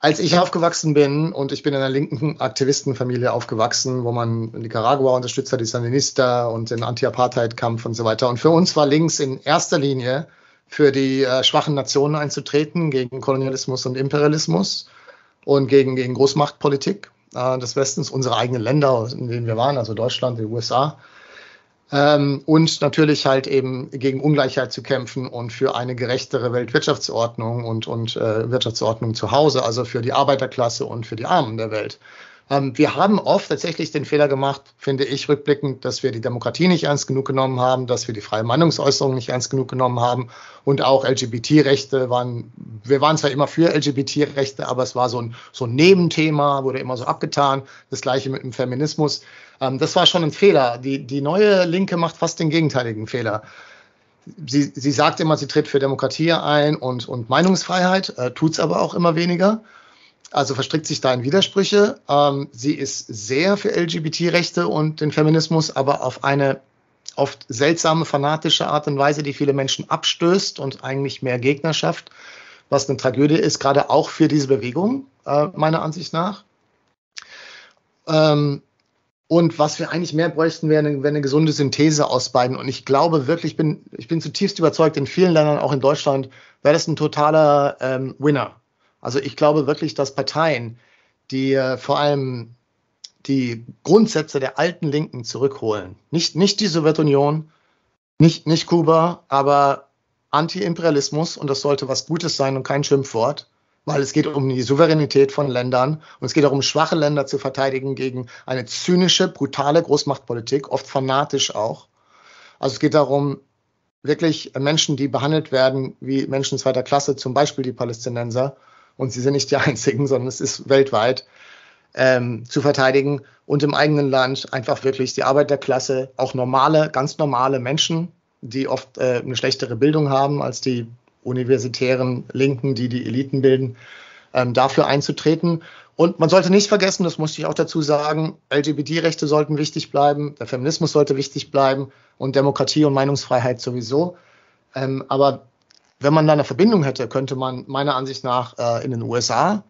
als ich aufgewachsen bin, und ich bin in einer linken Aktivistenfamilie aufgewachsen, wo man Nicaragua unterstützt hat, die Sandinista und den Anti-Apartheid-Kampf und so weiter. Und für uns war links in erster Linie für die schwachen Nationen einzutreten, gegen Kolonialismus und Imperialismus und gegen Großmachtpolitik des Westens, unsere eigenen Länder, in denen wir waren, also Deutschland, die USA. Und natürlich halt eben gegen Ungleichheit zu kämpfen und für eine gerechtere Weltwirtschaftsordnung und Wirtschaftsordnung zu Hause, also für die Arbeiterklasse und für die Armen der Welt. Wir haben oft tatsächlich den Fehler gemacht, finde ich, rückblickend, dass wir die Demokratie nicht ernst genug genommen haben, dass wir die freie Meinungsäußerung nicht ernst genug genommen haben, und auch LGBT-Rechte wir waren zwar immer für LGBT-Rechte, aber es war so ein Nebenthema, wurde immer so abgetan, das Gleiche mit dem Feminismus. Das war schon ein Fehler. Die neue Linke macht fast den gegenteiligen Fehler. Sie sagt immer, sie tritt für Demokratie ein und Meinungsfreiheit, tut's aber auch immer weniger. Also verstrickt sich da in Widersprüche. Sie ist sehr für LGBT-Rechte und den Feminismus, aber auf eine oft seltsame, fanatische Art und Weise, die viele Menschen abstößt und eigentlich mehr Gegner schafft, was eine Tragödie ist, gerade auch für diese Bewegung, meiner Ansicht nach. Und was wir eigentlich mehr bräuchten, wäre eine gesunde Synthese aus beiden. Und ich glaube wirklich, ich bin zutiefst überzeugt, in vielen Ländern, auch in Deutschland, wäre das ein totaler Winner. Also ich glaube wirklich, dass Parteien, die vor allem die Grundsätze der alten Linken zurückholen, nicht die Sowjetunion, nicht Kuba, aber Anti-Imperialismus, und das sollte was Gutes sein und kein Schimpfwort, weil es geht um die Souveränität von Ländern und es geht darum, schwache Länder zu verteidigen gegen eine zynische, brutale Großmachtpolitik, oft fanatisch auch. Also es geht darum, wirklich Menschen, die behandelt werden wie Menschen zweiter Klasse, zum Beispiel die Palästinenser, und sie sind nicht die einzigen, sondern es ist weltweit, zu verteidigen, und im eigenen Land einfach wirklich die Arbeiterklasse, auch normale, ganz normale Menschen, die oft eine schlechtere Bildung haben als die universitären Linken, die Eliten bilden, dafür einzutreten. Und man sollte nicht vergessen, das musste ich auch dazu sagen, LGBT-Rechte sollten wichtig bleiben, der Feminismus sollte wichtig bleiben und Demokratie und Meinungsfreiheit sowieso. Aber wenn man da eine Verbindung hätte, könnte man meiner Ansicht nach in den USA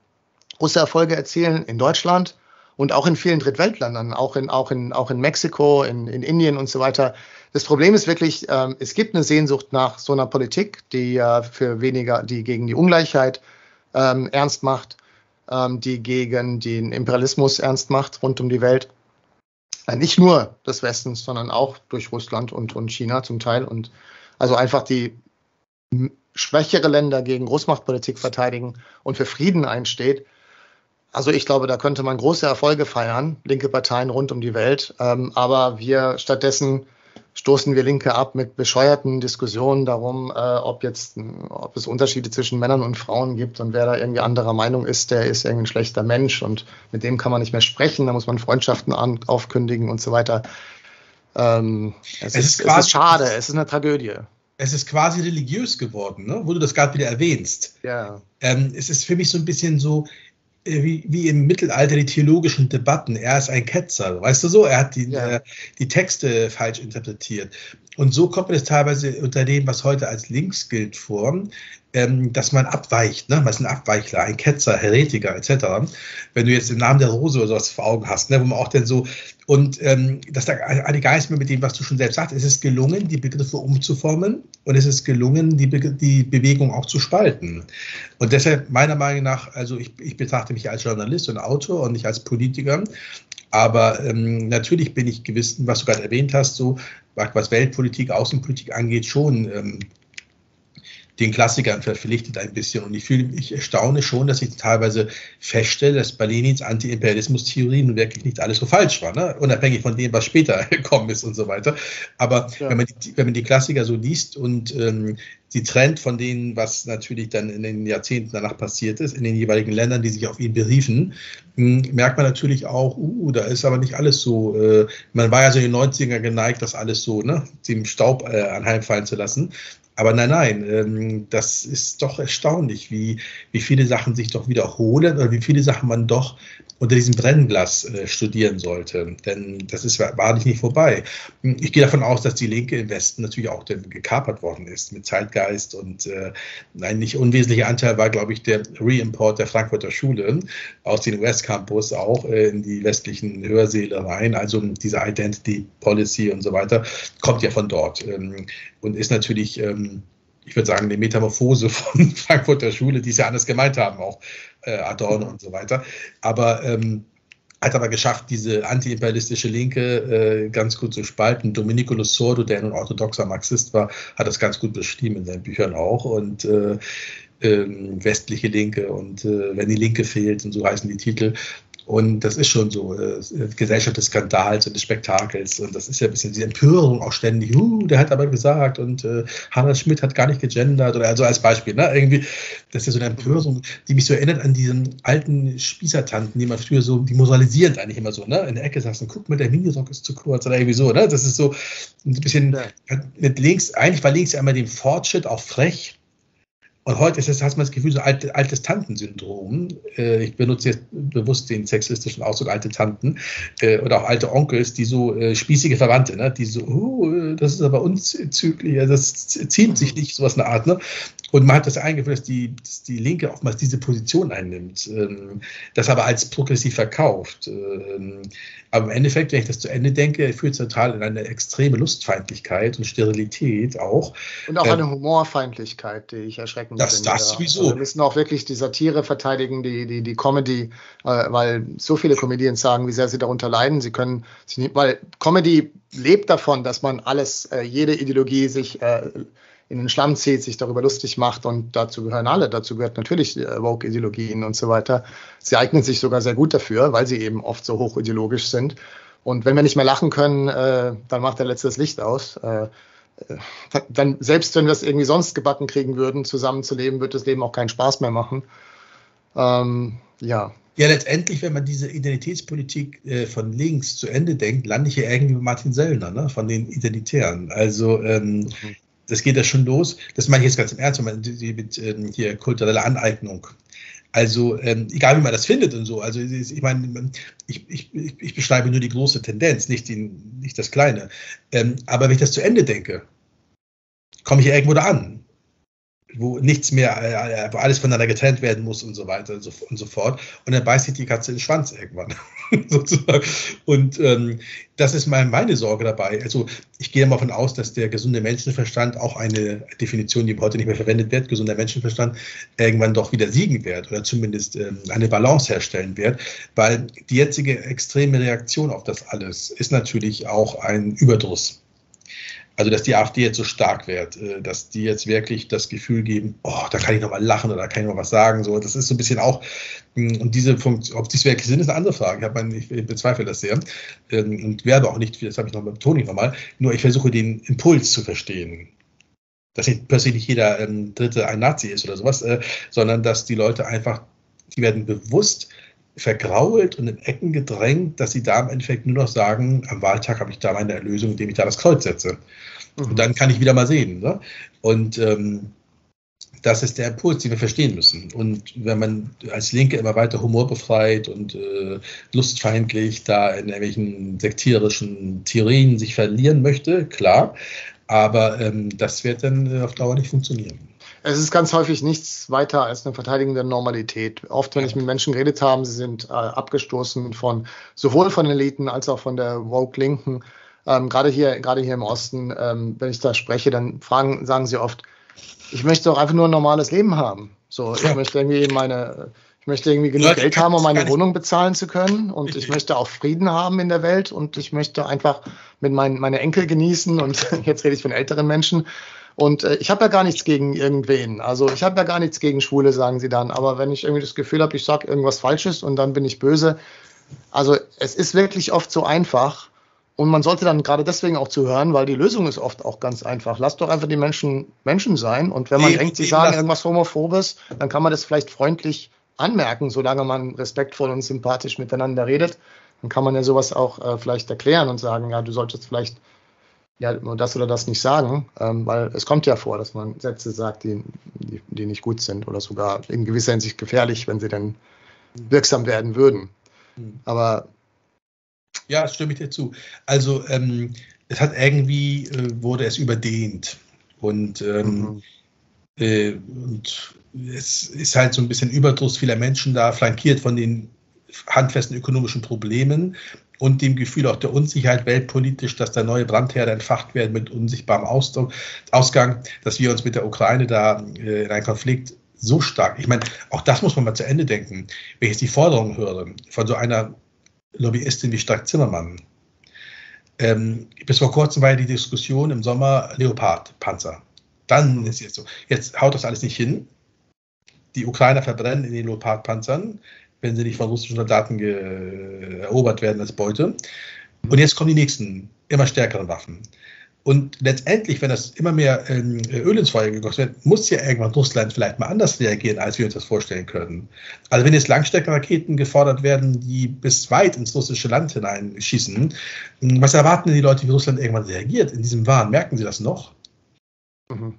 große Erfolge erzielen, in Deutschland und auch in vielen Drittweltländern, auch in Mexiko, in Indien und so weiter. Das Problem ist wirklich, es gibt eine Sehnsucht nach so einer Politik, die gegen die Ungleichheit ernst macht, die gegen den Imperialismus ernst macht rund um die Welt. nicht nur des Westens, sondern auch durch Russland und China zum Teil. Und also einfach die schwächere Länder gegen Großmachtpolitik verteidigen und für Frieden einsteht. Also ich glaube, da könnte man große Erfolge feiern, linke Parteien rund um die Welt. Aber wir stattdessen stoßen wir Linke ab mit bescheuerten Diskussionen darum, ob es Unterschiede zwischen Männern und Frauen gibt und wer da irgendwie anderer Meinung ist, der ist irgendwie ein schlechter Mensch und mit dem kann man nicht mehr sprechen, da muss man Freundschaften aufkündigen und so weiter. Es ist schade, es ist eine Tragödie. Es ist quasi religiös geworden, ne? Wo du das gerade wieder erwähnst. Ja. Es ist für mich so ein bisschen so, wie im Mittelalter die theologischen Debatten. Er ist ein Ketzer, weißt du so? Er hat die Texte falsch interpretiert. Und so kommt man es teilweise unter dem, was heute als links gilt, vor, dass man abweicht. Ne? Man ist ein Abweichler, ein Ketzer, Heretiker etc. Wenn du jetzt im Namen der Rose oder sowas vor Augen hast, ne? Wo man auch dann so... Und das da eine Geist mit dem, was du schon selbst sagst, es ist gelungen, die Begriffe umzuformen und es ist gelungen, die Bewegung auch zu spalten. Und deshalb meiner Meinung nach, also ich betrachte mich als Journalist und Autor und nicht als Politiker, aber natürlich bin ich gewiss, was du gerade erwähnt hast, so was Weltpolitik, Außenpolitik angeht, schon den Klassikern verpflichtet ein bisschen. Und ich erstaune schon, dass ich teilweise feststelle, dass bei Lenins Anti-Imperialismus-Theorie nun wirklich nicht alles so falsch war, ne? Unabhängig von dem, was später gekommen ist und so weiter. Aber ja, wenn man die Klassiker so liest und die Trend von denen, was natürlich dann in den Jahrzehnten danach passiert ist, in den jeweiligen Ländern, die sich auf ihn beriefen, merkt man natürlich auch, da ist aber nicht alles so, man war ja so in den 90ern geneigt, das alles so, ne, dem Staub anheimfallen zu lassen. Aber nein, das ist doch erstaunlich, wie viele Sachen sich doch wiederholen oder wie viele Sachen man doch unter diesem Brennglas studieren sollte. Denn das ist wahrlich nicht vorbei. Ich gehe davon aus, dass die Linke im Westen natürlich auch gekapert worden ist mit Zeitgeist. Und ein nicht unwesentlicher Anteil war, glaube ich, der Reimport der Frankfurter Schule aus den US-Campus auch in die westlichen Hörsäle rein. Also diese Identity Policy und so weiter kommt ja von dort und ist natürlich... ich würde sagen, eine Metamorphose von Frankfurter Schule, die es ja anders gemeint haben, auch Adorno und so weiter. Aber hat aber geschafft, diese antiimperialistische Linke ganz gut zu spalten. Domenico Lusordo, der nun orthodoxer Marxist war, hat das ganz gut beschrieben in seinen Büchern auch. Und westliche Linke und wenn die Linke fehlt und so heißen die Titel. Und das ist schon so, Gesellschaft des Skandals und des Spektakels. Und das ist ja ein bisschen diese Empörung auch ständig. Der hat aber gesagt und Harald Schmidt hat gar nicht gegendert oder also als Beispiel. Ne? Irgendwie, das ist so eine Empörung, die mich so erinnert an diesen alten Spießertanten, die man früher so, die moralisierend eigentlich immer so, ne? In der Ecke saßen, guck mal, der Minirock ist zu kurz oder irgendwie so. Ne? Das ist so ein bisschen mit links, eigentlich war links ja immer dem Fortschritt auch frech. Und heute hat man das Gefühl, so altes Tantensyndrom. Ich benutze jetzt bewusst den sexistischen Ausdruck alte Tanten oder auch alte Onkels, die so spießige Verwandte, ne? Die so, das ist aber unzüglich, das ziemt sich nicht, sowas in der Art. Ne? Und man hat das eingeführt, dass die Linke oftmals diese Position einnimmt, das aber als progressiv verkauft. Aber im Endeffekt, wenn ich das zu Ende denke, führt es total in eine extreme Lustfeindlichkeit und Sterilität auch. Und auch eine Humorfeindlichkeit, die ich erschreckend finde. Das sowieso. Also wir müssen auch wirklich die Satire verteidigen, die Comedy, weil so viele Comedians sagen, wie sehr sie darunter leiden. Sie können sich nicht, weil Comedy lebt davon, dass man alles, jede Ideologie sich in den Schlamm zieht, sich darüber lustig macht und dazu gehören alle. Dazu gehört natürlich Woke-Ideologien und so weiter. Sie eignen sich sogar sehr gut dafür, weil sie eben oft so hochideologisch sind. Und wenn wir nicht mehr lachen können, dann macht der Letzte das Licht aus. Dann, selbst wenn wir es irgendwie sonst gebacken kriegen würden, zusammenzuleben, wird das Leben auch keinen Spaß mehr machen. Ja, letztendlich, wenn man diese Identitätspolitik von links zu Ende denkt, lande ich hier irgendwie mit Martin Sellner, ne? Von den Identitären. Also das geht ja schon los. Das meine ich jetzt ganz im Ernst, wenn man mit hier kultureller Aneignung. Also egal, wie man das findet und so. Also ich meine, ich beschreibe nur die große Tendenz, nicht das Kleine. Aber wenn ich das zu Ende denke, komme ich irgendwo da an. wo nichts mehr, wo alles voneinander getrennt werden muss und so weiter und so fort. Und dann beißt sich die Katze in den Schwanz irgendwann, sozusagen. Und das ist meine Sorge dabei. Also ich gehe mal davon aus, dass der gesunde Menschenverstand, auch eine Definition, die heute nicht mehr verwendet wird, gesunder Menschenverstand, irgendwann doch wieder siegen wird oder zumindest eine Balance herstellen wird, weil die jetzige extreme Reaktion auf das alles ist natürlich auch ein Überdruss. Also, dass die AfD jetzt so stark wird, dass die jetzt wirklich das Gefühl geben, oh, da kann ich noch mal lachen oder da kann ich noch was sagen. So, das ist so ein bisschen auch, und diese Funktion, ob dies wirklich sind, ist eine andere Frage. Ich bezweifle das sehr und werde auch nicht, das habe ich noch mal betont, nur ich versuche den Impuls zu verstehen. Dass nicht plötzlich nicht jeder Dritte ein Nazi ist oder sowas, sondern dass die Leute einfach, die werden bewusst vergrault und in Ecken gedrängt, dass sie da im Endeffekt nur noch sagen, am Wahltag habe ich da meine Erlösung, indem ich da das Kreuz setze. Und dann kann ich wieder mal sehen. Ne? Und das ist der Impuls, den wir verstehen müssen. Und wenn man als Linke immer weiter humorbefreit und lustfeindlich da in irgendwelchen sektierischen Theorien sich verlieren möchte, klar, aber das wird dann auf Dauer nicht funktionieren. Es ist ganz häufig nichts weiter als eine Verteidigung der Normalität. Oft, wenn ich mit Menschen geredet habe, sie sind abgestoßen von sowohl von Eliten als auch von der Woke-Linken. Gerade hier im Osten, wenn ich da spreche, dann sagen sie oft, ich möchte doch einfach nur ein normales Leben haben. So, ich möchte irgendwie genug Geld haben, um meine Wohnung bezahlen zu können, und ich möchte auch Frieden haben in der Welt, und ich möchte einfach mit meine Enkel genießen, und jetzt rede ich von älteren Menschen. Und ich habe ja gar nichts gegen irgendwen, also ich habe ja gar nichts gegen Schwule, sagen sie dann, aber wenn ich irgendwie das Gefühl habe, ich sage irgendwas Falsches und dann bin ich böse, also es ist wirklich oft so einfach, und man sollte dann gerade deswegen auch zuhören, weil die Lösung ist oft auch ganz einfach. Lasst doch einfach die Menschen sein, und wenn man denkt, sie sagen irgendwas Homophobes, dann kann man das vielleicht freundlich anmerken, solange man respektvoll und sympathisch miteinander redet, dann kann man ja sowas auch vielleicht erklären und sagen, ja, du solltest vielleicht nur das oder das nicht sagen, weil es kommt ja vor, dass man Sätze sagt, die nicht gut sind oder sogar in gewisser Hinsicht gefährlich, wenn sie dann wirksam werden würden. Aber ja, stimme ich dir zu. Also es hat irgendwie, wurde es überdehnt, und und es ist halt so ein bisschen Überdruss vieler Menschen da, flankiert von den handfesten ökonomischen Problemen und dem Gefühl auch der Unsicherheit weltpolitisch, dass da neue Brandherde entfacht werden mit unsichtbarem Ausgang, dass wir uns mit der Ukraine da in einen Konflikt so stark, ich meine, auch das muss man mal zu Ende denken, wenn ich jetzt die Forderungen höre von so einer Lobbyistin wie Strack-Zimmermann. Bis vor kurzem war ja die Diskussion im Sommer Leopard-Panzer. Dann ist jetzt so, jetzt haut das alles nicht hin, die Ukrainer verbrennen in den Leopard-Panzern, wenn sie nicht von russischen Soldaten erobert werden als Beute. Und jetzt kommen die nächsten, immer stärkeren Waffen. Und letztendlich, wenn das immer mehr Öl ins Feuer gegossen wird, muss ja irgendwann Russland vielleicht mal anders reagieren, als wir uns das vorstellen können. Also wenn jetzt Langstreckenraketen gefordert werden, die bis weit ins russische Land hineinschießen, was erwarten denn die Leute, wie Russland irgendwann reagiert? In diesem Wahn, merken sie das noch? Mhm.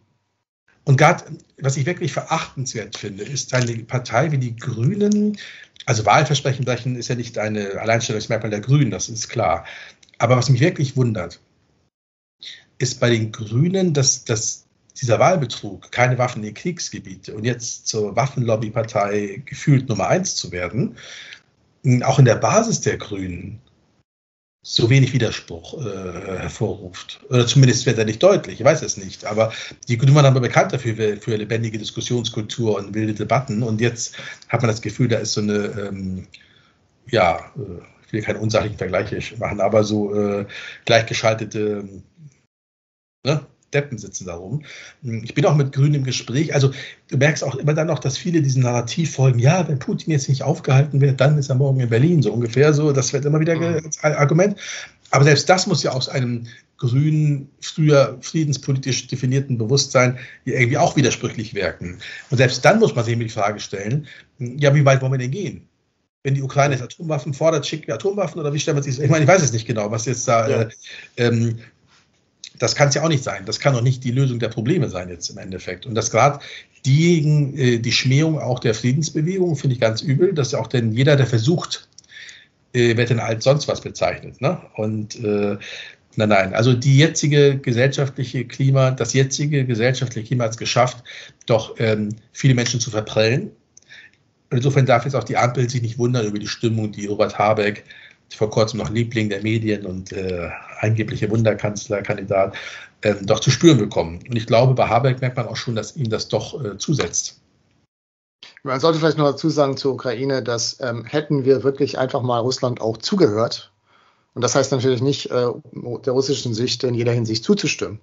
Und gerade, was ich wirklich verachtenswert finde, ist eine Partei wie die Grünen. Also Wahlversprechen brechen ist ja nicht ein Alleinstellungsmerkmal der Grünen, das ist klar. Aber was mich wirklich wundert, ist bei den Grünen, dass dieser Wahlbetrug, keine Waffen in Kriegsgebiete, und jetzt zur Waffenlobbypartei gefühlt Nummer 1 zu werden, auch in der Basis der Grünen so wenig Widerspruch hervorruft. Oder zumindest wird er nicht deutlich, ich weiß es nicht. Aber die Grünen waren aber bekannt dafür, für lebendige Diskussionskultur und wilde Debatten. Und jetzt hat man das Gefühl, da ist so eine, ich will keine unsachlichen Vergleiche machen, aber so gleichgeschaltete Deppen sitzen da rum. Ich bin auch mit Grünen im Gespräch. Also du merkst auch immer dann noch, dass viele diesem Narrativ folgen. Ja, wenn Putin jetzt nicht aufgehalten wird, dann ist er morgen in Berlin, so ungefähr. So, das wird immer wieder ein Argument. Aber selbst das muss ja aus einem grünen, früher friedenspolitisch definierten Bewusstsein irgendwie auch widersprüchlich wirken. Und selbst dann muss man sich die Frage stellen, ja, wie weit wollen wir denn gehen? Wenn die Ukraine jetzt Atomwaffen fordert, schickt wir Atomwaffen, oder wie stellen wir sich das? Ich meine, ich weiß es nicht genau, was jetzt da... Ja. Das kann es ja auch nicht sein. Das kann doch nicht die Lösung der Probleme sein jetzt im Endeffekt. Und das gerade diejenigen, die Schmähung auch der Friedensbewegung, finde ich ganz übel, dass ja auch denn jeder, der versucht, wird dann als sonst was bezeichnet. Ne? Und Nein, nein, also das jetzige gesellschaftliche Klima hat es geschafft, doch viele Menschen zu verprellen. Insofern darf jetzt auch die Ampel sich nicht wundern über die Stimmung, die Robert Habeck, vor kurzem noch Liebling der Medien und angebliche Wunderkanzlerkandidat, doch zu spüren bekommen. Und ich glaube, bei Habeck merkt man auch schon, dass ihm das doch zusetzt. Man sollte vielleicht noch dazu sagen zur Ukraine, dass hätten wir wirklich einfach mal Russland auch zugehört, und das heißt natürlich nicht, der russischen Sicht in jeder Hinsicht zuzustimmen.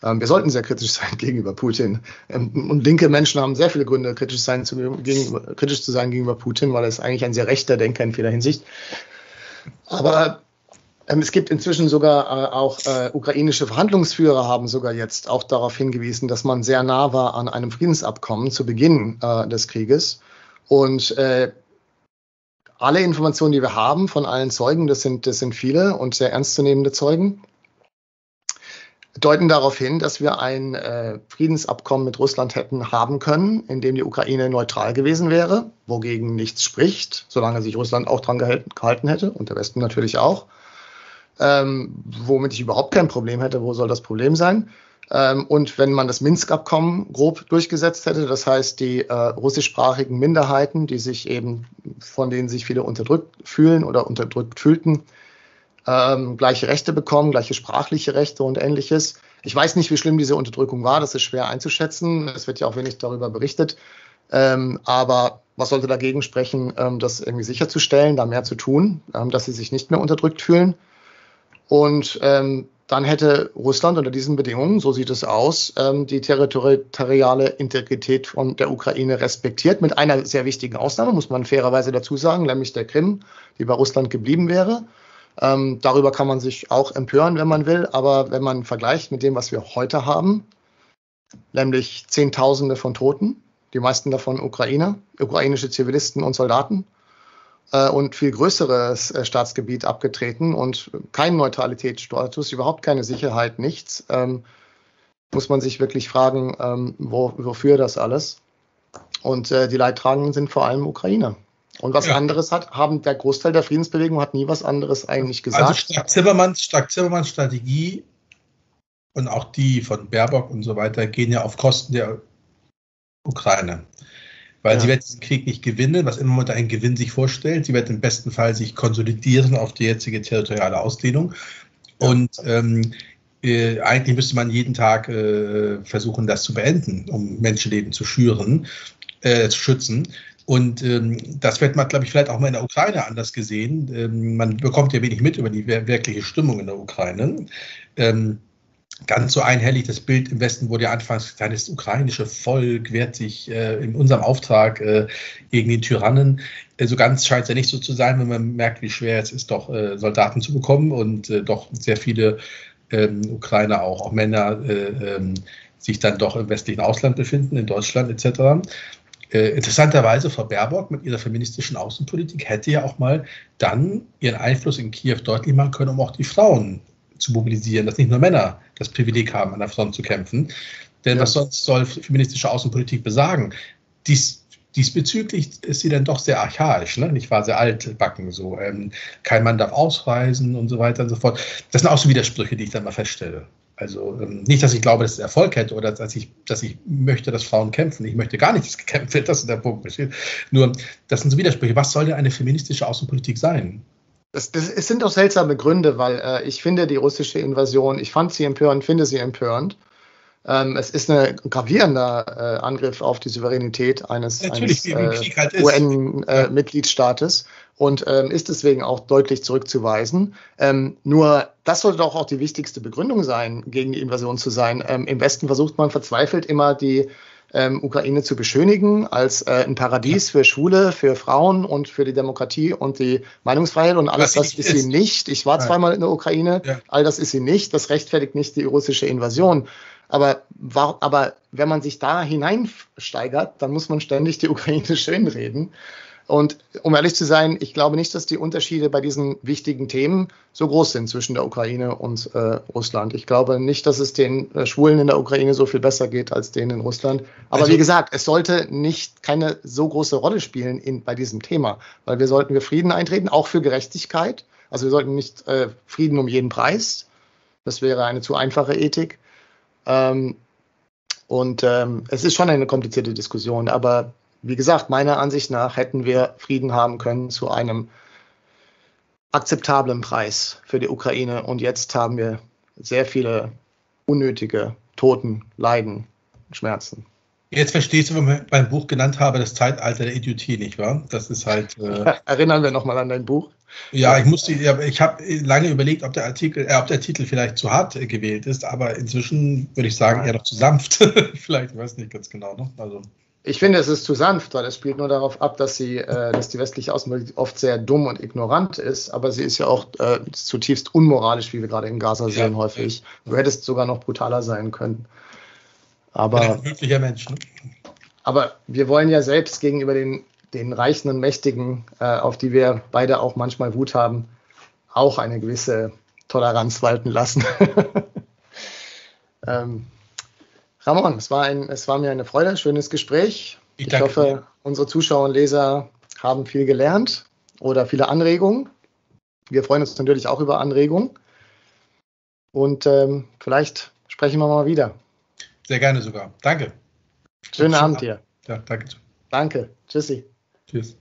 Wir sollten sehr kritisch sein gegenüber Putin. Und linke Menschen haben sehr viele Gründe, kritisch zu sein gegenüber Putin, weil er ist eigentlich ein sehr rechter Denker in vieler Hinsicht. Aber es gibt inzwischen sogar auch ukrainische Verhandlungsführer haben sogar jetzt auch darauf hingewiesen, dass man sehr nah war an einem Friedensabkommen zu Beginn des Krieges. Und alle Informationen, die wir haben von allen Zeugen, das sind viele und sehr ernstzunehmende Zeugen, deuten darauf hin, dass wir ein Friedensabkommen mit Russland hätten haben können, in dem die Ukraine neutral gewesen wäre, wogegen nichts spricht, solange sich Russland auch dran gehalten hätte und der Westen natürlich auch, womit ich überhaupt kein Problem hätte. Wo soll das Problem sein? Und wenn man das Minsk-Abkommen grob durchgesetzt hätte, das heißt die russischsprachigen Minderheiten, die sich eben, von denen sich viele unterdrückt fühlen oder unterdrückt fühlten, gleiche Rechte bekommen, gleiche sprachliche Rechte und Ähnliches. Ich weiß nicht, wie schlimm diese Unterdrückung war, das ist schwer einzuschätzen. Es wird ja auch wenig darüber berichtet. Aber was sollte dagegen sprechen, das irgendwie sicherzustellen, da mehr zu tun, dass sie sich nicht mehr unterdrückt fühlen. Und dann hätte Russland unter diesen Bedingungen, so sieht es aus, die territoriale Integrität von der Ukraine respektiert, mit einer sehr wichtigen Ausnahme, muss man fairerweise dazu sagen, nämlich der Krim, die bei Russland geblieben wäre. Darüber kann man sich auch empören, wenn man will, aber wenn man vergleicht mit dem, was wir heute haben, nämlich Zehntausende von Toten, die meisten davon Ukrainer, ukrainische Zivilisten und Soldaten, und viel größeres Staatsgebiet abgetreten und kein Neutralitätsstatus, überhaupt keine Sicherheit, nichts, muss man sich wirklich fragen, wofür das alles. Und die Leidtragenden sind vor allem Ukrainer. Und was anderes der Großteil der Friedensbewegung hat nie was anderes eigentlich gesagt. Also Strack-Zimmermanns Strategie und auch die von Baerbock und so weiter gehen ja auf Kosten der Ukraine. Weil sie wird diesen Krieg nicht gewinnen, was immer man unter einen Gewinn sich vorstellt. Sie wird im besten Fall sich konsolidieren auf die jetzige territoriale Ausdehnung. Und eigentlich müsste man jeden Tag versuchen, das zu beenden, um Menschenleben zu schützen. Und das wird man, glaube ich, vielleicht auch mal in der Ukraine anders gesehen. Man bekommt ja wenig mit über die wirkliche Stimmung in der Ukraine. Ganz so einhellig das Bild im Westen wurde ja anfangs gesagt, das ukrainische Volk wehrt sich in unserem Auftrag gegen den Tyrannen. So ganz scheint es ja nicht so zu sein, wenn man merkt, wie schwer es ist, doch Soldaten zu bekommen und doch sehr viele Ukrainer, auch Männer, sich dann doch im westlichen Ausland befinden, in Deutschland etc. Interessanterweise, Frau Baerbock mit ihrer feministischen Außenpolitik hätte ja auch mal dann ihren Einfluss in Kiew deutlich machen können, um auch die Frauen zu mobilisieren, dass nicht nur Männer das Privileg haben, an der Front zu kämpfen. Denn was sonst soll feministische Außenpolitik besagen? Diesbezüglich ist sie dann doch sehr archaisch, ne? Ich war sehr altbacken, so kein Mann darf ausreisen und so weiter und so fort. Das sind auch so Widersprüche, die ich dann mal feststelle. Also nicht, dass ich glaube, dass es Erfolg hätte oder dass ich möchte, dass Frauen kämpfen. Ich möchte gar nicht, dass gekämpft wird, das ist der Punkt. Nur, das sind so Widersprüche. Was soll denn eine feministische Außenpolitik sein? Es sind auch seltsame Gründe, weil ich finde die russische Invasion, ich fand sie empörend, finde sie empörend. Es ist ein gravierender Angriff auf die Souveränität eines UN-Mitgliedstaates und ist deswegen auch deutlich zurückzuweisen. Nur das sollte doch auch die wichtigste Begründung sein, gegen die Invasion zu sein. Im Westen versucht man verzweifelt immer, die Ukraine zu beschönigen als ein Paradies für Schwule, für Frauen und für die Demokratie und die Meinungsfreiheit und alles das ist sie nicht. Ich war zweimal in der Ukraine, all das ist sie nicht. Das rechtfertigt nicht die russische Invasion. Aber wenn man sich da hineinsteigert, dann muss man ständig die Ukraine schönreden. Und um ehrlich zu sein, ich glaube nicht, dass die Unterschiede bei diesen wichtigen Themen so groß sind zwischen der Ukraine und Russland. Ich glaube nicht, dass es den Schwulen in der Ukraine so viel besser geht als denen in Russland. Aber also, wie gesagt, es sollte keine so große Rolle spielen bei diesem Thema, weil wir Frieden eintreten, auch für Gerechtigkeit. Also wir sollten nicht Frieden um jeden Preis. Das wäre eine zu einfache Ethik. Es ist schon eine komplizierte Diskussion, aber wie gesagt, meiner Ansicht nach hätten wir Frieden haben können zu einem akzeptablen Preis für die Ukraine, und jetzt haben wir sehr viele unnötige Toten, Leiden, Schmerzen. Jetzt verstehst du, warum ich mein Buch genannt habe, das Zeitalter der Idiotie, nicht wahr? Das ist halt. Erinnern wir nochmal an dein Buch. Ja, ich habe lange überlegt, ob der Titel vielleicht zu hart gewählt ist, aber inzwischen würde ich sagen, eher doch zu sanft. Vielleicht, ich weiß nicht ganz genau, ne? Also. Ich finde, es ist zu sanft, weil es spielt nur darauf ab, dass die westliche Außenpolitik oft sehr dumm und ignorant ist, aber sie ist ja auch zutiefst unmoralisch, wie wir gerade in Gaza sehen, häufig. Du hättest sogar noch brutaler sein können. Aber, ein höflicher Mensch, ne? Aber wir wollen ja selbst gegenüber den Reichen und Mächtigen, auf die wir beide auch manchmal Wut haben, auch eine gewisse Toleranz walten lassen. Ramon, es war mir eine Freude, ein schönes Gespräch. Ich hoffe, unsere Zuschauer und Leser haben viel gelernt oder viele Anregungen. Wir freuen uns natürlich auch über Anregungen. Und vielleicht sprechen wir mal wieder. Sehr gerne sogar. Danke. Schönen Abend dir. Ja, danke. Danke. Tschüssi. Tschüss.